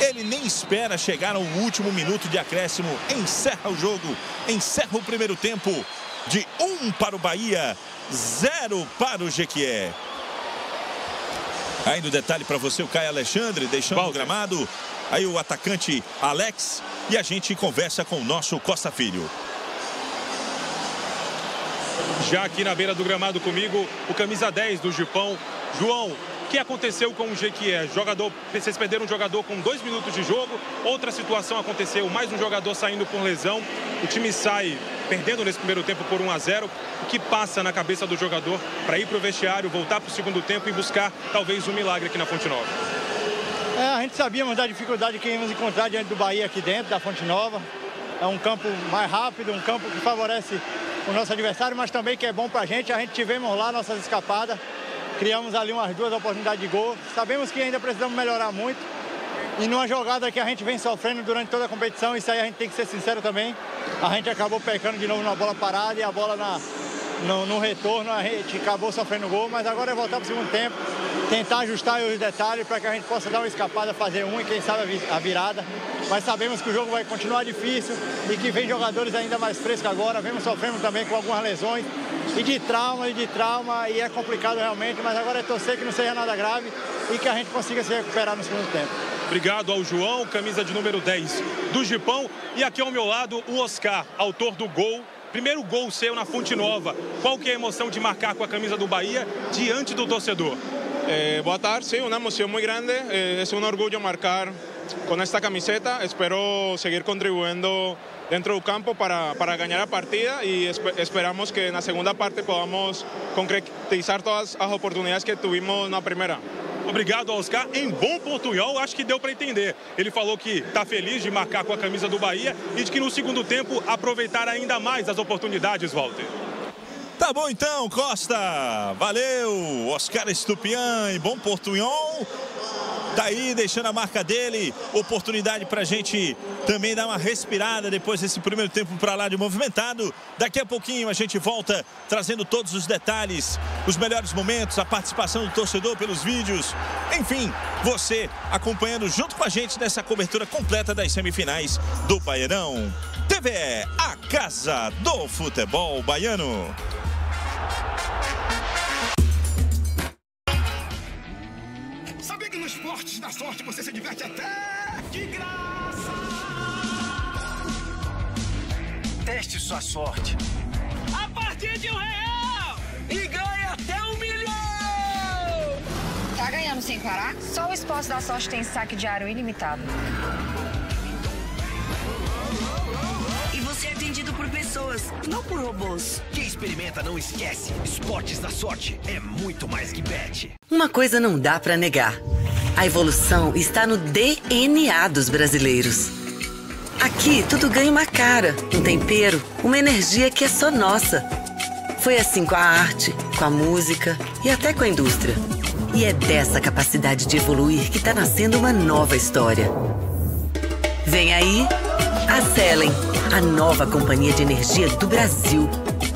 Ele nem espera chegar ao último minuto de acréscimo. Encerra o jogo, encerra o primeiro tempo de 1 para o Bahia, 0 para o Jequié. Ainda um detalhe para você, o Caio Alexandre deixando o gramado. Aí o atacante Alex e a gente conversa com o nosso Costa Filho. Já aqui na beira do gramado comigo, o camisa 10 do Gipão, João. O que aconteceu com o Jequié? Vocês perderam um jogador com 2 minutos de jogo. Outra situação aconteceu, mais um jogador saindo por lesão. O time sai perdendo nesse primeiro tempo por 1 a 0. O que passa na cabeça do jogador para ir para o vestiário, voltar para o segundo tempo e buscar talvez um milagre aqui na Fonte Nova? É, a gente sabíamos da dificuldade que íamos encontrar diante do Bahia aqui dentro da Fonte Nova. É um campo mais rápido, um campo que favorece o nosso adversário, mas também que é bom para a gente tivemos lá nossas escapadas. Criamos ali umas 2 oportunidades de gol. Sabemos que ainda precisamos melhorar muito. E numa jogada que a gente vem sofrendo durante toda a competição, isso aí a gente tem que ser sincero também. A gente acabou pecando de novo na bola parada e a bola no retorno. A gente acabou sofrendo gol, mas agora é voltar para o segundo tempo. Tentar ajustar os detalhes para que a gente possa dar uma escapada, fazer um e quem sabe a virada. Mas sabemos que o jogo vai continuar difícil e que vem jogadores ainda mais frescos agora. Vemos sofrendo também com algumas lesões e de trauma, e é complicado realmente, mas agora é torcer que não seja nada grave e que a gente consiga se recuperar no segundo tempo. Obrigado ao João, camisa de número 10 do Gipão. E aqui ao meu lado o Oscar, autor do gol. Primeiro gol seu na Fonte Nova. Qual que é a emoção de marcar com a camisa do Bahia diante do torcedor? Boa tarde, sim, uma emoção muito grande, é um orgulho marcar com esta camiseta. Espero seguir contribuindo dentro do campo para ganhar a partida e esperamos que na segunda parte podamos concretizar todas as oportunidades que tivemos na primeira. Obrigado, Oscar. Em bom portunhol, acho que deu para entender. Ele falou que está feliz de marcar com a camisa do Bahia e de que no segundo tempo aproveitar ainda mais as oportunidades, Walter. Tá bom então, Costa. Valeu, Oscar Estupiñán, em bom portunhol. Tá aí, deixando a marca dele. Oportunidade pra gente também dar uma respirada depois desse primeiro tempo pra lá de movimentado. Daqui a pouquinho a gente volta trazendo todos os detalhes, os melhores momentos, a participação do torcedor pelos vídeos. Enfim, você acompanhando junto com a gente nessa cobertura completa das semifinais do Baianão. TV, a casa do futebol baiano. Esportes da Sorte, você se diverte até de graça! Teste sua sorte a partir de R$1 e ganhe até R$1 milhão! Tá ganhando sem parar? Só o Esportes da Sorte tem saque diário ilimitado. E você é atendido por pessoas, não por robôs. Quem experimenta não esquece. Esportes da Sorte é muito mais que bet. Uma coisa não dá pra negar. A evolução está no DNA dos brasileiros. Aqui, tudo ganha uma cara, um tempero, uma energia que é só nossa. Foi assim com a arte, com a música e até com a indústria. E é dessa capacidade de evoluir que está nascendo uma nova história. Vem aí, a Selen, a nova companhia de energia do Brasil.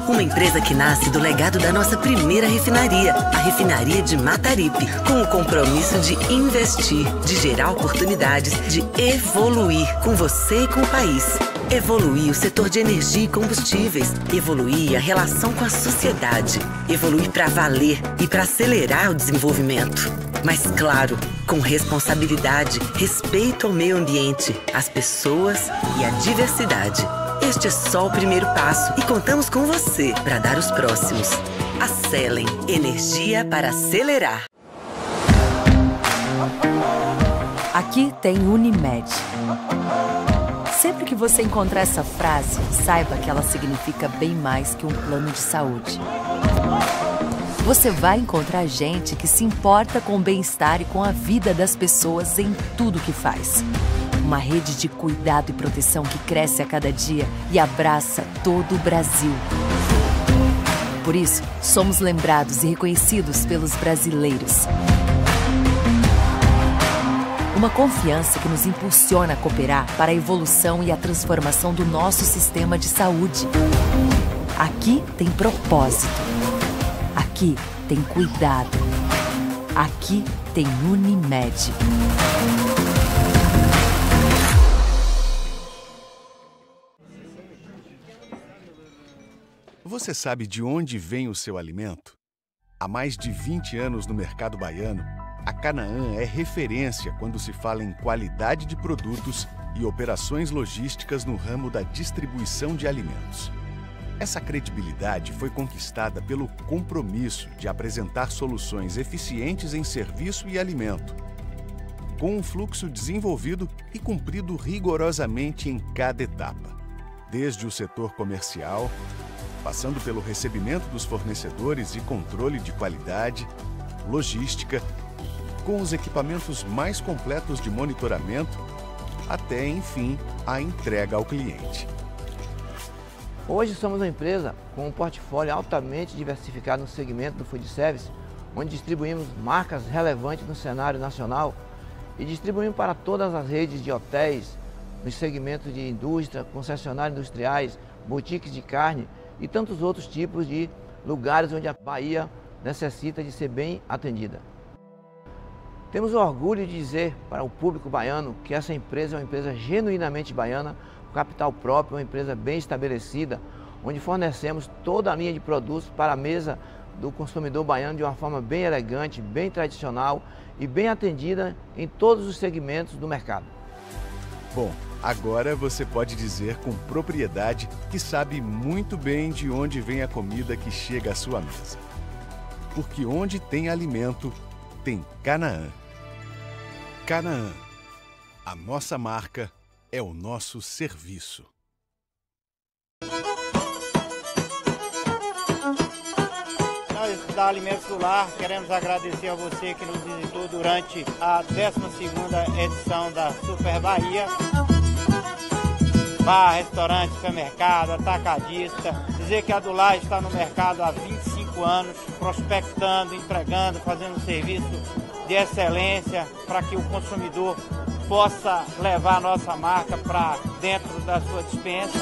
Uma empresa que nasce do legado da nossa primeira refinaria, a refinaria de Mataripe, com o compromisso de investir, de gerar oportunidades, de evoluir com você e com o país. Evoluir o setor de energia e combustíveis, evoluir a relação com a sociedade, evoluir para valer e para acelerar o desenvolvimento. Mas claro, com responsabilidade, respeito ao meio ambiente, às pessoas e à diversidade. Este é só o primeiro passo e contamos com você para dar os próximos. Acelem, energia para acelerar. Aqui tem Unimed. Sempre que você encontrar essa frase, saiba que ela significa bem mais que um plano de saúde. Você vai encontrar gente que se importa com o bem-estar e com a vida das pessoas em tudo que faz. Uma rede de cuidado e proteção que cresce a cada dia e abraça todo o Brasil. Por isso, somos lembrados e reconhecidos pelos brasileiros. Uma confiança que nos impulsiona a cooperar para a evolução e a transformação do nosso sistema de saúde. Aqui tem propósito. Aqui tem cuidado. Aqui tem Unimed. Você sabe de onde vem o seu alimento? Há mais de 20 anos no mercado baiano, a Canaã é referência quando se fala em qualidade de produtos e operações logísticas no ramo da distribuição de alimentos. Essa credibilidade foi conquistada pelo compromisso de apresentar soluções eficientes em serviço e alimento, com um fluxo desenvolvido e cumprido rigorosamente em cada etapa, desde o setor comercial, passando pelo recebimento dos fornecedores e controle de qualidade, logística, com os equipamentos mais completos de monitoramento, até, enfim, a entrega ao cliente. Hoje somos uma empresa com um portfólio altamente diversificado no segmento do food service, onde distribuímos marcas relevantes no cenário nacional e distribuímos para todas as redes de hotéis, nos segmentos de indústria, concessionários industriais, boutiques de carne e tantos outros tipos de lugares onde a Bahia necessita de ser bem atendida. Temos o orgulho de dizer para o público baiano que essa empresa é uma empresa genuinamente baiana, com capital próprio, uma empresa bem estabelecida, onde fornecemos toda a linha de produtos para a mesa do consumidor baiano de uma forma bem elegante, bem tradicional e bem atendida em todos os segmentos do mercado. Bom, agora você pode dizer com propriedade que sabe muito bem de onde vem a comida que chega à sua mesa. Porque onde tem alimento, tem Canaã. Canaã, a nossa marca é o nosso serviço. Nós da Alimentos Dulá queremos agradecer a você que nos visitou durante a 12ª edição da Super Bahia. Bar, restaurante, supermercado, atacadista. Dizer que a Dulá está no mercado há 25 anos, prospectando, entregando, fazendo um serviço de excelência para que o consumidor possa levar a nossa marca para dentro da sua despensa.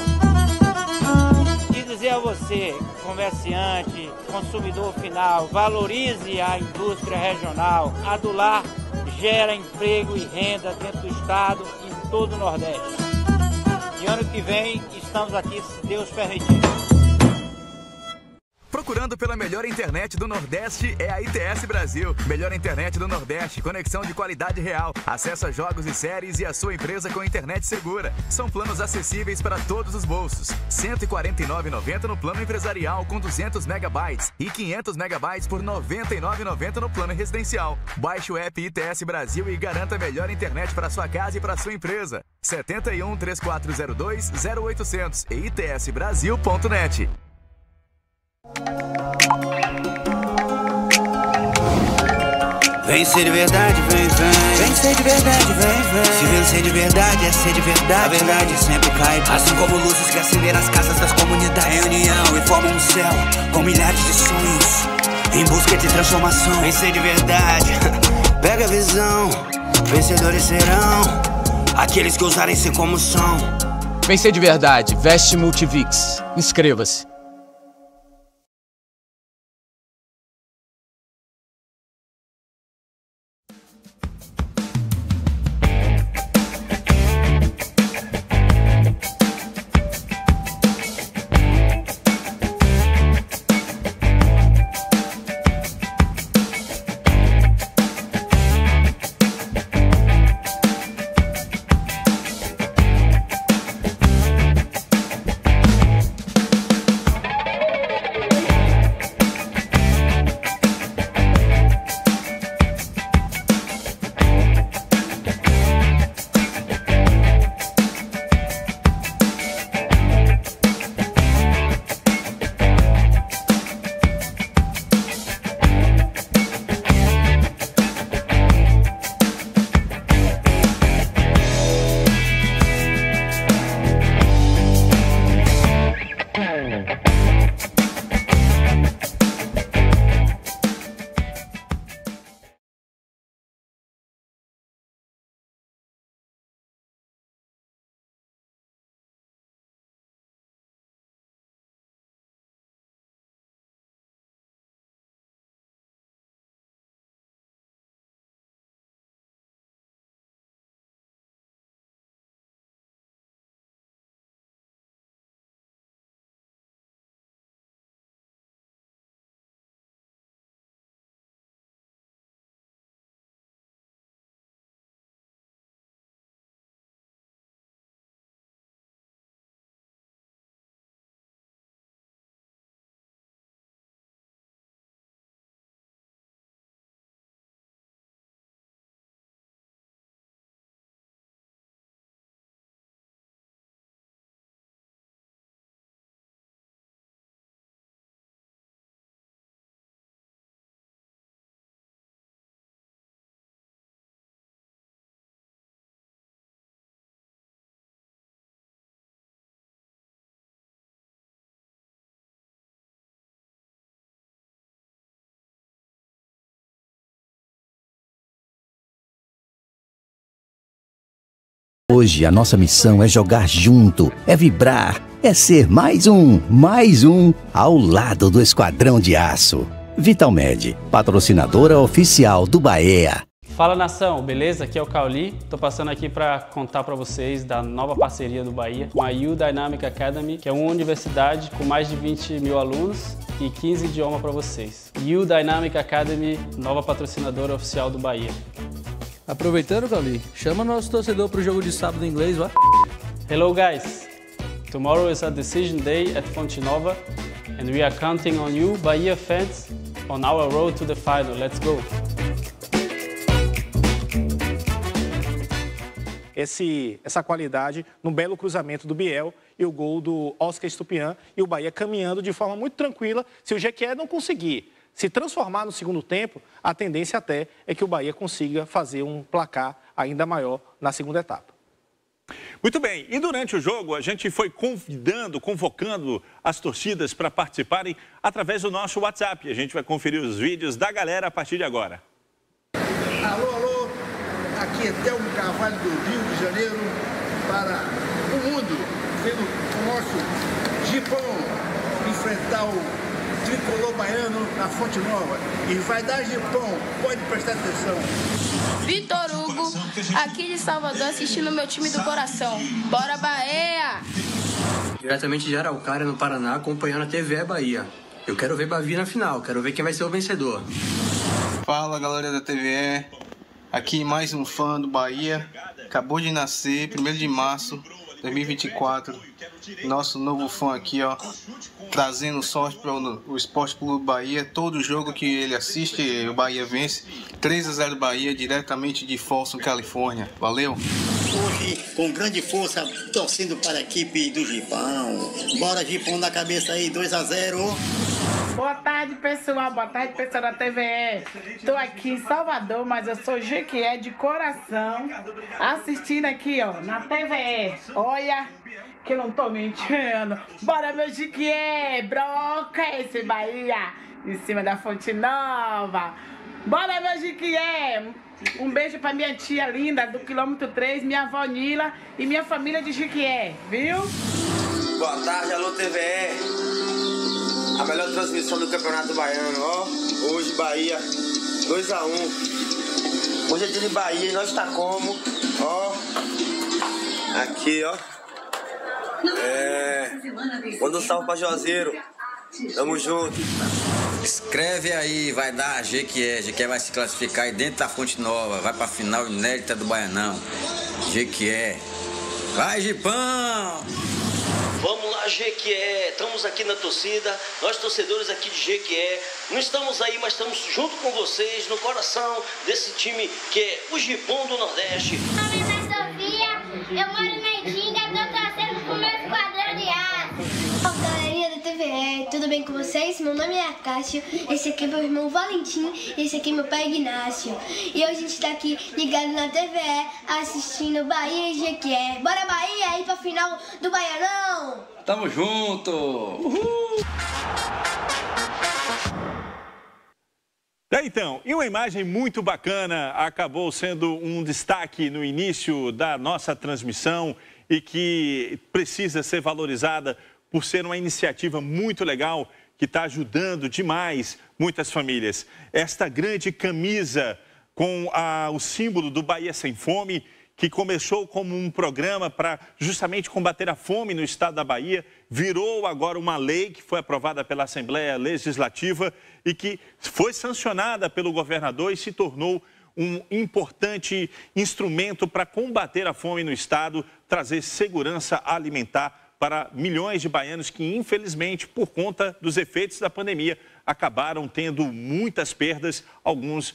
E dizer a você, comerciante, consumidor final, valorize a indústria regional. A Dulá gera emprego e renda dentro do estado e em todo o Nordeste. E ano que vem estamos aqui, se Deus permitir. Procurando pela melhor internet do Nordeste é a ITS Brasil. Melhor internet do Nordeste, conexão de qualidade real. Acesse jogos e séries e a sua empresa com internet segura. São planos acessíveis para todos os bolsos. R$ 149,90 no plano empresarial com 200 megabytes e 500 megabytes por R$ 99,90 no plano residencial. Baixe o app ITS Brasil e garanta a melhor internet para sua casa e para sua empresa. 71 3402 0800 e itsbrasil.net. Vem ser de verdade, vem, vem. Vem ser de verdade, vem, vem. Se vencer de verdade, é ser de verdade. A verdade sempre cai, assim como luzes que acendem as casas das comunidades. Em união e formam um céu com milhares de sonhos em busca de transformação. Vem ser de verdade, pega a visão. Vencedores serão aqueles que ousarem ser como são. Vem ser de verdade, veste Multivix. Inscreva-se. Hoje a nossa missão é jogar junto, é vibrar, é ser mais um ao lado do Esquadrão de Aço. Vitalmed, patrocinadora oficial do Bahia. Fala nação, beleza? Aqui é o Cauli, tô passando aqui para contar para vocês da nova parceria do Bahia com a U Dynamic Academy, que é uma universidade com mais de 20 mil alunos e 15 idiomas para vocês. U Dynamic Academy, nova patrocinadora oficial do Bahia. Aproveitando, Cauli, chama nosso torcedor pro jogo de sábado em inglês, vai. Hello guys. Tomorrow is a decision day at Fonte Nova and we are counting on you, Bahia fans, on our road to the final. Let's go. Essa qualidade no belo cruzamento do Biel e o gol do Oscar Estupiñán e o Bahia caminhando de forma muito tranquila. Se o Jequié não conseguir se transformar no segundo tempo, a tendência até é que o Bahia consiga fazer um placar ainda maior na segunda etapa. Muito bem, e durante o jogo a gente foi convocando as torcidas para participarem através do nosso WhatsApp. A gente vai conferir os vídeos da galera a partir de agora. Alô, alô, aqui é Thelmo Carvalho do Rio de Janeiro para o mundo, vendo o nosso Gipão enfrentar o Tricolor Baiano na Fonte Nova. E vai dar de pão, pode prestar atenção. Vitor Hugo, aqui de Salvador, assistindo meu time do coração. Bora, Bahia! Diretamente de Araucária, no Paraná, acompanhando a TV Bahia. Eu quero ver Bavi na final, quero ver quem vai ser o vencedor. Fala, galera da TVE. Aqui mais um fã do Bahia. Acabou de nascer, 1º de março. 2024, nosso novo fã aqui, ó, trazendo sorte para o Esporte Clube Bahia. Todo jogo que ele assiste, o Bahia vence. 3-0 Bahia, diretamente de Folsom, Califórnia. Valeu! Hoje, com grande força, torcendo para a equipe do Gipão. Bora, Gipão, na cabeça aí, 2-0. Boa tarde, pessoal da TVE. Estou aqui em Salvador, mas eu sou Jequié de coração, assistindo aqui, ó, na TVE. Olha, que eu não tô mentindo. Bora, meu Jequié, broca esse Bahia, em cima da Fonte Nova. Bora, meu Jequié. Um beijo pra minha tia linda do quilômetro 3, minha avó Nila e minha família de Jequié, viu? Boa tarde, alô TVE. A melhor transmissão do Campeonato Baiano, ó. Hoje, Bahia, 2-1. Hoje é dia de Bahia e nós tá como, ó. Aqui, ó. Manda um salve pra Juazeiro. Tamo junto. Escreve aí, vai dar a Jequié. Jequié vai se classificar aí dentro da Fonte Nova. Vai pra final inédita do Baianão. Jequié. Vai, Gipão! Vamos lá, Jequié, estamos aqui na torcida, nós torcedores aqui de Jequié, não estamos aí, mas estamos junto com vocês, no coração desse time que é o Gipão do Nordeste. Meu nome é Sofia, eu moro na Itinga, estou torcendo com o meu Esquadrão de Aço. Olá, galerinha do TVE, tudo bem com vocês? Meu nome é Cássio, esse aqui é meu irmão Valentim, esse aqui é meu pai Ignácio. E hoje a gente está aqui ligado na TVE, assistindo Bahia e Jequié. Bora, Bahia, aí pra final do Baianão! Tamo junto! Uhul! Então, e uma imagem muito bacana acabou sendo um destaque no início da nossa transmissão e que precisa ser valorizada por ser uma iniciativa muito legal que está ajudando demais muitas famílias. Esta grande camisa com o símbolo do Bahia Sem Fome, que começou como um programa para justamente combater a fome no estado da Bahia, virou agora uma lei que foi aprovada pela Assembleia Legislativa e que foi sancionada pelo governador e se tornou um importante instrumento para combater a fome no estado, trazer segurança alimentar para milhões de baianos que, infelizmente, por conta dos efeitos da pandemia, acabaram tendo muitas perdas, alguns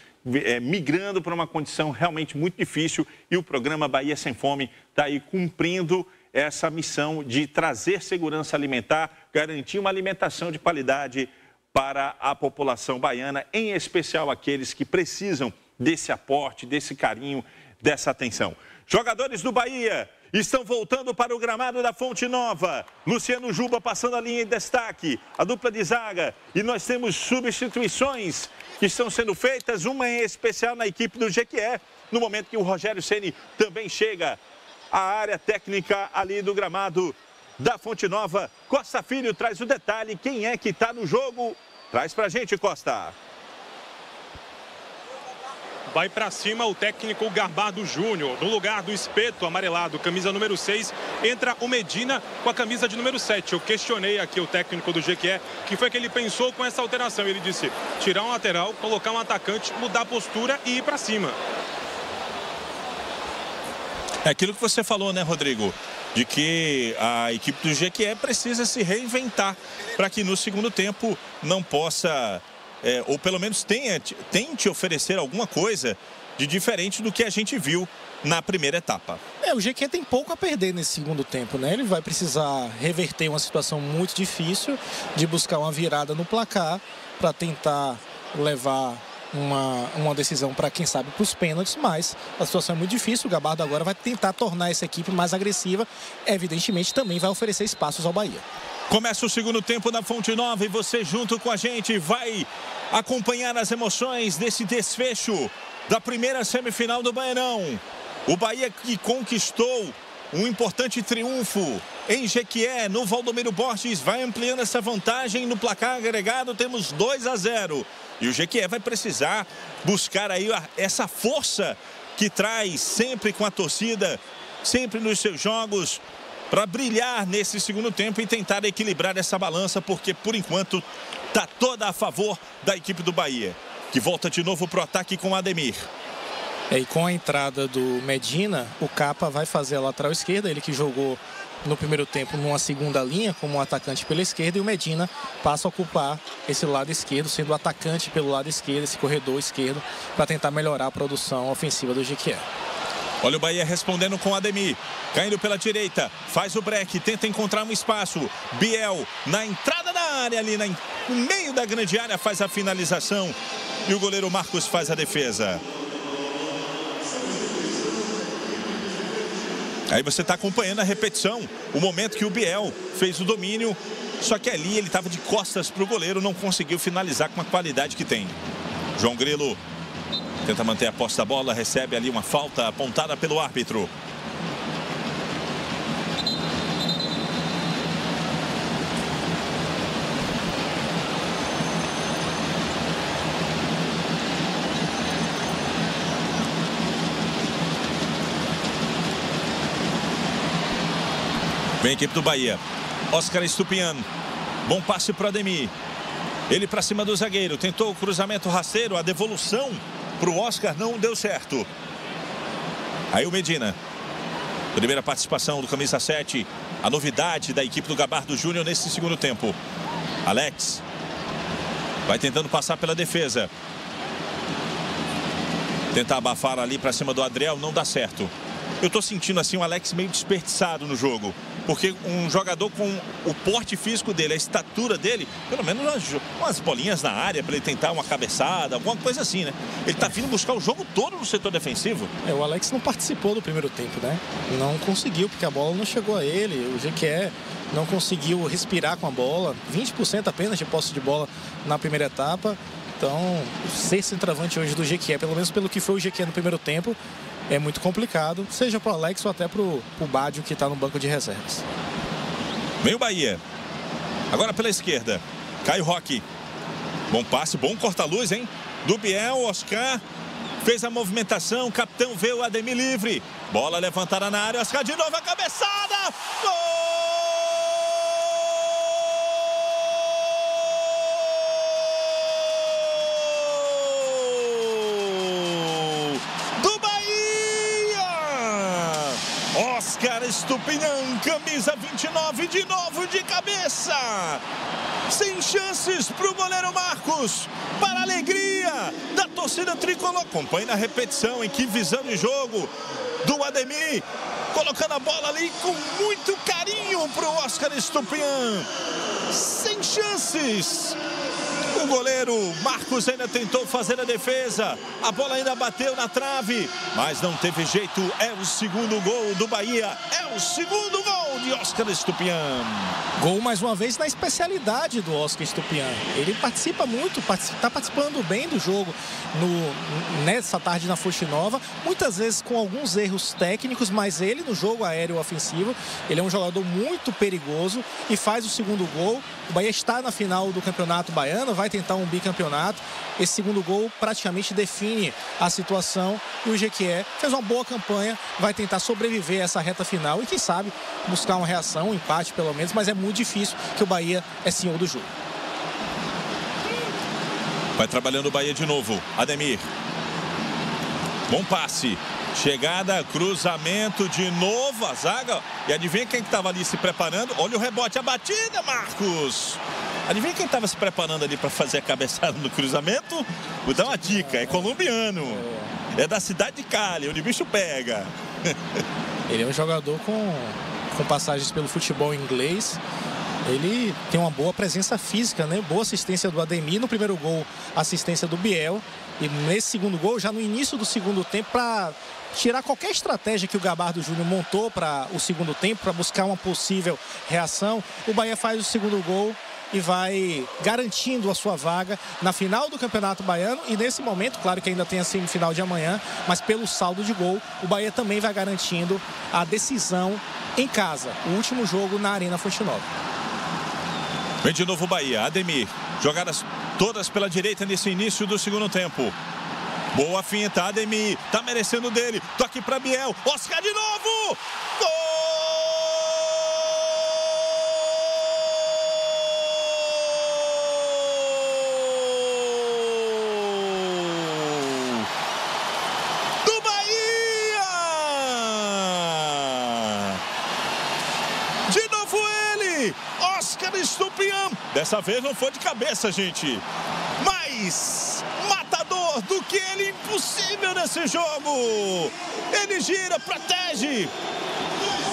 migrando para uma condição realmente muito difícil, e o programa Bahia Sem Fome está aí cumprindo essa missão de trazer segurança alimentar, garantir uma alimentação de qualidade para a população baiana, em especial aqueles que precisam desse aporte, desse carinho, dessa atenção. Jogadores do Bahia estão voltando para o gramado da Fonte Nova. Luciano Juba passando a linha em destaque, a dupla de zaga. E nós temos substituições que estão sendo feitas, uma em especial na equipe do Jequié, no momento que o Rogério Ceni também chega. a área técnica ali do gramado da Fonte Nova. Costa Filho traz o detalhe, quem é que está no jogo? Traz pra gente, Costa. Vai para cima o técnico Gabardo Júnior. No lugar do espeto amarelado, camisa número 6, entra o Medina com a camisa de número 7. Eu questionei aqui o técnico do GQE, que foi que ele pensou com essa alteração. Ele disse, tirar um lateral, colocar um atacante, mudar a postura e ir para cima. É aquilo que você falou, né, Rodrigo? De que a equipe do GQE precisa se reinventar para que no segundo tempo não possa... ou pelo menos tente oferecer alguma coisa de diferente do que a gente viu na primeira etapa. O GQ tem pouco a perder nesse segundo tempo, né? Ele vai precisar reverter uma situação muito difícil de buscar uma virada no placar para tentar levar uma decisão para, quem sabe, para os pênaltis, mas a situação é muito difícil. O Gabardo agora vai tentar tornar essa equipe mais agressiva. Evidentemente, também vai oferecer espaços ao Bahia. Começa o segundo tempo na Fonte Nova e você junto com a gente vai acompanhar as emoções desse desfecho da primeira semifinal do Baianão. O Bahia que conquistou um importante triunfo em Jequié, no Valdomiro Borges, vai ampliando essa vantagem no placar agregado, temos 2-0. E o Jequié vai precisar buscar aí essa força que traz sempre com a torcida, sempre nos seus jogos, para brilhar nesse segundo tempo e tentar equilibrar essa balança, porque por enquanto está toda a favor da equipe do Bahia, que volta de novo para o ataque com o Ademir. E com a entrada do Medina, o Capa vai fazer a lateral esquerda, ele que jogou no primeiro tempo numa segunda linha como um atacante pela esquerda, e o Medina passa a ocupar esse lado esquerdo, sendo o atacante pelo lado esquerdo, esse corredor esquerdo, para tentar melhorar a produção ofensiva do Jequié. Olha o Bahia respondendo com o Ademir, caindo pela direita, faz o break, tenta encontrar um espaço. Biel, na entrada da área, ali no meio da grande área, faz a finalização e o goleiro Marcos faz a defesa. Aí você está acompanhando a repetição, o momento que o Biel fez o domínio, só que ali ele estava de costas para o goleiro, não conseguiu finalizar com a qualidade que tem. João Grilo tenta manter a posse da bola, recebe ali uma falta apontada pelo árbitro. Vem a equipe do Bahia. Oscar Estupiñán. Bom passe para o Ademir. Ele para cima do zagueiro. Tentou o cruzamento rasteiro, a devolução para o Oscar não deu certo. Aí o Medina. Primeira participação do camisa 7. A novidade da equipe do Gabardo Júnior nesse segundo tempo. Alex vai tentando passar pela defesa. Tentar abafar ali para cima do Adriel. Não dá certo. Eu estou sentindo assim o Alex meio desperdiçado no jogo. Porque um jogador com o porte físico dele, a estatura dele, pelo menos umas bolinhas na área para ele tentar uma cabeçada, alguma coisa assim, né? Ele tá vindo buscar o jogo todo no setor defensivo. O Alex não participou do primeiro tempo, né? Não conseguiu, porque a bola não chegou a ele. O GQE não conseguiu respirar com a bola. 20% apenas de posse de bola na primeira etapa. Então, ser centroavante hoje do GQE, pelo menos pelo que foi o GQE no primeiro tempo, é muito complicado, seja para o Alex ou até para o Bádio, que está no banco de reservas. Vem o Bahia. Agora pela esquerda, Caio Roque. Bom passe, bom corta-luz, hein? Do Biel, Oscar fez a movimentação, o capitão vê o Ademir livre. Bola levantada na área, Oscar de novo, a cabeçada! Gol! Oscar Estupiñán, camisa 29, de novo de cabeça. Sem chances para o goleiro Marcos. Para a alegria da torcida tricolor. Acompanhe na repetição, em que visão de jogo do Ademir. Colocando a bola ali com muito carinho para o Oscar Estupiñán. Sem chances. O goleiro Marcos ainda tentou fazer a defesa. A bola ainda bateu na trave, mas não teve jeito. É o segundo gol do Bahia. É o segundo gol. Gol de Oscar Estupiñán. Gol mais uma vez na especialidade do Oscar Estupiñán. Ele participa muito, está participando bem do jogo nessa tarde na Fonte Nova. Muitas vezes com alguns erros técnicos, mas ele no jogo aéreo ofensivo, ele é um jogador muito perigoso e faz o segundo gol. O Bahia está na final do Campeonato Baiano, vai tentar um bicampeonato. Esse segundo gol praticamente define a situação e o Jequié fez uma boa campanha, vai tentar sobreviver a essa reta final e quem sabe buscar uma reação, um empate pelo menos, mas é muito difícil que o Bahia é senhor do jogo. Vai trabalhando o Bahia de novo, Ademir. Bom passe, chegada, cruzamento de novo, a zaga. E adivinha quem estava ali se preparando? Olha o rebote, a batida, Marcos. Adivinha quem estava se preparando ali para fazer a cabeçada no cruzamento? Vou dar uma dica, é colombiano. É da cidade de Cali, onde o bicho pega. Ele é um jogador com passagens pelo futebol inglês. Ele tem uma boa presença física, né? Boa assistência do Ademir. No primeiro gol, assistência do Biel. E nesse segundo gol, já no início do segundo tempo, para tirar qualquer estratégia que o Gabardo Júnior montou para o segundo tempo, para buscar uma possível reação, o Bahia faz o segundo gol e vai garantindo a sua vaga na final do Campeonato Baiano. E nesse momento, claro que ainda tem a semifinal de amanhã, mas pelo saldo de gol, o Bahia também vai garantindo a decisão em casa. O último jogo na Arena Fonte Nova. Vem de novo o Bahia, Ademir. Jogadas todas pela direita nesse início do segundo tempo. Boa finta, Ademir. Tá merecendo dele. Toque para Biel. Oscar de novo! Gol! Estupiñán, dessa vez não foi de cabeça, gente, mas matador do que ele, impossível nesse jogo. Ele gira, protege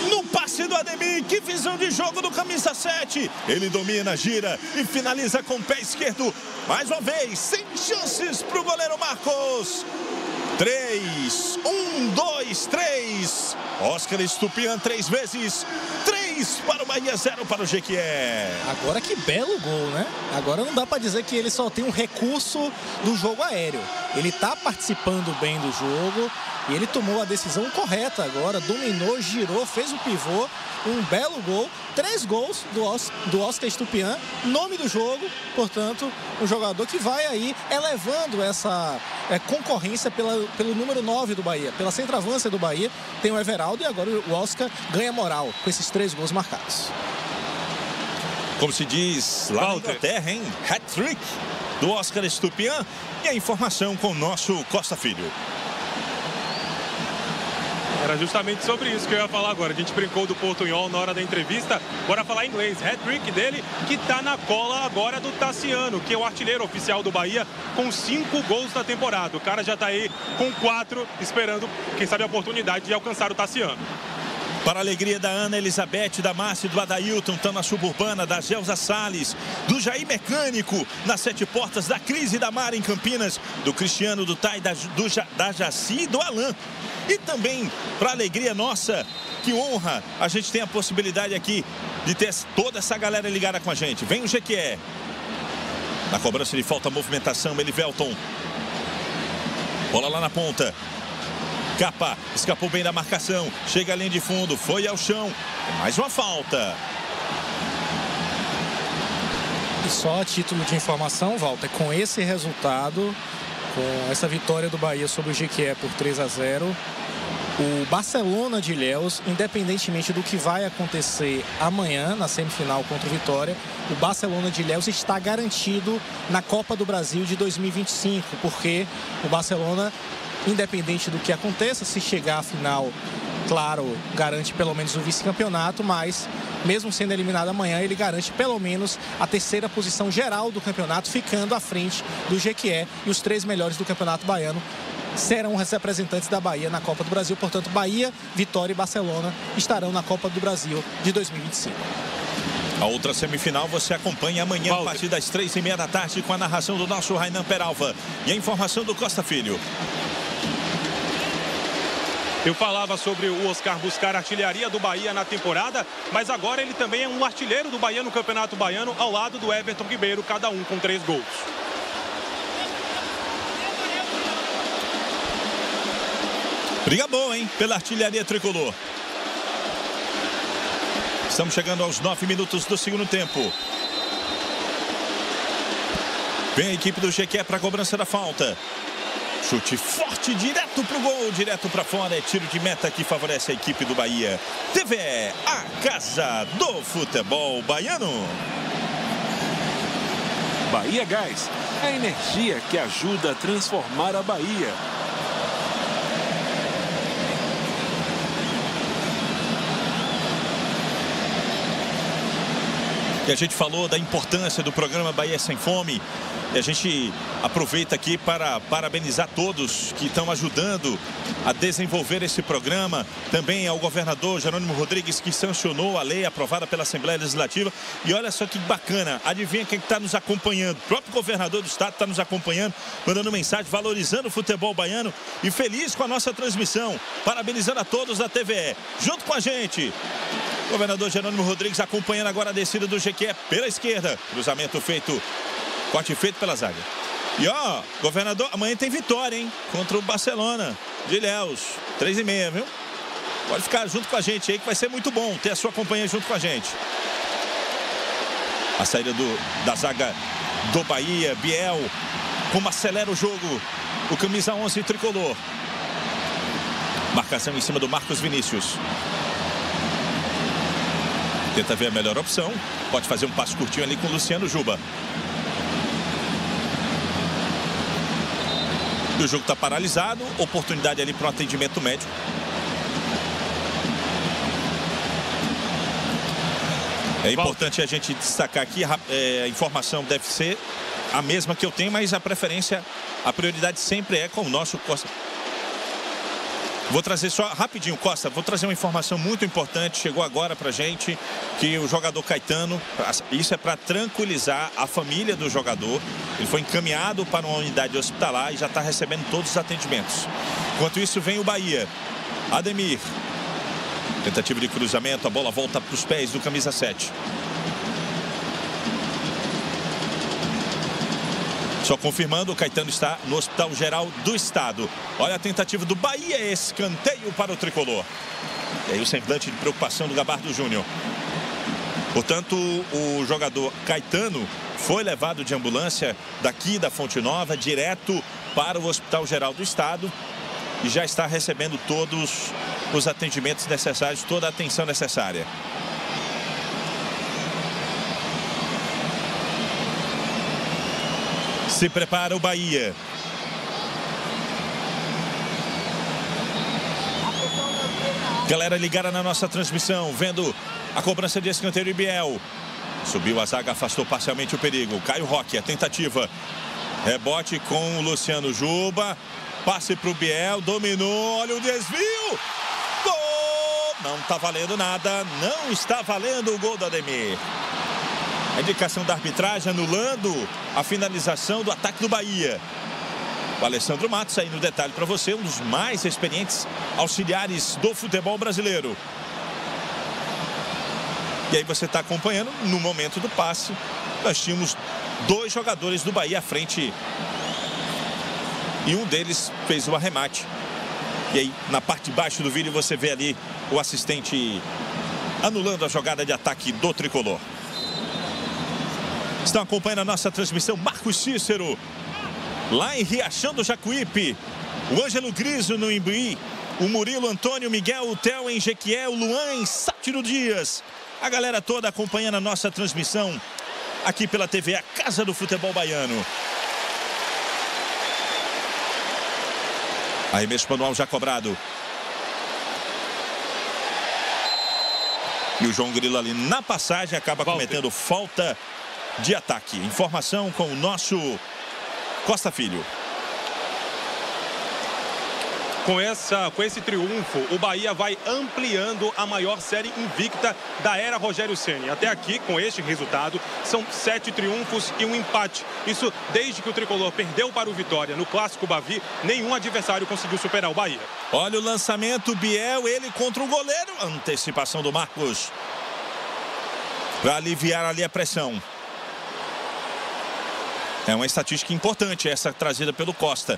no passe do Ademir. Que visão de jogo do camisa 7, ele domina, gira e finaliza com o pé esquerdo, mais uma vez, sem chances para o goleiro Marcos. 3, 1, 2, 3, Oscar Estupiñán 3 vezes, 3 para o Bahia, 0 para o Jequié. Agora que belo gol, né? Agora não dá para dizer que ele só tem um recurso do jogo aéreo. Ele está participando bem do jogo e ele tomou a decisão correta agora, dominou, girou, fez o pivô, um belo gol. 3 gols do Oscar Estupiñán, nome do jogo, portanto, um jogador que vai aí elevando essa concorrência pelo número 9 do Bahia, pela centroavança do Bahia, tem o Everaldo e agora o Oscar ganha moral com esses 3 gols marcados. Como se diz lá na Inglaterra, hein? Hat-trick do Oscar Estupiñán e a informação com o nosso Costa Filho. Era justamente sobre isso que eu ia falar agora. A gente brincou do portunhol na hora da entrevista. Bora falar em inglês. Hat-trick dele, que tá na cola agora do Tassiano, que é o artilheiro oficial do Bahia, com 5 gols na temporada. O cara já tá aí com 4, esperando, quem sabe, a oportunidade de alcançar o Tassiano. Para a alegria da Ana Elizabeth, da Márcia, do Adailton, estão na Suburbana, da Gelsa Salles, do Jair Mecânico, nas Sete Portas, da Cris e da Mara em Campinas, do Cristiano, do Thay, da Jaci e do Alain. E também, para a alegria nossa, que honra, a gente tem a possibilidade aqui de ter toda essa galera ligada com a gente. Vem o Jequié. Na cobrança de falta, movimentação, Elivelton. Bola lá na ponta. Capa, escapou bem da marcação, chega à linha de fundo, foi ao chão, mais uma falta. E só a título de informação, Walter, com esse resultado, com essa vitória do Bahia sobre o Jequié por 3-0, o Barcelona de Ilhéus, independentemente do que vai acontecer amanhã na semifinal contra o Vitória, o Barcelona de Ilhéus está garantido na Copa do Brasil de 2025, porque o Barcelona, independente do que aconteça, se chegar à final, claro, garante pelo menos o vice-campeonato, mas mesmo sendo eliminado amanhã, ele garante pelo menos a terceira posição geral do campeonato, ficando à frente do Jequié, e os 3 melhores do Campeonato Baiano serão os representantes da Bahia na Copa do Brasil. Portanto, Bahia, Vitória e Barcelona estarão na Copa do Brasil de 2025. A outra semifinal você acompanha amanhã a partir das 3:30 da tarde com a narração do nosso Rainan Peralva e a informação do Costa Filho. Eu falava sobre o Oscar buscar a artilharia do Bahia na temporada, mas agora ele também é um artilheiro do Bahia no Campeonato Baiano, ao lado do Everton Ribeiro, cada um com 3 gols. Briga boa, hein? Pela artilharia tricolor. Estamos chegando aos 9 minutos do segundo tempo. Vem a equipe do Jequié para a cobrança da falta. Chute forte, direto para o gol, direto para fora. É tiro de meta que favorece a equipe do Bahia. TV, a casa do futebol baiano. Bahia Gás, a energia que ajuda a transformar a Bahia. E a gente falou da importância do programa Bahia Sem Fome. E a gente aproveita aqui para parabenizar todos que estão ajudando a desenvolver esse programa. Também ao governador Jerônimo Rodrigues, que sancionou a lei aprovada pela Assembleia Legislativa. E olha só que bacana, adivinha quem está nos acompanhando? O próprio governador do estado está nos acompanhando, mandando mensagem, valorizando o futebol baiano e feliz com a nossa transmissão. Parabenizando a todos da TVE. Junto com a gente, o governador Jerônimo Rodrigues acompanhando agora a descida do Jequié pela esquerda. Cruzamento feito, corte feito pela zaga. E ó, governador, amanhã tem vitória, hein? Contra o Barcelona de Ilhéus, 3h30, viu? Pode ficar junto com a gente aí que vai ser muito bom ter a sua companhia junto com a gente. A saída da zaga do Bahia, Biel, como acelera o jogo, o camisa 11 tricolor. Marcação em cima do Marcos Vinícius. Tenta ver a melhor opção. Pode fazer um passo curtinho ali com o Luciano Juba. E o jogo está paralisado. Oportunidade ali para um atendimento médico. É importante a gente destacar aqui, a informação deve ser a mesma que eu tenho, mas a preferência, a prioridade sempre é com o nosso Costa. Vou trazer só rapidinho, Costa, vou trazer uma informação muito importante, chegou agora pra gente, que o jogador Caetano, isso é para tranquilizar a família do jogador, ele foi encaminhado para uma unidade hospitalar e já está recebendo todos os atendimentos. Enquanto isso vem o Bahia, Ademir, tentativa de cruzamento, a bola volta para os pés do camisa 7. Só confirmando, o Caetano está no Hospital Geral do Estado. Olha a tentativa do Bahia, escanteio para o tricolor. E aí o semblante de preocupação do Gabardo Júnior. Portanto, o jogador Caetano foi levado de ambulância daqui da Fonte Nova, direto para o Hospital Geral do Estado. E já está recebendo todos os atendimentos necessários, toda a atenção necessária. Se prepara o Bahia. Galera ligada na nossa transmissão, vendo a cobrança de escanteio de Biel. Subiu a zaga, afastou parcialmente o perigo. Caio Roque, a tentativa. Rebote com o Luciano Juba. Passe para o Biel, dominou, olha o desvio. Gol! Não está valendo nada, não está valendo o gol do Ademir. A indicação da arbitragem anulando a finalização do ataque do Bahia. O Alessandro Matos aí no detalhe para você, um dos mais experientes auxiliares do futebol brasileiro. E aí você está acompanhando, no momento do passe, nós tínhamos 2 jogadores do Bahia à frente. E um deles fez o arremate. E aí, na parte de baixo do vídeo, você vê ali o assistente anulando a jogada de ataque do tricolor. Estão acompanhando a nossa transmissão Marcos Cícero, lá em Riachão do Jacuípe, o Ângelo Griso no Imbuí, o Murilo, Antônio, Miguel, o Theo em Jequié, o Luan em Sátiro Dias. A galera toda acompanhando a nossa transmissão aqui pela TV, a Casa do Futebol Baiano. Arremesso manual já cobrado. E o João Grilo ali na passagem acaba cometendo falta de ataque. Informação com o nosso Costa Filho. Com esse triunfo, o Bahia vai ampliando a maior série invicta da era Rogério Ceni. Até aqui, com este resultado, são 7 triunfos e 1 empate. Isso desde que o tricolor perdeu para o Vitória no Clássico Bavi, nenhum adversário conseguiu superar o Bahia. Olha o lançamento, Biel, ele contra o goleiro. Antecipação do Marcos para aliviar ali a pressão. É uma estatística importante essa trazida pelo Costa.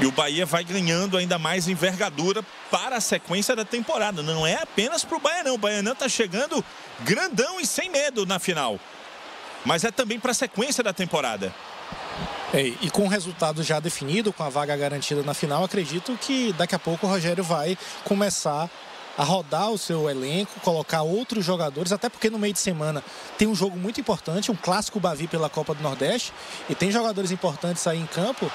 E o Bahia vai ganhando ainda mais envergadura para a sequência da temporada. Não é apenas para o Baianão. O Baianão está chegando grandão e sem medo na final. Mas é também para a sequência da temporada. E com o resultado já definido, com a vaga garantida na final, acredito que daqui a pouco o Rogério vai começar a rodar o seu elenco, colocar outros jogadores, até porque no meio de semana tem um jogo muito importante, um clássico Bavi pela Copa do Nordeste, e tem jogadores importantes aí em campo.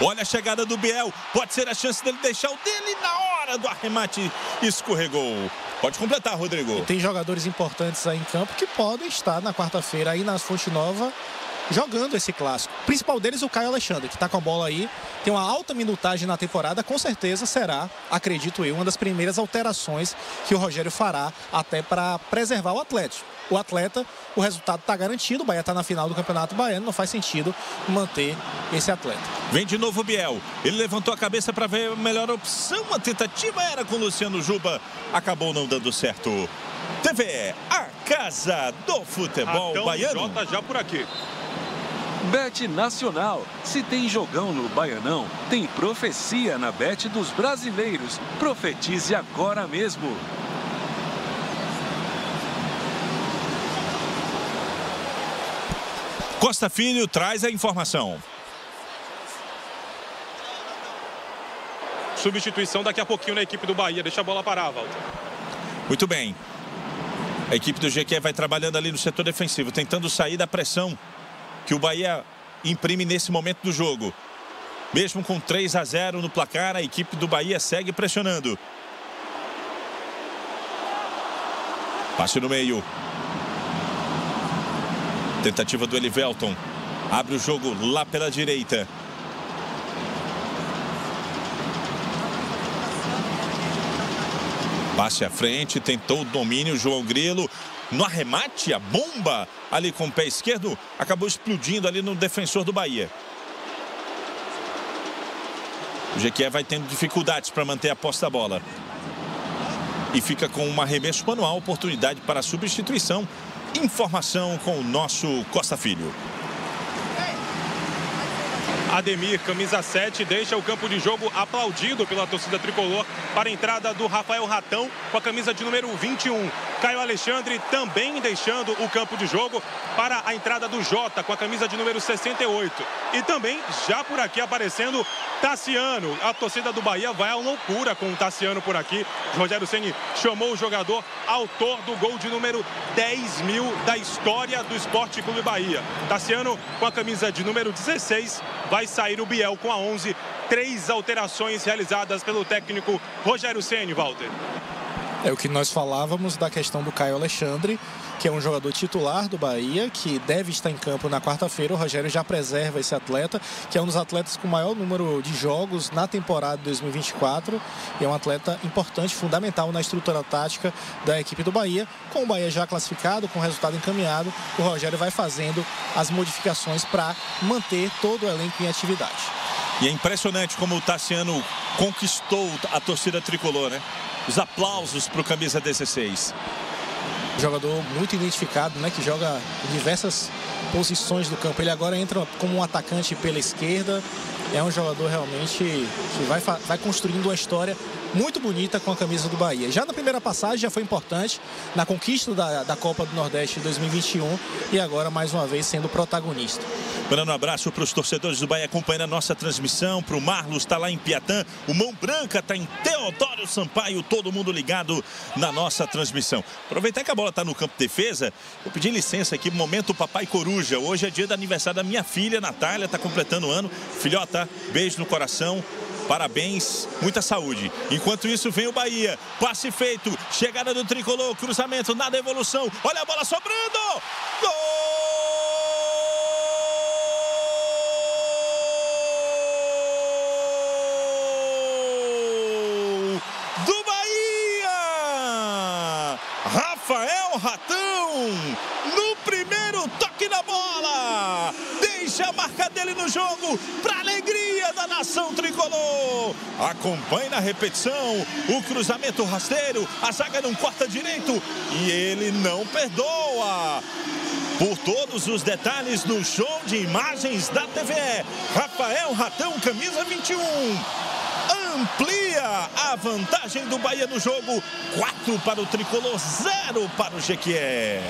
Olha a chegada do Biel, pode ser a chance dele deixar o dele na hora do arremate, escorregou. Pode completar, Rodrigo. E tem jogadores importantes aí em campo que podem estar na quarta-feira aí na Fonte Nova jogando esse clássico. O principal deles, o Caio Alexandre, que está com a bola aí, tem uma alta minutagem na temporada, com certeza será, acredito eu, uma das primeiras alterações que o Rogério fará, até para preservar o atleta. O resultado está garantido, o Bahia está na final do Campeonato Baiano, não faz sentido manter esse atleta. Vem de novo o Biel, ele levantou a cabeça para ver a melhor opção, a tentativa era com o Luciano Juba, acabou não dando certo. TV, a casa do futebol baiano. Jota já por aqui. Bet Nacional. Se tem jogão no Baianão, tem profecia na Bet dos brasileiros. Profetize agora mesmo. Costa Filho traz a informação. Substituição daqui a pouquinho na equipe do Bahia. Deixa a bola parar, Walter. Muito bem. A equipe do GQ vai trabalhando ali no setor defensivo, tentando sair da pressão que o Bahia imprime nesse momento do jogo. Mesmo com 3-0 no placar, a equipe do Bahia segue pressionando. Passe no meio. Tentativa do Elivelton. Abre o jogo lá pela direita. Passe à frente, tentou o domínio, João Grilo. No arremate, a bomba ali com o pé esquerdo acabou explodindo ali no defensor do Bahia. O Jequié vai tendo dificuldades para manter a posse da bola. E fica com um arremesso manual, oportunidade para substituição. Informação com o nosso Costa Filho. Ademir, camisa 7, deixa o campo de jogo aplaudido pela torcida tricolor para a entrada do Rafael Ratão com a camisa de número 21. Caio Alexandre também deixando o campo de jogo para a entrada do Jota com a camisa de número 68. E também já por aqui aparecendo Tassiano. A torcida do Bahia vai à loucura com o Tassiano por aqui. Rogério Ceni chamou o jogador autor do gol de número 10.000 da história do Esporte Clube Bahia. Tassiano com a camisa de número 16. Vai sair o Biel com a 11, 3 alterações realizadas pelo técnico Rogério Ceni, Walter. É o que nós falávamos da questão do Caio Alexandre, que é um jogador titular do Bahia, que deve estar em campo na quarta-feira. O Rogério já preserva esse atleta, que é um dos atletas com maior número de jogos na temporada de 2024. E é um atleta importante, fundamental na estrutura tática da equipe do Bahia. Com o Bahia já classificado, com o resultado encaminhado, o Rogério vai fazendo as modificações para manter todo o elenco em atividade. E é impressionante como o Tassiano conquistou a torcida tricolor, né? Os aplausos para o camisa 16. Jogador muito identificado, né? Que joga em diversas posições do campo. Ele agora entra como um atacante pela esquerda. É um jogador realmente que vai construindo uma história muito bonita com a camisa do Bahia. Já na primeira passagem já foi importante na conquista da Copa do Nordeste de 2021 e agora mais uma vez sendo protagonista. Mandando um abraço para os torcedores do Bahia acompanhando a nossa transmissão, para o Marlos, está lá em Piatã, o Mão Branca está em Teodoro Sampaio, todo mundo ligado na nossa transmissão. Aproveitar que a bola está no campo de defesa, vou pedir licença aqui, momento Papai Coruja. Hoje é dia do aniversário da minha filha, Natália, está completando o ano. Filhota, beijo no coração. Parabéns, muita saúde. Enquanto isso, vem o Bahia. Passe feito, chegada do tricolor, cruzamento, na devolução. Olha a bola sobrando! Gol! Rafael Ratão, no primeiro toque na bola, deixa a marca dele no jogo, para alegria da nação tricolor. Acompanhe na repetição o cruzamento rasteiro, a zaga não corta direito e ele não perdoa. Por todos os detalhes no show de imagens da TV, Rafael Ratão, camisa 21, amplia a vantagem do Bahia no jogo, 4 para o Tricolor, 0 para o Jequié.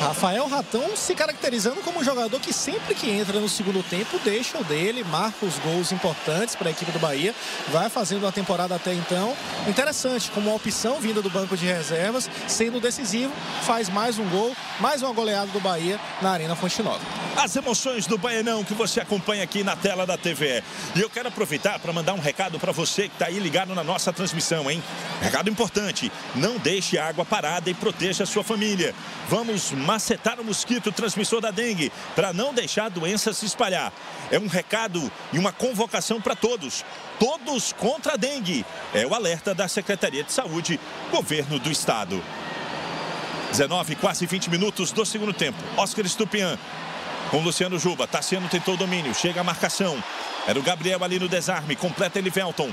Rafael Ratão se caracterizando como um jogador que sempre que entra no segundo tempo deixa o dele, marca os gols importantes para a equipe do Bahia, vai fazendo uma temporada até então interessante, como uma opção vinda do banco de reservas, sendo decisivo, faz mais um gol, mais uma goleada do Bahia na Arena Fonte Nova. As emoções do Baianão que você acompanha aqui na tela da TV. E eu quero aproveitar para mandar um recado para você que está aí ligado na nossa transmissão, hein? Recado importante, não deixe a água parada e proteja a sua família. Vamos macetar o mosquito transmissor da dengue para não deixar a doença se espalhar. É um recado e uma convocação para todos. Todos contra a dengue. É o alerta da Secretaria de Saúde, Governo do Estado. 19, quase 20 minutos do segundo tempo. Oscar Estupiñán com Luciano Juba. Tassiano tentou o domínio. Chega a marcação. Era o Gabriel ali no desarme. Completa ele, Velton.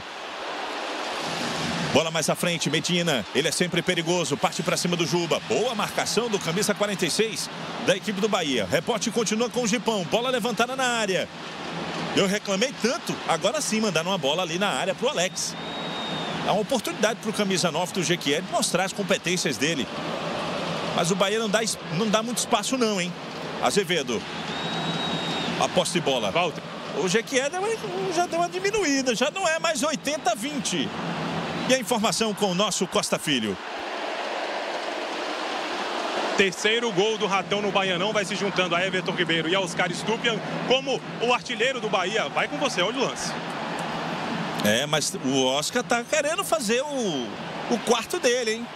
Bola mais à frente, Medina, ele é sempre perigoso, parte para cima do Juba. Boa marcação do camisa 46 da equipe do Bahia. Rebote continua com o Gipão, bola levantada na área. Eu reclamei tanto, agora sim mandaram uma bola ali na área para o Alex. É uma oportunidade para o camisa 9 do Jequié de mostrar as competências dele. Mas o Bahia não dá muito espaço não, hein? Azevedo, a posse de bola. Volta. O Jequié já deu uma diminuída, já não é mais 80-20. E a informação com o nosso Costa Filho. Terceiro gol do Ratão no Baianão, vai se juntando a Everton Ribeiro e a Oscar Estupiñán como o artilheiro do Bahia. Vai com você, olha o lance. É, mas o Oscar tá querendo fazer o quarto dele, hein?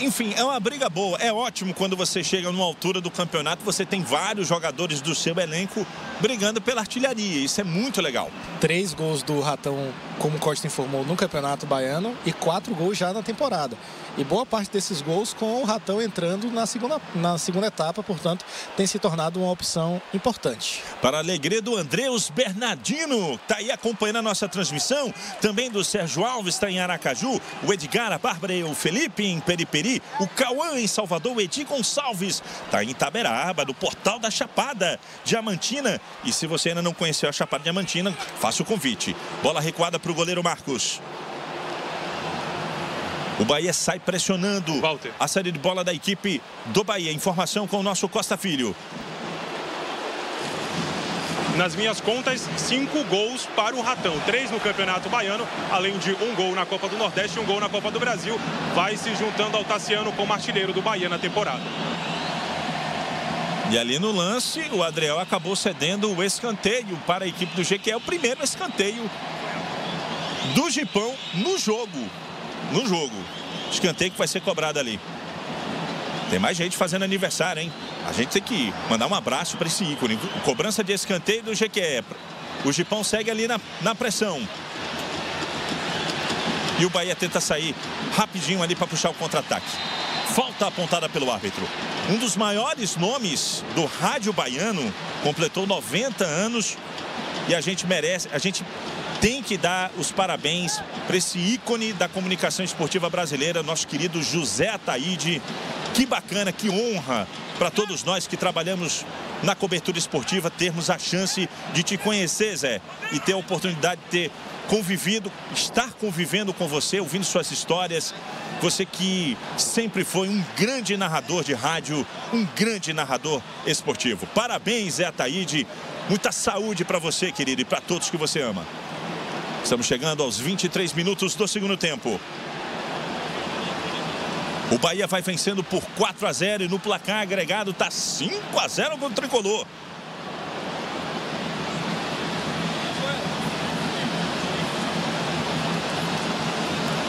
Enfim, é uma briga boa. É ótimo quando você chega numa altura do campeonato, você tem vários jogadores do seu elenco brigando pela artilharia. Isso é muito legal. 3 gols do Ratão, como o Costa informou, no Campeonato Baiano e 4 gols já na temporada. E boa parte desses gols com o Ratão entrando na segunda etapa, portanto, tem se tornado uma opção importante. Para a alegria do Andreus Bernardino, está aí acompanhando a nossa transmissão, também do Sérgio Alves, está em Aracaju, o Edgar, a Bárbara e o Felipe em Periperi, o Cauã em Salvador, o Edi Gonçalves, está em Itaberaba, do Portal da Chapada Diamantina. E se você ainda não conheceu a Chapada Diamantina, faça o convite. Bola recuada para o goleiro Marcos. O Bahia sai pressionando Walter. A saída de bola da equipe do Bahia. Informação com o nosso Costa Filho. Nas minhas contas, 5 gols para o Ratão. 3 no Campeonato Baiano, além de um gol na Copa do Nordeste e um gol na Copa do Brasil. Vai se juntando ao Tassiano como artilheiro do Bahia na temporada. E ali no lance, o Adriel acabou cedendo o escanteio para a equipe do Jequié. É o primeiro escanteio do Gipão no jogo. Escanteio que vai ser cobrado ali. Tem mais gente fazendo aniversário, hein? A gente tem que mandar um abraço para esse ícone. Cobrança de escanteio do Jequié. O Gipão segue ali na pressão. E o Bahia tenta sair rapidinho ali para puxar o contra-ataque. Falta apontada pelo árbitro. Um dos maiores nomes do rádio baiano completou 90 anos e a gente merece... Tem que dar os parabéns para esse ícone da comunicação esportiva brasileira, nosso querido José Ataíde. Que bacana, que honra para todos nós que trabalhamos na cobertura esportiva, termos a chance de te conhecer, Zé, e ter a oportunidade de ter convivido, estar convivendo com você, ouvindo suas histórias. Você que sempre foi um grande narrador de rádio, um grande narrador esportivo. Parabéns, Zé Ataíde. Muita saúde para você, querido, e para todos que você ama. Estamos chegando aos 23 minutos do segundo tempo. O Bahia vai vencendo por 4-0 e no placar agregado está 5-0 para o Tricolor.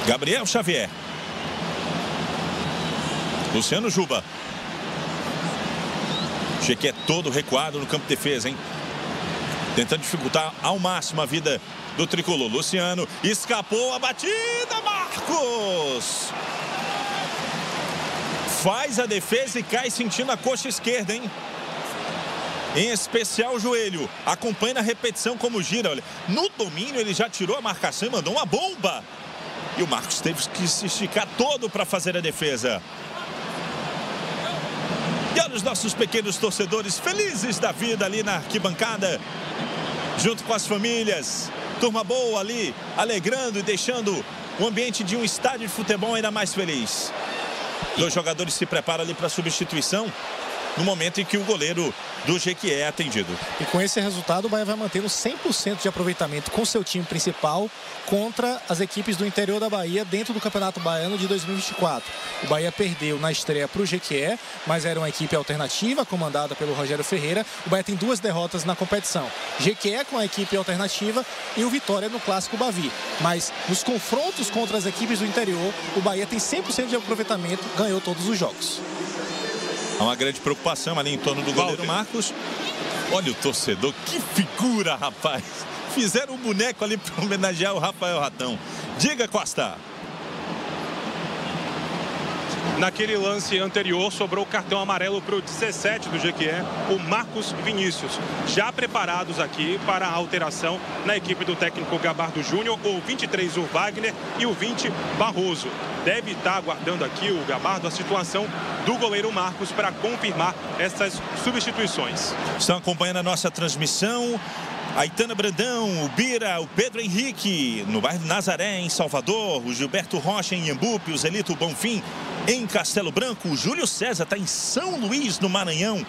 Gabriel Xavier. Luciano Juba. Jequié todo recuado no campo de defesa, hein? Tentando dificultar ao máximo a vida do Tricolor. Luciano escapou a batida, Marcos! Faz a defesa e cai sentindo a coxa esquerda, hein? Em especial o joelho. Acompanha na repetição como gira. Olha. No domínio ele já tirou a marcação e mandou uma bomba. E o Marcos teve que se esticar todo para fazer a defesa. E olha os nossos pequenos torcedores felizes da vida ali na arquibancada. Junto com as famílias. Turma boa ali, alegrando e deixando o ambiente de um estádio de futebol ainda mais feliz. Dois jogadores se preparam ali para a substituição no momento em que o goleiro do Jequié é atendido. E com esse resultado, o Bahia vai manter um 100% de aproveitamento com seu time principal contra as equipes do interior da Bahia dentro do Campeonato Baiano de 2024. O Bahia perdeu na estreia para o Jequié, mas era uma equipe alternativa comandada pelo Rogério Ferreira. O Bahia tem duas derrotas na competição. Jequié com a equipe alternativa e o Vitória no Clássico Bavi. Mas nos confrontos contra as equipes do interior, o Bahia tem 100% de aproveitamento, ganhou todos os jogos. Há uma grande preocupação ali em torno do goleiro Marcos. Olha o torcedor, que figura, rapaz. Fizeram um boneco ali para homenagear o Rafael Ratão. Diga, Costa. Naquele lance anterior, sobrou o cartão amarelo para o 17 do Jequié, o Marcos Vinícius. Já preparados aqui para a alteração na equipe do técnico Gabardo Júnior, o 23, o Wagner, e o 20, Barroso. Deve estar aguardando aqui o Gabardo a situação do goleiro Marcos para confirmar essas substituições. Estão acompanhando a nossa transmissão. A Itana Brandão, o Bira, o Pedro Henrique, no bairro Nazaré, em Salvador, o Gilberto Rocha, em Iambupe, o Zelito Bonfim, em Castelo Branco, o Júlio César está em São Luís, no Maranhão.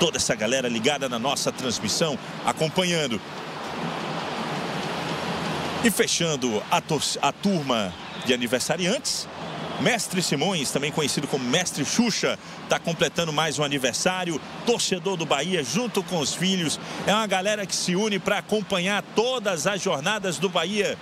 Toda essa galera ligada na nossa transmissão, acompanhando. E fechando a turma de aniversariantes, Mestre Simões, também conhecido como Mestre Xuxa, está completando mais um aniversário, torcedor do Bahia junto com os filhos. É uma galera que se une para acompanhar todas as jornadas do Bahia.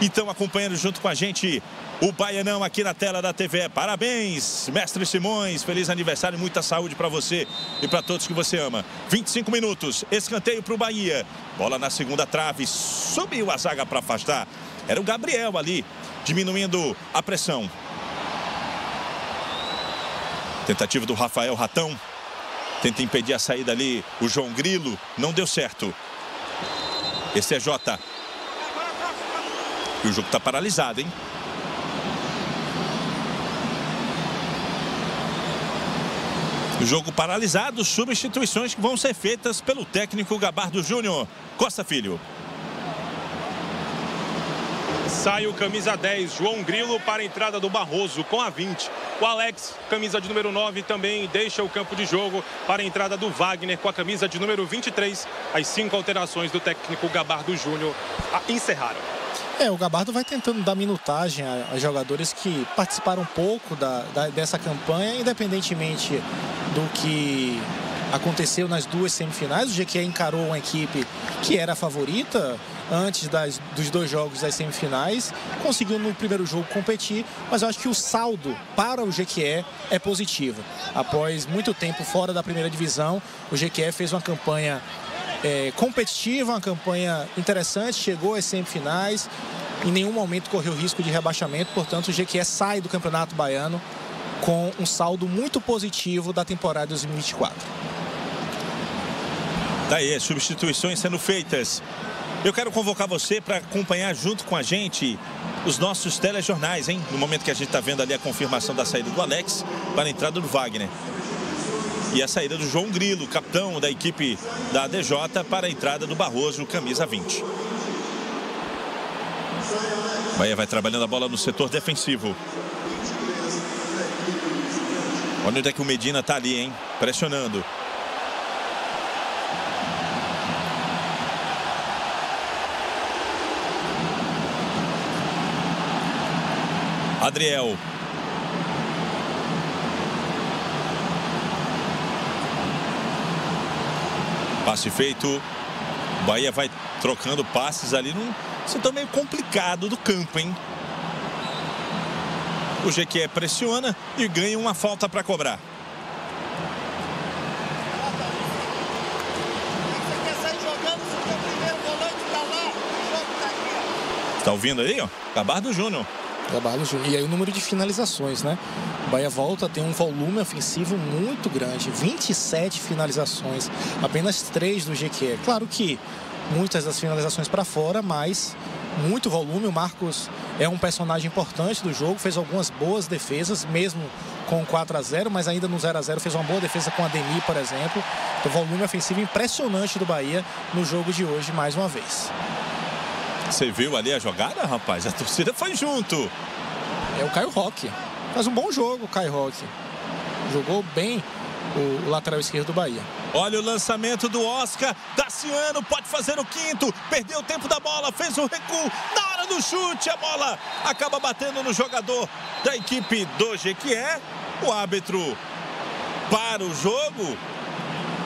E estão acompanhando junto com a gente o Baianão aqui na tela da TV. Parabéns, Mestre Simões. Feliz aniversário, muita saúde para você e para todos que você ama. 25 minutos, escanteio para o Bahia. Bola na segunda trave, subiu a zaga para afastar. Era o Gabriel ali, diminuindo a pressão. Tentativa do Rafael Ratão. Tenta impedir a saída ali o João Grilo. Não deu certo. Esse é Jota. E o jogo está paralisado, hein? O jogo paralisado. Substituições que vão ser feitas pelo técnico Gabardo Júnior. Costa Filho. Sai o camisa 10, João Grilo, para a entrada do Barroso com a 20. O Alex, camisa de número 9, também deixa o campo de jogo para a entrada do Wagner com a camisa de número 23. As 5 alterações do técnico Gabardo Júnior encerraram. O Gabardo vai tentando dar minutagem a jogadores que participaram um pouco dessa campanha, independentemente do que aconteceu nas duas semifinais. O Jequié encarou uma equipe que era a favorita antes dos dois jogos das semifinais. Conseguiu no primeiro jogo competir, mas eu acho que o saldo para o Jequié é positivo. Após muito tempo fora da primeira divisão, o Jequié fez uma campanha competitiva, uma campanha interessante, chegou às semifinais, em nenhum momento correu risco de rebaixamento, portanto o Jequié sai do Campeonato Baiano com um saldo muito positivo da temporada 2024. Daí, as substituições sendo feitas. Eu quero convocar você para acompanhar junto com a gente os nossos telejornais, hein? No momento que a gente está vendo ali a confirmação da saída do Alex para a entrada do Wagner. E a saída do João Grilo, capitão da equipe da ADJ, para a entrada do Barroso, camisa 20. Bahia vai trabalhando a bola no setor defensivo. Olha onde é que o Medina está ali, hein? Pressionando. Adriel. Passe feito. O Bahia vai trocando passes ali num setor meio complicado do campo, hein? O Jequié pressiona e ganha uma falta para cobrar. Tá ouvindo aí, ó? Gabardo Júnior. Gabardo Júnior. E aí o número de finalizações, né? O Bahia volta a ter um volume ofensivo muito grande. 27 finalizações. Apenas 3 do GQ. Claro que muitas das finalizações para fora, mas muito volume. O Marcos é um personagem importante do jogo. Fez algumas boas defesas, mesmo com 4 a 0, mas ainda no 0 a 0 fez uma boa defesa com a Ademir, por exemplo. Então, volume ofensivo impressionante do Bahia no jogo de hoje, mais uma vez. Você viu ali a jogada, rapaz? A torcida foi junto. É o Caio Roque. Faz um bom jogo o Caio Roque. Jogou bem o lateral esquerdo do Bahia. Olha o lançamento do Oscar. Tassiano pode fazer o quinto. Perdeu o tempo da bola, fez o recuo. Na hora do chute, a bola acaba batendo no jogador da equipe do Jequié. O árbitro para o jogo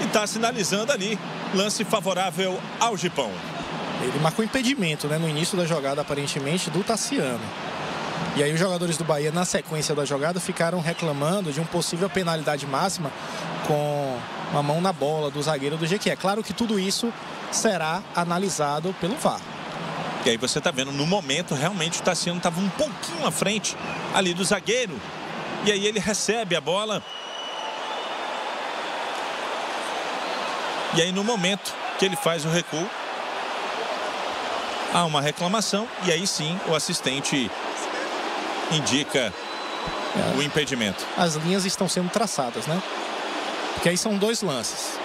e está sinalizando ali lance favorável ao Gipão. Ele marcou impedimento, né, no início da jogada, aparentemente, do Tassiano. E aí os jogadores do Bahia, na sequência da jogada, ficaram reclamando de uma possível penalidade máxima com uma mão na bola do zagueiro do Jequié. Claro que tudo isso será analisado pelo VAR. E aí você está vendo, no momento, realmente o Tassiano estava um pouquinho à frente ali do zagueiro. E aí ele recebe a bola. E aí no momento que ele faz o recuo, há uma reclamação e aí sim o assistente indica o impedimento. As linhas estão sendo traçadas, né? Porque aí são 2 lances.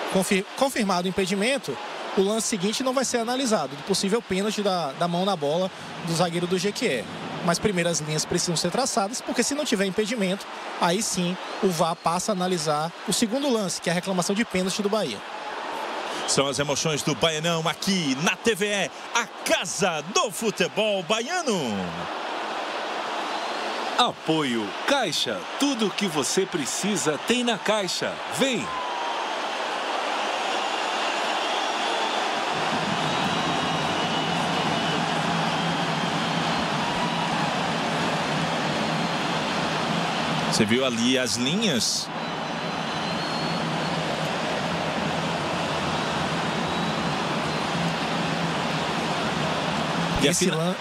Confirmado o impedimento, o lance seguinte não vai ser analisado. Do possível pênalti da mão na bola do zagueiro do Jequié. Mas primeiro as linhas precisam ser traçadas, porque se não tiver impedimento, aí sim o VAR passa a analisar o segundo lance, que é a reclamação de pênalti do Bahia. São as emoções do Baianão aqui na TVE, a casa do futebol baiano. Apoio Caixa. Tudo o que você precisa tem na Caixa. Vem! Você viu ali as linhas?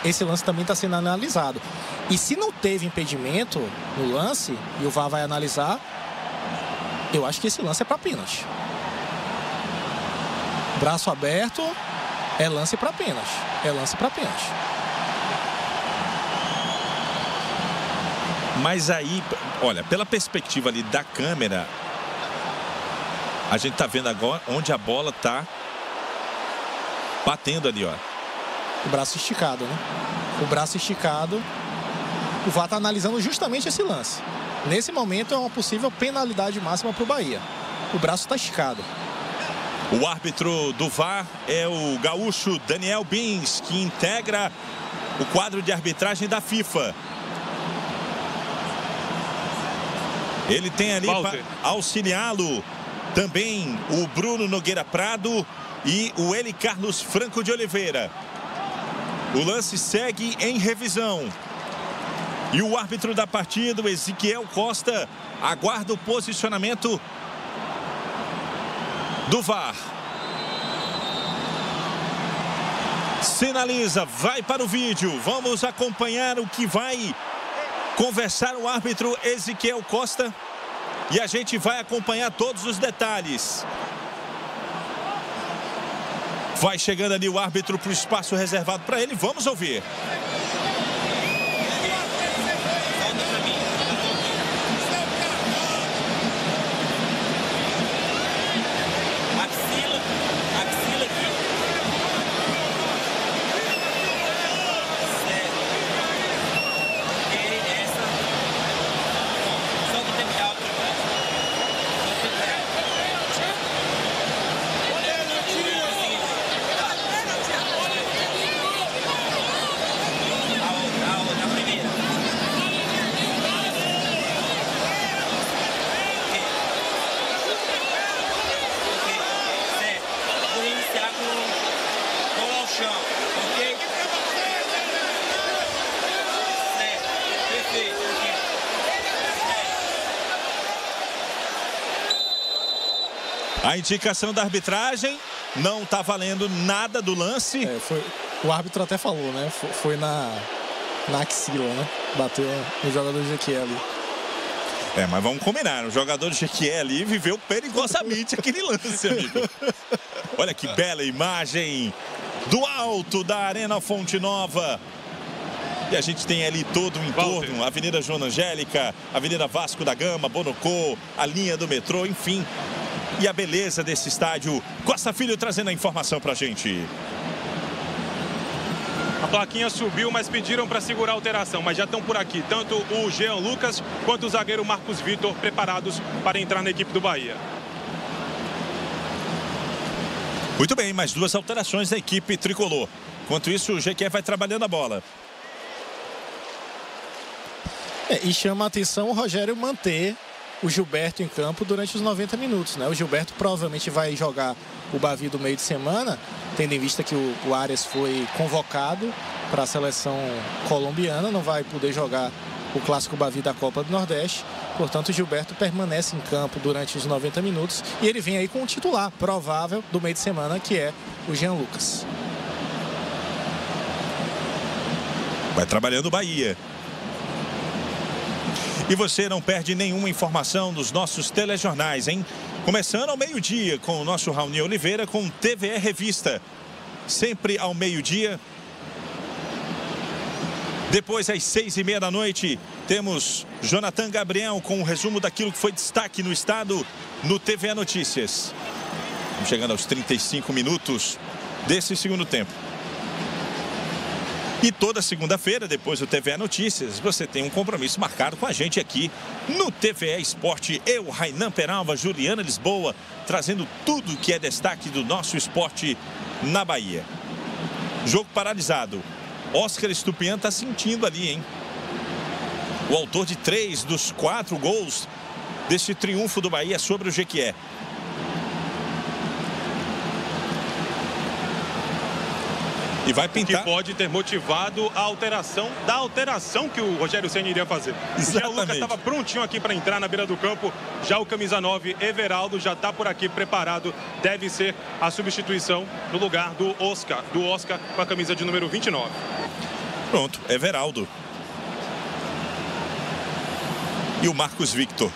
Esse lance também está sendo analisado. E se não teve impedimento no lance, e o VAR vai analisar, eu acho que esse lance é para pênalti. Braço aberto, é lance para pênalti. É lance para pênalti. Mas aí, olha, pela perspectiva ali da câmera, a gente tá vendo agora onde a bola tá batendo ali, ó. O braço esticado, né? O braço esticado. O VAR está analisando justamente esse lance. Nesse momento é uma possível penalidade máxima para o Bahia. O braço está esticado. O árbitro do VAR é o gaúcho Daniel Bins, que integra o quadro de arbitragem da FIFA. Ele tem ali para auxiliá-lo também o Bruno Nogueira Prado e o Eli Carlos Franco de Oliveira. O lance segue em revisão. E o árbitro da partida, o Ezequiel Costa, aguarda o posicionamento do VAR. Sinaliza, vai para o vídeo. Vamos acompanhar o que vai conversar o árbitro Ezequiel Costa. E a gente vai acompanhar todos os detalhes. Vai chegando ali o árbitro para o espaço reservado para ele. Vamos ouvir. A indicação da arbitragem não está valendo nada do lance. O árbitro até falou, né? Foi na na axila, né? Bateu no jogador de Jequié ali. É, mas vamos combinar, o jogador de Jequié ali viveu perigosamente aquele lance, amigo. Olha que bela imagem do alto da Arena Fonte Nova. E a gente tem ali todo o entorno, Avenida Joana Angélica, Avenida Vasco da Gama, Bonocô, a linha do metrô, enfim. E a beleza desse estádio. Costa Filho trazendo a informação pra gente. A plaquinha subiu, mas pediram para segurar a alteração, mas já estão por aqui, tanto o Jean Lucas quanto o zagueiro Marcos Victor, preparados para entrar na equipe do Bahia. Muito bem, mais duas alterações da equipe tricolor. Enquanto isso, o Jequié vai trabalhando a bola. É, e chama a atenção o Rogério manter o Gilberto em campo durante os 90 minutos, né? O Gilberto provavelmente vai jogar o Bavi do meio de semana, tendo em vista que o Arias foi convocado para a seleção colombiana, não vai poder jogar o clássico Bavi da Copa do Nordeste. Portanto, o Gilberto permanece em campo durante os 90 minutos e ele vem aí com o titular provável do meio de semana, que é o Jean Lucas. Vai trabalhando o Bahia. E você não perde nenhuma informação dos nossos telejornais, hein? Começando ao meio-dia com o nosso Raoni Oliveira com TVE Revista. Sempre ao meio-dia. Depois, às 18h30 da noite, temos Jonathan Gabriel com um resumo daquilo que foi destaque no estado no TVE Notícias. Estamos chegando aos 35 minutos desse segundo tempo. E toda segunda-feira, depois do TVE Notícias, você tem um compromisso marcado com a gente aqui no TVE Esporte. Eu, Rainan Peralva, Juliana Lisboa, trazendo tudo que é destaque do nosso esporte na Bahia. Jogo paralisado. Oscar Estupiñán está sentindo ali, hein? O autor de 3 dos 4 gols deste triunfo do Bahia sobre o Jequié. E vai pintar. O que pode ter motivado a alteração que o Rogério Ceni iria fazer. Exatamente. O Lucas estava prontinho aqui para entrar na beira do campo. Já o camisa 9, Everaldo, já está por aqui preparado. Deve ser a substituição no lugar do Oscar. Do Oscar com a camisa de número 29. Pronto, Everaldo. E o Marcos Victor.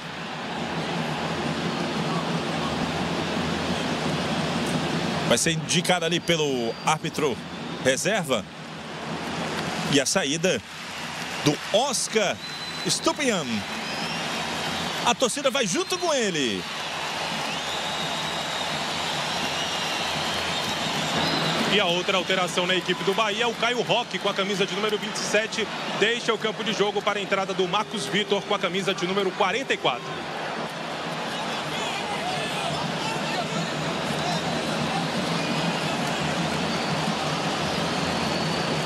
Vai ser indicado ali pelo árbitro reserva. E a saída do Oscar Estupiñán. A torcida vai junto com ele. E a outra alteração na equipe do Bahia, o Caio Roque com a camisa de número 27, deixa o campo de jogo para a entrada do Marcos Victor com a camisa de número 44.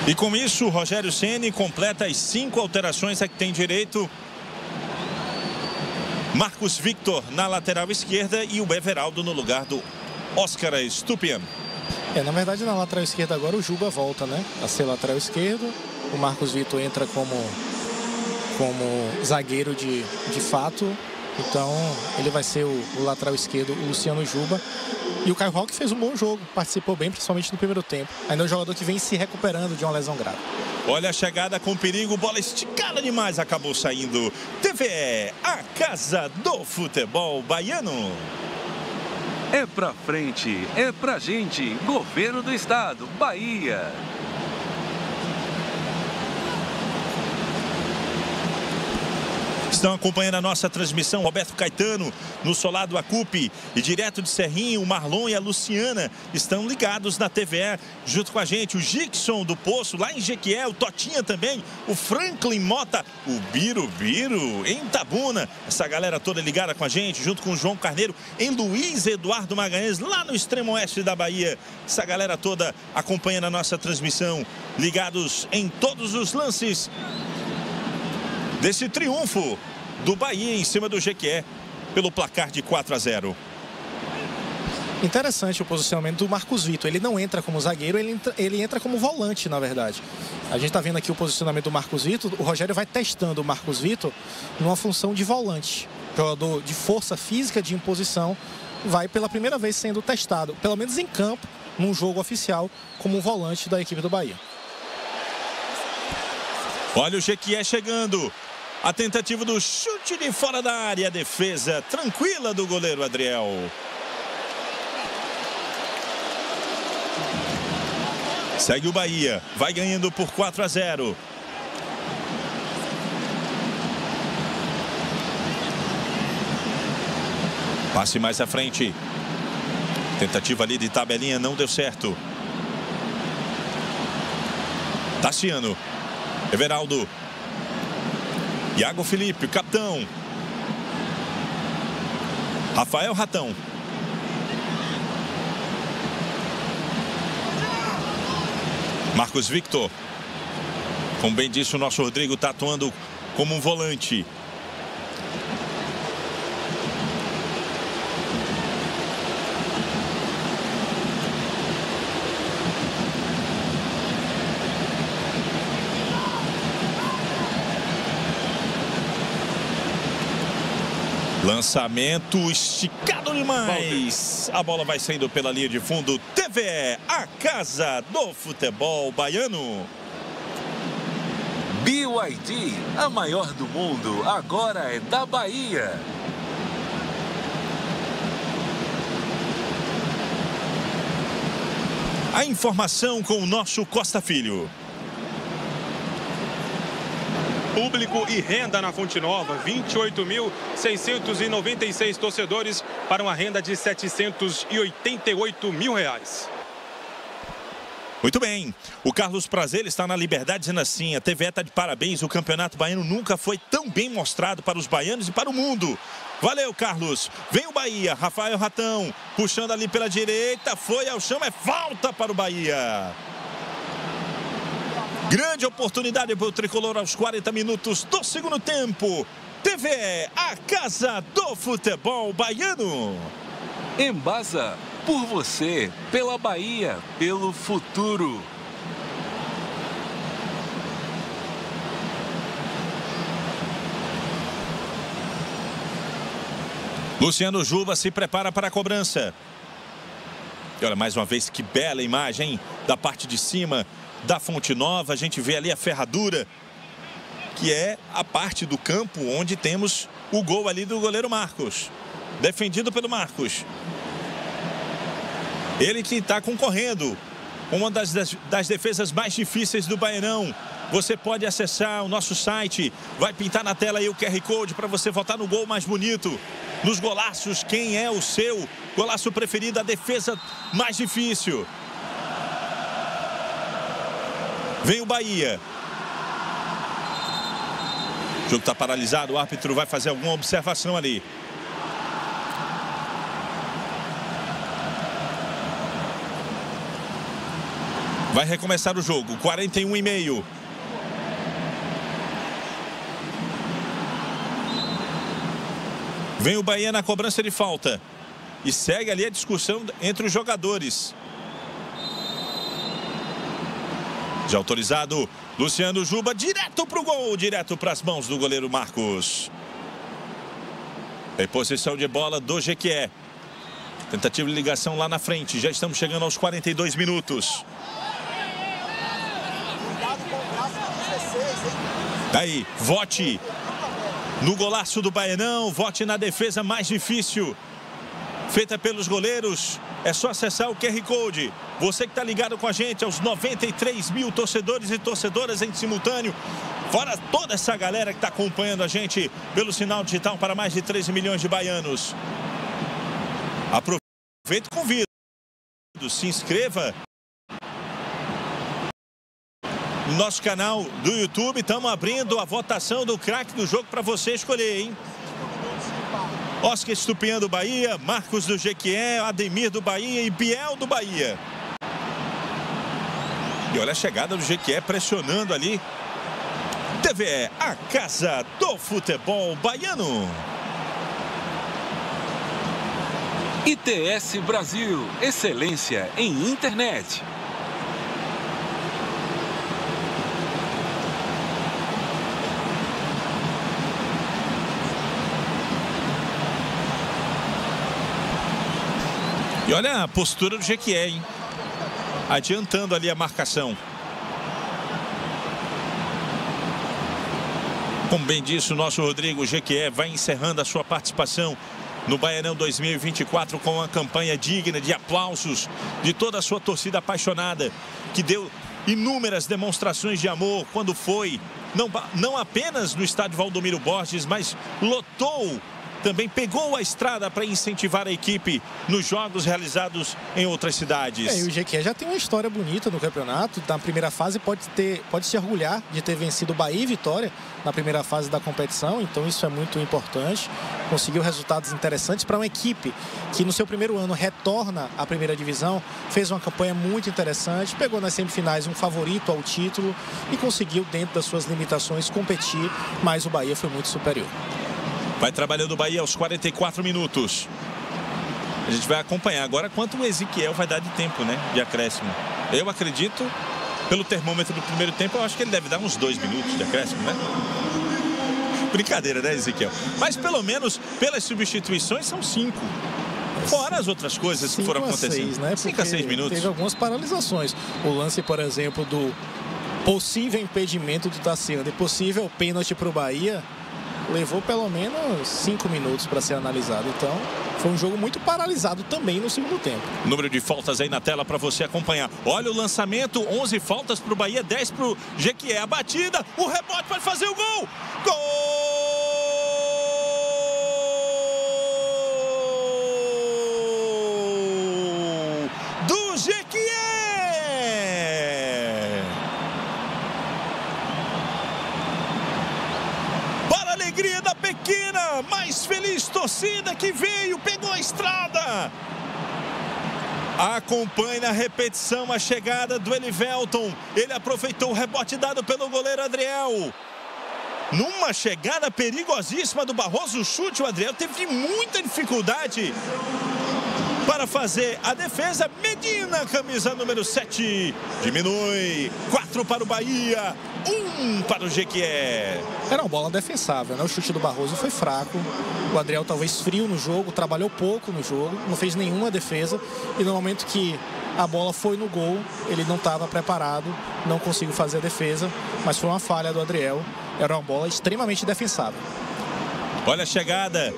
E com isso, o Rogério Ceni completa as 5 alterações a que tem direito. Marcos Victor na lateral esquerda e o Everaldo no lugar do Oscar Estupiñán. É, na verdade, na lateral esquerda agora o Juba volta, né? A ser lateral esquerdo. O Marcos Victor entra como zagueiro de fato. Então, ele vai ser o lateral esquerdo, o Luciano Juba. E o Caio Roque fez um bom jogo, participou bem, principalmente no primeiro tempo. Ainda é um jogador que vem se recuperando de uma lesão grave. Olha a chegada com perigo, bola esticada demais, acabou saindo. TVE, a casa do futebol baiano. É pra frente, é pra gente. Governo do Estado, Bahia. Estão acompanhando a nossa transmissão Roberto Caetano no Solado Acupi e direto de Serrinho, o Marlon e a Luciana estão ligados na TVE junto com a gente, o Gixon do Poço lá em Jequié, o Totinha também, o Franklin Mota, o Birubiru em Itabuna, essa galera toda ligada com a gente, junto com o João Carneiro em Luiz Eduardo Magalhães lá no extremo oeste da Bahia, essa galera toda acompanhando a nossa transmissão, ligados em todos os lances desse triunfo do Bahia em cima do Jequié pelo placar de 4-0. Interessante o posicionamento do Marcos Victor. Ele não entra como zagueiro, ele entra como volante, na verdade. A gente tá vendo aqui o posicionamento do Marcos Victor. O Rogério vai testando o Marcos Victor numa função de volante. Jogador de força física, de imposição, vai pela primeira vez sendo testado, pelo menos em campo, num jogo oficial, como um volante da equipe do Bahia. Olha o Jequié chegando. A tentativa do chute de fora da área. Defesa tranquila do goleiro Adriel. Segue o Bahia. Vai ganhando por 4-0. Passe mais à frente. Tentativa ali de tabelinha não deu certo. Tassiano. Everaldo. Iago Felipe, capitão. Rafael Ratão. Marcos Victor. Como bem disse, o nosso Rodrigo está atuando como um volante. Lançamento esticado demais. A bola vai saindo pela linha de fundo. TVE, a casa do futebol baiano. BYD, a maior do mundo, agora é da Bahia. A informação com o nosso Costa Filho. Público e renda na Fonte Nova, 28.696 torcedores para uma renda de R$ 788 mil. Muito bem, o Carlos Prazer está na Liberdade dizendo assim: a TVE está de parabéns, o Campeonato Baiano nunca foi tão bem mostrado para os baianos e para o mundo. Valeu, Carlos. Vem o Bahia, Rafael Ratão, puxando ali pela direita, foi ao chão, é falta para o Bahia. Grande oportunidade para o Tricolor aos 40 minutos do segundo tempo. TVE, a casa do futebol baiano. Embasa, por você, pela Bahia, pelo futuro. Luciano Juba se prepara para a cobrança. E olha, mais uma vez, que bela imagem, hein? Da parte de cima da Fonte Nova, a gente vê ali a ferradura, que é a parte do campo onde temos o gol ali do goleiro Marcos, defendido pelo Marcos. Ele que está concorrendo com uma das defesas mais difíceis do Baianão. Você pode acessar o nosso site, vai pintar na tela aí o QR Code para você votar no gol mais bonito, nos golaços, quem é o seu golaço preferido, a defesa mais difícil. Vem o Bahia. O jogo está paralisado. O árbitro vai fazer alguma observação ali. Vai recomeçar o jogo. 41,5. Vem o Bahia na cobrança de falta. E segue ali a discussão entre os jogadores. Já autorizado, Luciano Juba, direto para o gol, direto para as mãos do goleiro Marcos. Reposição de bola do Jequié. Tentativa de ligação lá na frente, já estamos chegando aos 42 minutos. Aí, vote no golaço do Baianão, vote na defesa mais difícil feita pelos goleiros. É só acessar o QR Code. Você que está ligado com a gente, aos 93 mil torcedores e torcedoras em simultâneo. Fora toda essa galera que está acompanhando a gente pelo sinal digital para mais de 13 milhões de baianos. Aproveita e convido. Se inscreva no nosso canal do YouTube. Estamos abrindo a votação do craque do jogo para você escolher, hein? Oscar Estupiñán do Bahia, Marcos do Jequié, Ademir do Bahia e Biel do Bahia. E olha a chegada do Jequié pressionando ali. TVE, a casa do futebol baiano. ITS Brasil, excelência em internet. E olha a postura do Jequié, hein? Adiantando ali a marcação. Como bem disse o nosso Rodrigo Jequié, vai encerrando a sua participação no Baianão 2024 com uma campanha digna de aplausos de toda a sua torcida apaixonada, que deu inúmeras demonstrações de amor quando foi, não apenas no estádio Valdomiro Borges, mas lotou, também pegou a estrada para incentivar a equipe nos jogos realizados em outras cidades. E o Jequié já tem uma história bonita no campeonato. Na primeira fase pode se orgulhar de ter vencido o Bahia e Vitória na primeira fase da competição, então isso é muito importante. Conseguiu resultados interessantes para uma equipe que no seu primeiro ano retorna à primeira divisão, fez uma campanha muito interessante, pegou nas semifinais um favorito ao título e conseguiu, dentro das suas limitações, competir, mas o Bahia foi muito superior. Vai trabalhando o Bahia aos 44 minutos. A gente vai acompanhar agora quanto o Ezequiel vai dar de tempo, né? De acréscimo. Eu acredito, pelo termômetro do primeiro tempo, eu acho que ele deve dar uns 2 minutos de acréscimo, né? Brincadeira, né, Ezequiel? Mas pelo menos, pelas substituições, são 5. Fora as outras coisas que foram acontecendo. 5 a 6 minutos. Teve algumas paralisações. O lance, por exemplo, do possível impedimento do Tassiano e possível pênalti para o Bahia... levou pelo menos 5 minutos para ser analisado. Então, foi um jogo muito paralisado também no segundo tempo. Número de faltas aí na tela para você acompanhar. Olha o lançamento, 11 faltas para o Bahia, 10 para o Jequié. A batida, o rebote pode fazer o gol! Gol! Do Jequié! Alegria da pequena, mais feliz torcida que veio, pegou a estrada. Acompanhe na repetição a chegada do Elivelton. Ele aproveitou o rebote dado pelo goleiro Adriel. Numa chegada perigosíssima do Barroso, o chute, o Adriel teve muita dificuldade para fazer a defesa. Medina, camisa número 7, diminui. 4 para o Bahia. 1 para o Jequié. Era uma bola defensável, né? O chute do Barroso foi fraco. O Adriel talvez frio no jogo, trabalhou pouco no jogo, não fez nenhuma defesa. E no momento que a bola foi no gol, ele não estava preparado, não conseguiu fazer a defesa. Mas foi uma falha do Adriel. Era uma bola extremamente defensável. Olha a chegada.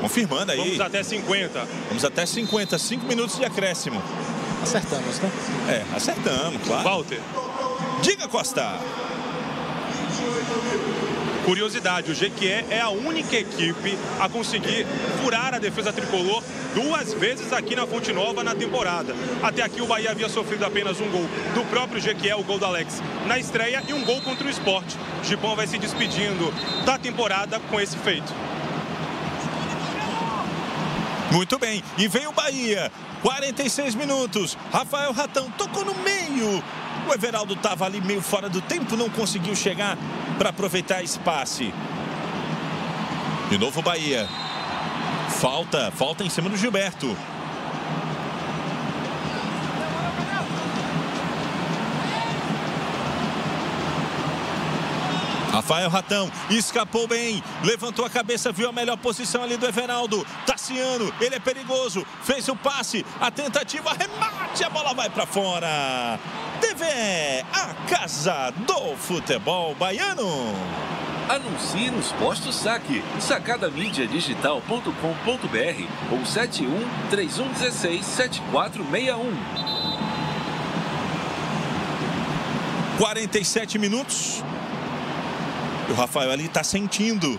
Confirmando aí. Vamos até 50. Vamos até 50. 5 minutos de acréscimo. Acertamos, né? É, acertamos, claro. Walter. Diga, Costa. Curiosidade, o Jequié é a única equipe a conseguir furar a defesa tricolor 2 vezes aqui na Fonte Nova na temporada. Até aqui o Bahia havia sofrido apenas um gol do próprio Jequié, o gol do Alex na estreia, e um gol contra o Sport. Gipão vai se despedindo da temporada com esse feito. Muito bem, e vem o Bahia, 46 minutos, Rafael Ratão tocou no meio. O Everaldo estava ali meio fora do tempo, não conseguiu chegar para aproveitar esse passe. De novo o Bahia. Falta em cima do Gilberto. Rafael Ratão escapou bem, levantou a cabeça, viu a melhor posição ali do Everaldo. Tassiano, ele é perigoso, fez o passe, a tentativa, remate, a bola vai para fora. TV, a casa do futebol baiano. Anuncie nos postos Saque, sacadamídiadigital.com.br ou 71-3116-7461. 47 minutos. O Rafael ali está sentindo.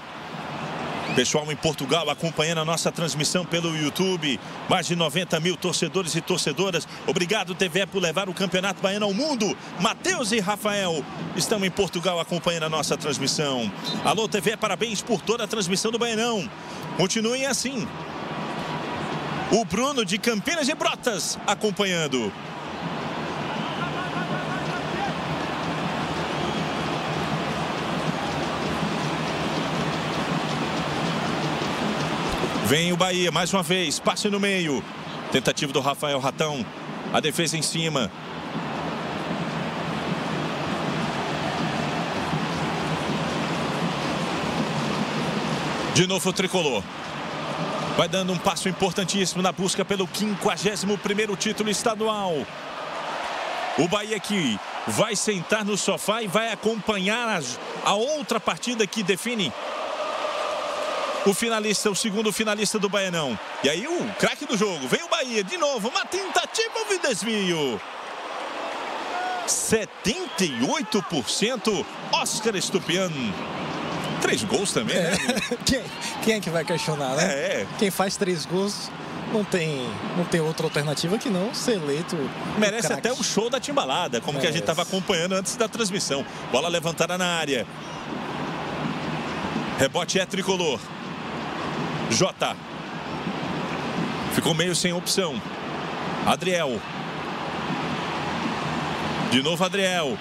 Pessoal em Portugal acompanhando a nossa transmissão pelo YouTube. Mais de 90 mil torcedores e torcedoras. Obrigado, TV, por levar o Campeonato Baiano ao mundo. Matheus e Rafael estão em Portugal acompanhando a nossa transmissão. Alô, TV, parabéns por toda a transmissão do Baianão. Continuem assim. O Bruno de Campinas de Brotas acompanhando. Vem o Bahia, mais uma vez, passe no meio. Tentativa do Rafael Ratão, a defesa em cima. De novo o tricolor. Vai dando um passo importantíssimo na busca pelo 51º título estadual. O Bahia aqui vai sentar no sofá e vai acompanhar a outra partida que define o finalista, o segundo finalista do Baianão. E aí o craque do jogo, vem o Bahia de novo, uma tentativa de desvio. 78% Oscar Estupiñán. 3 gols também, né? Quem é que vai questionar, né? Quem faz 3 gols não tem outra alternativa que não ser eleito. Merece até um show da timbalada, como que a gente estava acompanhando antes da transmissão. Bola levantada na área. Rebote é tricolor. Jota. Ficou meio sem opção. Adriel. De novo Adriel.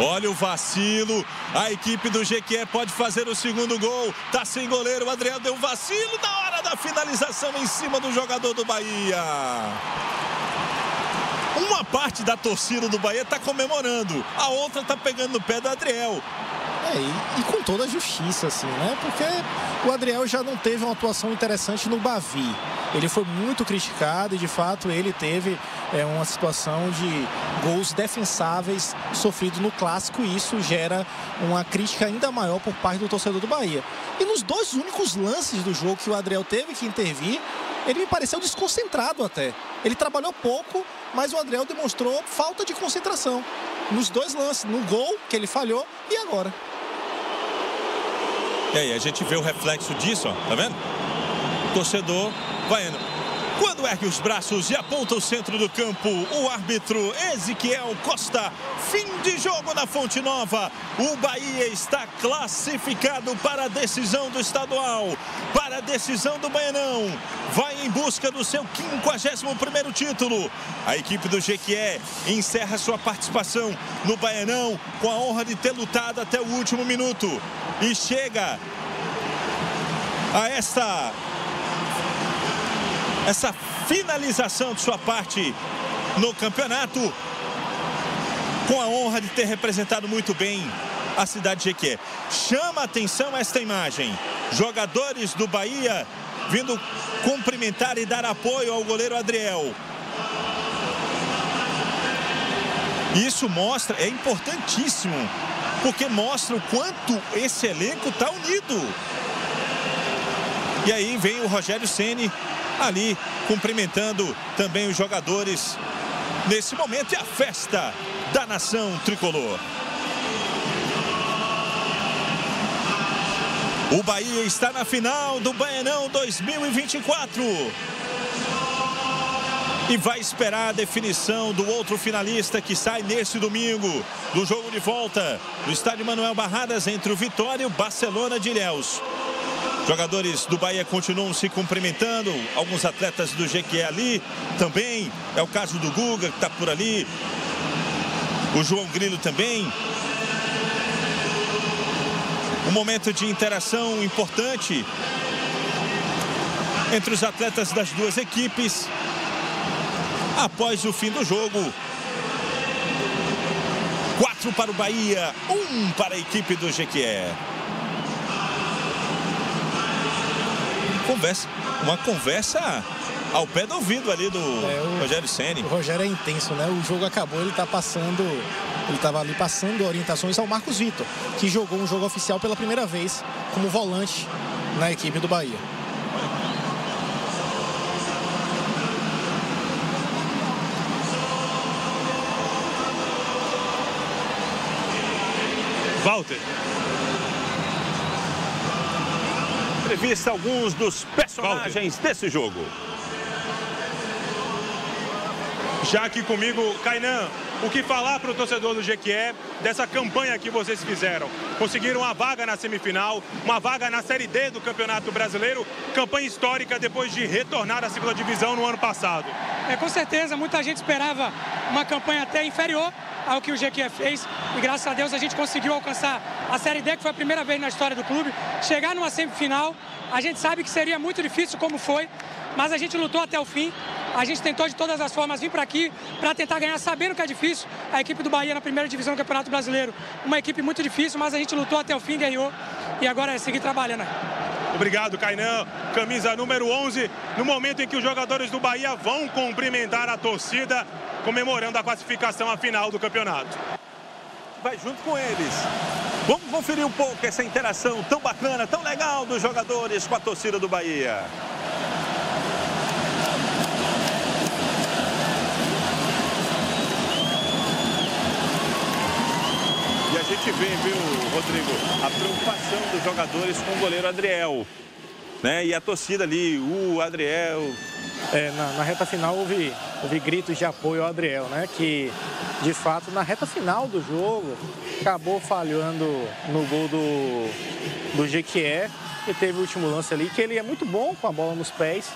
Olha o vacilo. A equipe do GQE pode fazer o segundo gol. Tá sem goleiro. O Adriel deu um vacilo na hora da finalização em cima do jogador do Bahia. Uma parte da torcida do Bahia tá comemorando. A outra tá pegando no pé do Adriel. E com toda a justiça, assim, né? Porque o Adriel já não teve uma atuação interessante no Bavi. Ele foi muito criticado e, de fato, ele teve uma situação de gols defensáveis sofrido no Clássico. E isso gera uma crítica ainda maior por parte do torcedor do Bahia. E nos 2 únicos lances do jogo que o Adriel teve que intervir, ele me pareceu desconcentrado até. Ele trabalhou pouco, mas o Adriel demonstrou falta de concentração. Nos 2 lances, no gol que ele falhou e agora. E aí, a gente vê o reflexo disso, ó, tá vendo? Torcedor baiano. Quando ergue os braços e aponta o centro do campo, o árbitro Ezequiel Costa. Fim de jogo na Fonte Nova. O Bahia está classificado para a decisão do estadual, para a decisão do Baianão. Vai em busca do seu 51º título. A equipe do Jequié encerra sua participação no Baianão com a honra de ter lutado até o último minuto. E chega a essa finalização de sua parte no campeonato com a honra de ter representado muito bem a cidade de Jequié. Chama a atenção esta imagem. Jogadores do Bahia vindo cumprimentar e dar apoio ao goleiro Adriel. Isso mostra, é importantíssimo, porque mostra o quanto esse elenco está unido. E aí vem o Rogério Ceni ali cumprimentando também os jogadores. Nesse momento é a festa da nação tricolor. O Bahia está na final do Baianão 2024. E vai esperar a definição do outro finalista que sai neste domingo do jogo de volta no estádio Manuel Barradas entre o Vitória e o Barcelona de Ilhéus. Jogadores do Bahia continuam se cumprimentando, alguns atletas do GQE ali também. É o caso do Guga, que está por ali. O João Grilo também. Um momento de interação importante entre os atletas das duas equipes. Após o fim do jogo, 4 para o Bahia, 1 para a equipe do Jequié. Uma conversa ao pé do ouvido ali do Rogério Ceni. O Rogério é intenso, né? O jogo acabou, ele estava ali passando orientações ao Marcos Victor, que jogou um jogo oficial pela primeira vez como volante na equipe do Bahia. Walter. Entrevista alguns dos personagens desse jogo. Já aqui comigo, Caetano, o que falar para o torcedor do Jequié dessa campanha que vocês fizeram? Conseguiram uma vaga na semifinal, uma vaga na Série D do Campeonato Brasileiro, campanha histórica depois de retornar à 2ª divisão no ano passado. Com certeza, muita gente esperava uma campanha até inferior ao que o Jequié fez, e graças a Deus a gente conseguiu alcançar a Série D, que foi a primeira vez na história do clube, chegar numa semifinal. A gente sabe que seria muito difícil, como foi, mas a gente lutou até o fim, a gente tentou de todas as formas vir para aqui para tentar ganhar, sabendo que é difícil. A equipe do Bahia na 1ª divisão do Campeonato Brasileiro, uma equipe muito difícil, mas a gente lutou até o fim, ganhou, e agora é seguir trabalhando aí. Obrigado, Caetano. Camisa número 11, no momento em que os jogadores do Bahia vão cumprimentar a torcida, comemorando a classificação à final do campeonato. vai junto com eles. Vamos conferir um pouco essa interação tão bacana, tão legal dos jogadores com a torcida do Bahia. E a gente vê, viu, Rodrigo, a preocupação dos jogadores com o goleiro Adriel, né? E a torcida ali, o Adriel... É, na reta final houve gritos de apoio ao Adriel, né? Que, de fato, na reta final do jogo, acabou falhando no gol do Jequié, e teve o último lance ali, que ele é muito bom com a bola nos pés,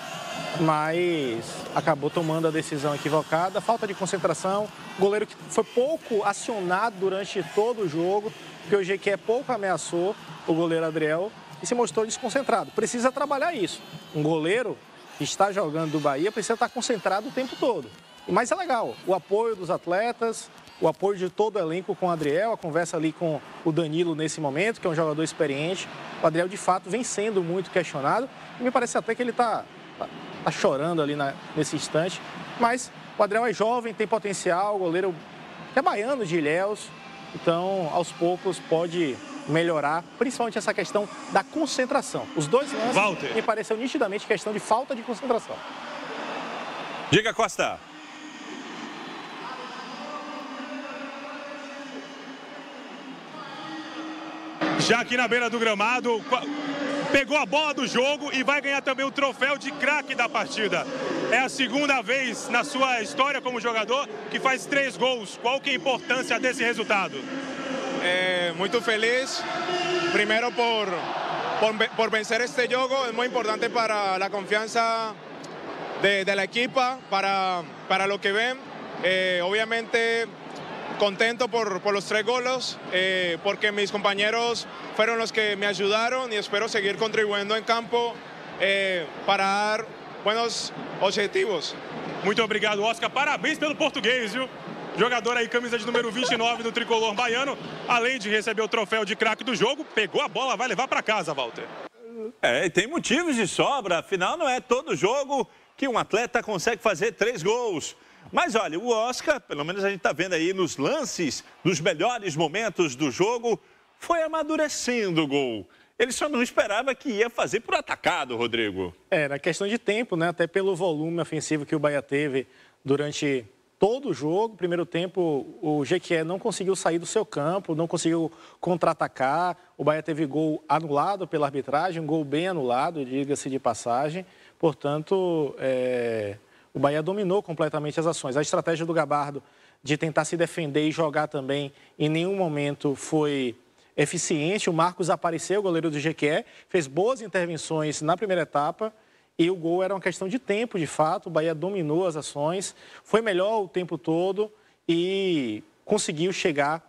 mas acabou tomando a decisão equivocada, falta de concentração, goleiro que foi pouco acionado durante todo o jogo, porque o Jequié pouco ameaçou o goleiro Adriel e se mostrou desconcentrado. Precisa trabalhar isso. Um goleiro que está jogando do Bahia precisa estar concentrado o tempo todo. Mas é legal, o apoio dos atletas, o apoio de todo o elenco com o Adriel, a conversa ali com o Danilo nesse momento, que é um jogador experiente. O Adriel, de fato, vem sendo muito questionado. E me parece até que ele está chorando ali nesse instante. Mas o Adriel é jovem, tem potencial, o goleiro é baiano de Ilhéus. Então, aos poucos, pode melhorar, principalmente essa questão da concentração. Os dois lances, Walter, me pareceu nitidamente questão de falta de concentração. Diga, Costa. Já aqui na beira do gramado, pegou a bola do jogo e vai ganhar também o troféu de craque da partida. É a segunda vez na sua história como jogador que faz 3 gols. Qual que é a importância desse resultado? É, muito feliz, primeiro por vencer este jogo, é muito importante para a confiança de la equipa, para lo que ven. Obviamente contento por los 3 goles, porque mis compañeros fueron los que me ayudaron y espero seguir contribuyendo en campo para dar buenos objetivos. Muito obrigado, Oscar. Parabéns pelo português, viu? Jogador aí, camisa de número 29 do tricolor baiano. Além de receber o troféu de craque do jogo, pegou a bola, vai levar para casa, Walter. É, e tem motivos de sobra. Afinal, não é todo jogo que um atleta consegue fazer 3 gols. Mas olha, o Oscar, pelo menos a gente está vendo aí nos lances, nos melhores momentos do jogo, foi amadurecendo o gol. Ele só não esperava que ia fazer por atacado, Rodrigo. Era questão de tempo, né? Até pelo volume ofensivo que o Bahia teve durante todo o jogo. Primeiro tempo, o Jequié não conseguiu sair do seu campo, não conseguiu contra-atacar. O Bahia teve gol anulado pela arbitragem, um gol bem anulado, diga-se de passagem. Portanto, o Bahia dominou completamente as ações. A estratégia do Gabardo de tentar se defender e jogar também em nenhum momento foi eficiente. O Marcos apareceu, o goleiro do Jequié, fez boas intervenções na primeira etapa e o gol era uma questão de tempo, de fato. O Bahia dominou as ações, foi melhor o tempo todo e consegue chegar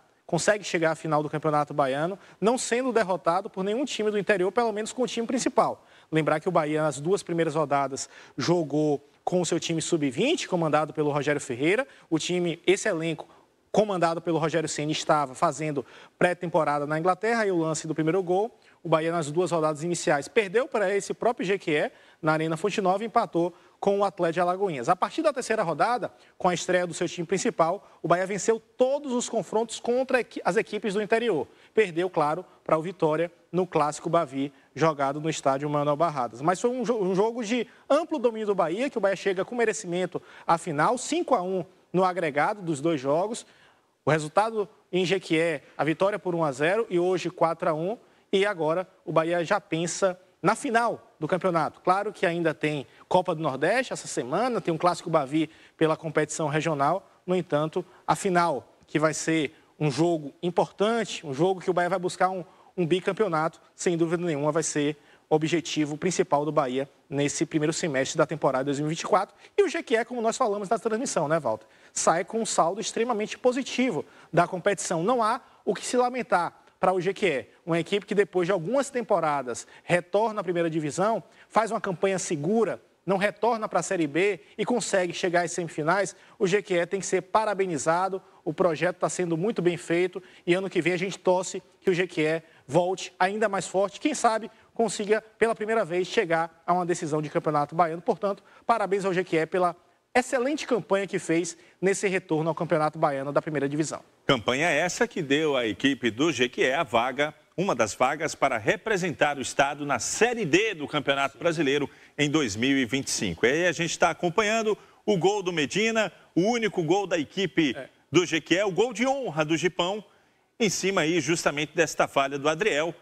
à final do Campeonato Baiano, não sendo derrotado por nenhum time do interior, pelo menos com o time principal. Lembrar que o Bahia, nas 2 primeiras rodadas, jogou com o seu time sub-20, comandado pelo Rogério Ferreira. Esse elenco, comandado pelo Rogério Ceni, estava fazendo pré-temporada na Inglaterra. E o lance do primeiro gol, o Bahia, nas 2 rodadas iniciais, perdeu para esse próprio Jequié na Arena Fonte Nova e empatou com o Atlético de Alagoinhas. A partir da 3ª rodada, com a estreia do seu time principal, o Bahia venceu todos os confrontos contra as equipes do interior. Perdeu, claro, para o Vitória no Clássico Bavi, jogado no estádio Manoel Barradas. Mas foi um jogo de amplo domínio do Bahia, que o Bahia chega com merecimento à final, 5-1 no agregado dos 2 jogos. O resultado em Jequié, a vitória por 1-0 e hoje 4-1. E agora o Bahia já pensa na final do campeonato. Claro que ainda tem Copa do Nordeste essa semana, tem um Clássico Bavi pela competição regional. No entanto, a final, que vai ser um jogo importante, um jogo que o Bahia vai buscar um bicampeonato, sem dúvida nenhuma, vai ser o objetivo principal do Bahia nesse primeiro semestre da temporada 2024. E o Jequié, como nós falamos na transmissão, né, Walter? Sai com um saldo extremamente positivo da competição. Não há o que se lamentar para o Jequié, uma equipe que depois de algumas temporadas retorna à primeira divisão, faz uma campanha segura, não retorna para a Série B e consegue chegar às semifinais. O Jequié tem que ser parabenizado, o projeto está sendo muito bem feito e ano que vem a gente torce que o Jequié volte ainda mais forte, quem sabe consiga pela primeira vez chegar a uma decisão de Campeonato Baiano. Portanto, parabéns ao Jequié pela excelente campanha que fez nesse retorno ao Campeonato Baiano da primeira divisão. Campanha essa que deu à equipe do GQE a vaga, uma das vagas para representar o estado na Série D do Campeonato Brasileiro em 2025. E aí a gente está acompanhando o gol do Medina, o único gol da equipe do GQE, o gol de honra do Gipão, em cima aí justamente desta falha do Adriel,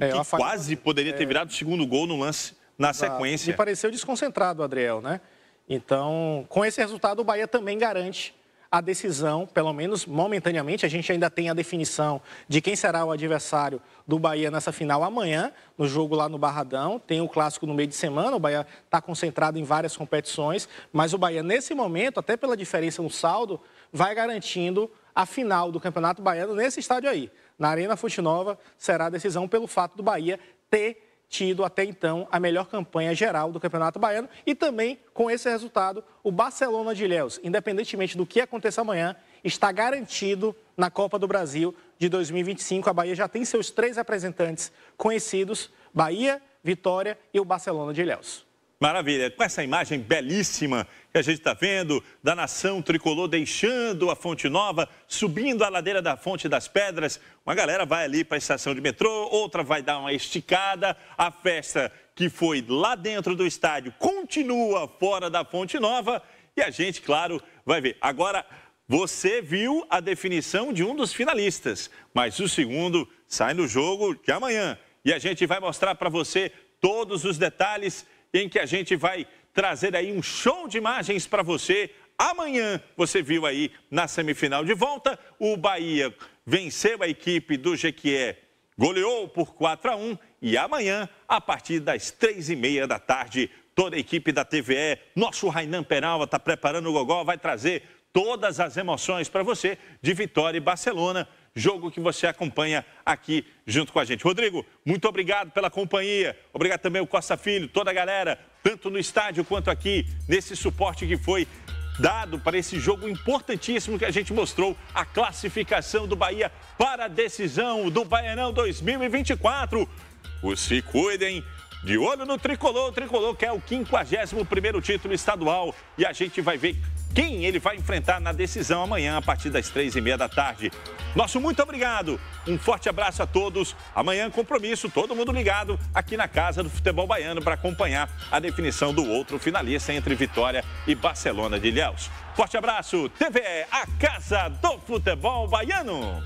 que quase poderia ter virado o segundo gol no lance na sequência. Me pareceu desconcentrado o Adriel, né? Então, com esse resultado, o Bahia também garante a decisão, pelo menos momentaneamente. A gente ainda tem a definição de quem será o adversário do Bahia nessa final amanhã, no jogo lá no Barradão. Tem o clássico no meio de semana, o Bahia está concentrado em várias competições, mas o Bahia, nesse momento, até pela diferença no saldo, vai garantindo a final do Campeonato Baiano nesse estádio aí. Na Arena Fonte Nova será a decisão pelo fato do Bahia ter tido até então a melhor campanha geral do Campeonato Baiano e também com esse resultado o Barcelona de Ilhéus, independentemente do que aconteça amanhã, está garantido na Copa do Brasil de 2025. A Bahia já tem seus 3 representantes conhecidos, Bahia, Vitória e o Barcelona de Ilhéus. Maravilha, com essa imagem belíssima que a gente está vendo da nação tricolor deixando a Fonte Nova, subindo a ladeira da Fonte das Pedras, uma galera vai ali para a estação de metrô, outra vai dar uma esticada, a festa que foi lá dentro do estádio continua fora da Fonte Nova e a gente, claro, vai ver. Agora, você viu a definição de um dos finalistas, mas o segundo sai no jogo de amanhã e a gente vai mostrar para você todos os detalhes em que a gente vai trazer aí um show de imagens para você. Amanhã, você viu aí na semifinal de volta, o Bahia venceu a equipe do Jequié, goleou por 4-1 e amanhã, a partir das 3h30 da tarde, toda a equipe da TVE, nosso Rainan Penalva está preparando o gogó, vai trazer todas as emoções para você de Vitória e Barcelona, jogo que você acompanha aqui junto com a gente. Rodrigo, muito obrigado pela companhia. Obrigado também ao Costa Filho, toda a galera, tanto no estádio quanto aqui, nesse suporte que foi dado para esse jogo importantíssimo que a gente mostrou, a classificação do Bahia para a decisão do Baianão 2024. Os se cuidem, de olho no Tricolor. O Tricolor quer o 51º título estadual e a gente vai ver quem ele vai enfrentar na decisão amanhã, a partir das 3h30 da tarde. Nosso muito obrigado, um forte abraço a todos. Amanhã, compromisso, todo mundo ligado aqui na Casa do Futebol Baiano para acompanhar a definição do outro finalista entre Vitória e Barcelona de Ilhéus. Forte abraço, TVE, a Casa do Futebol Baiano.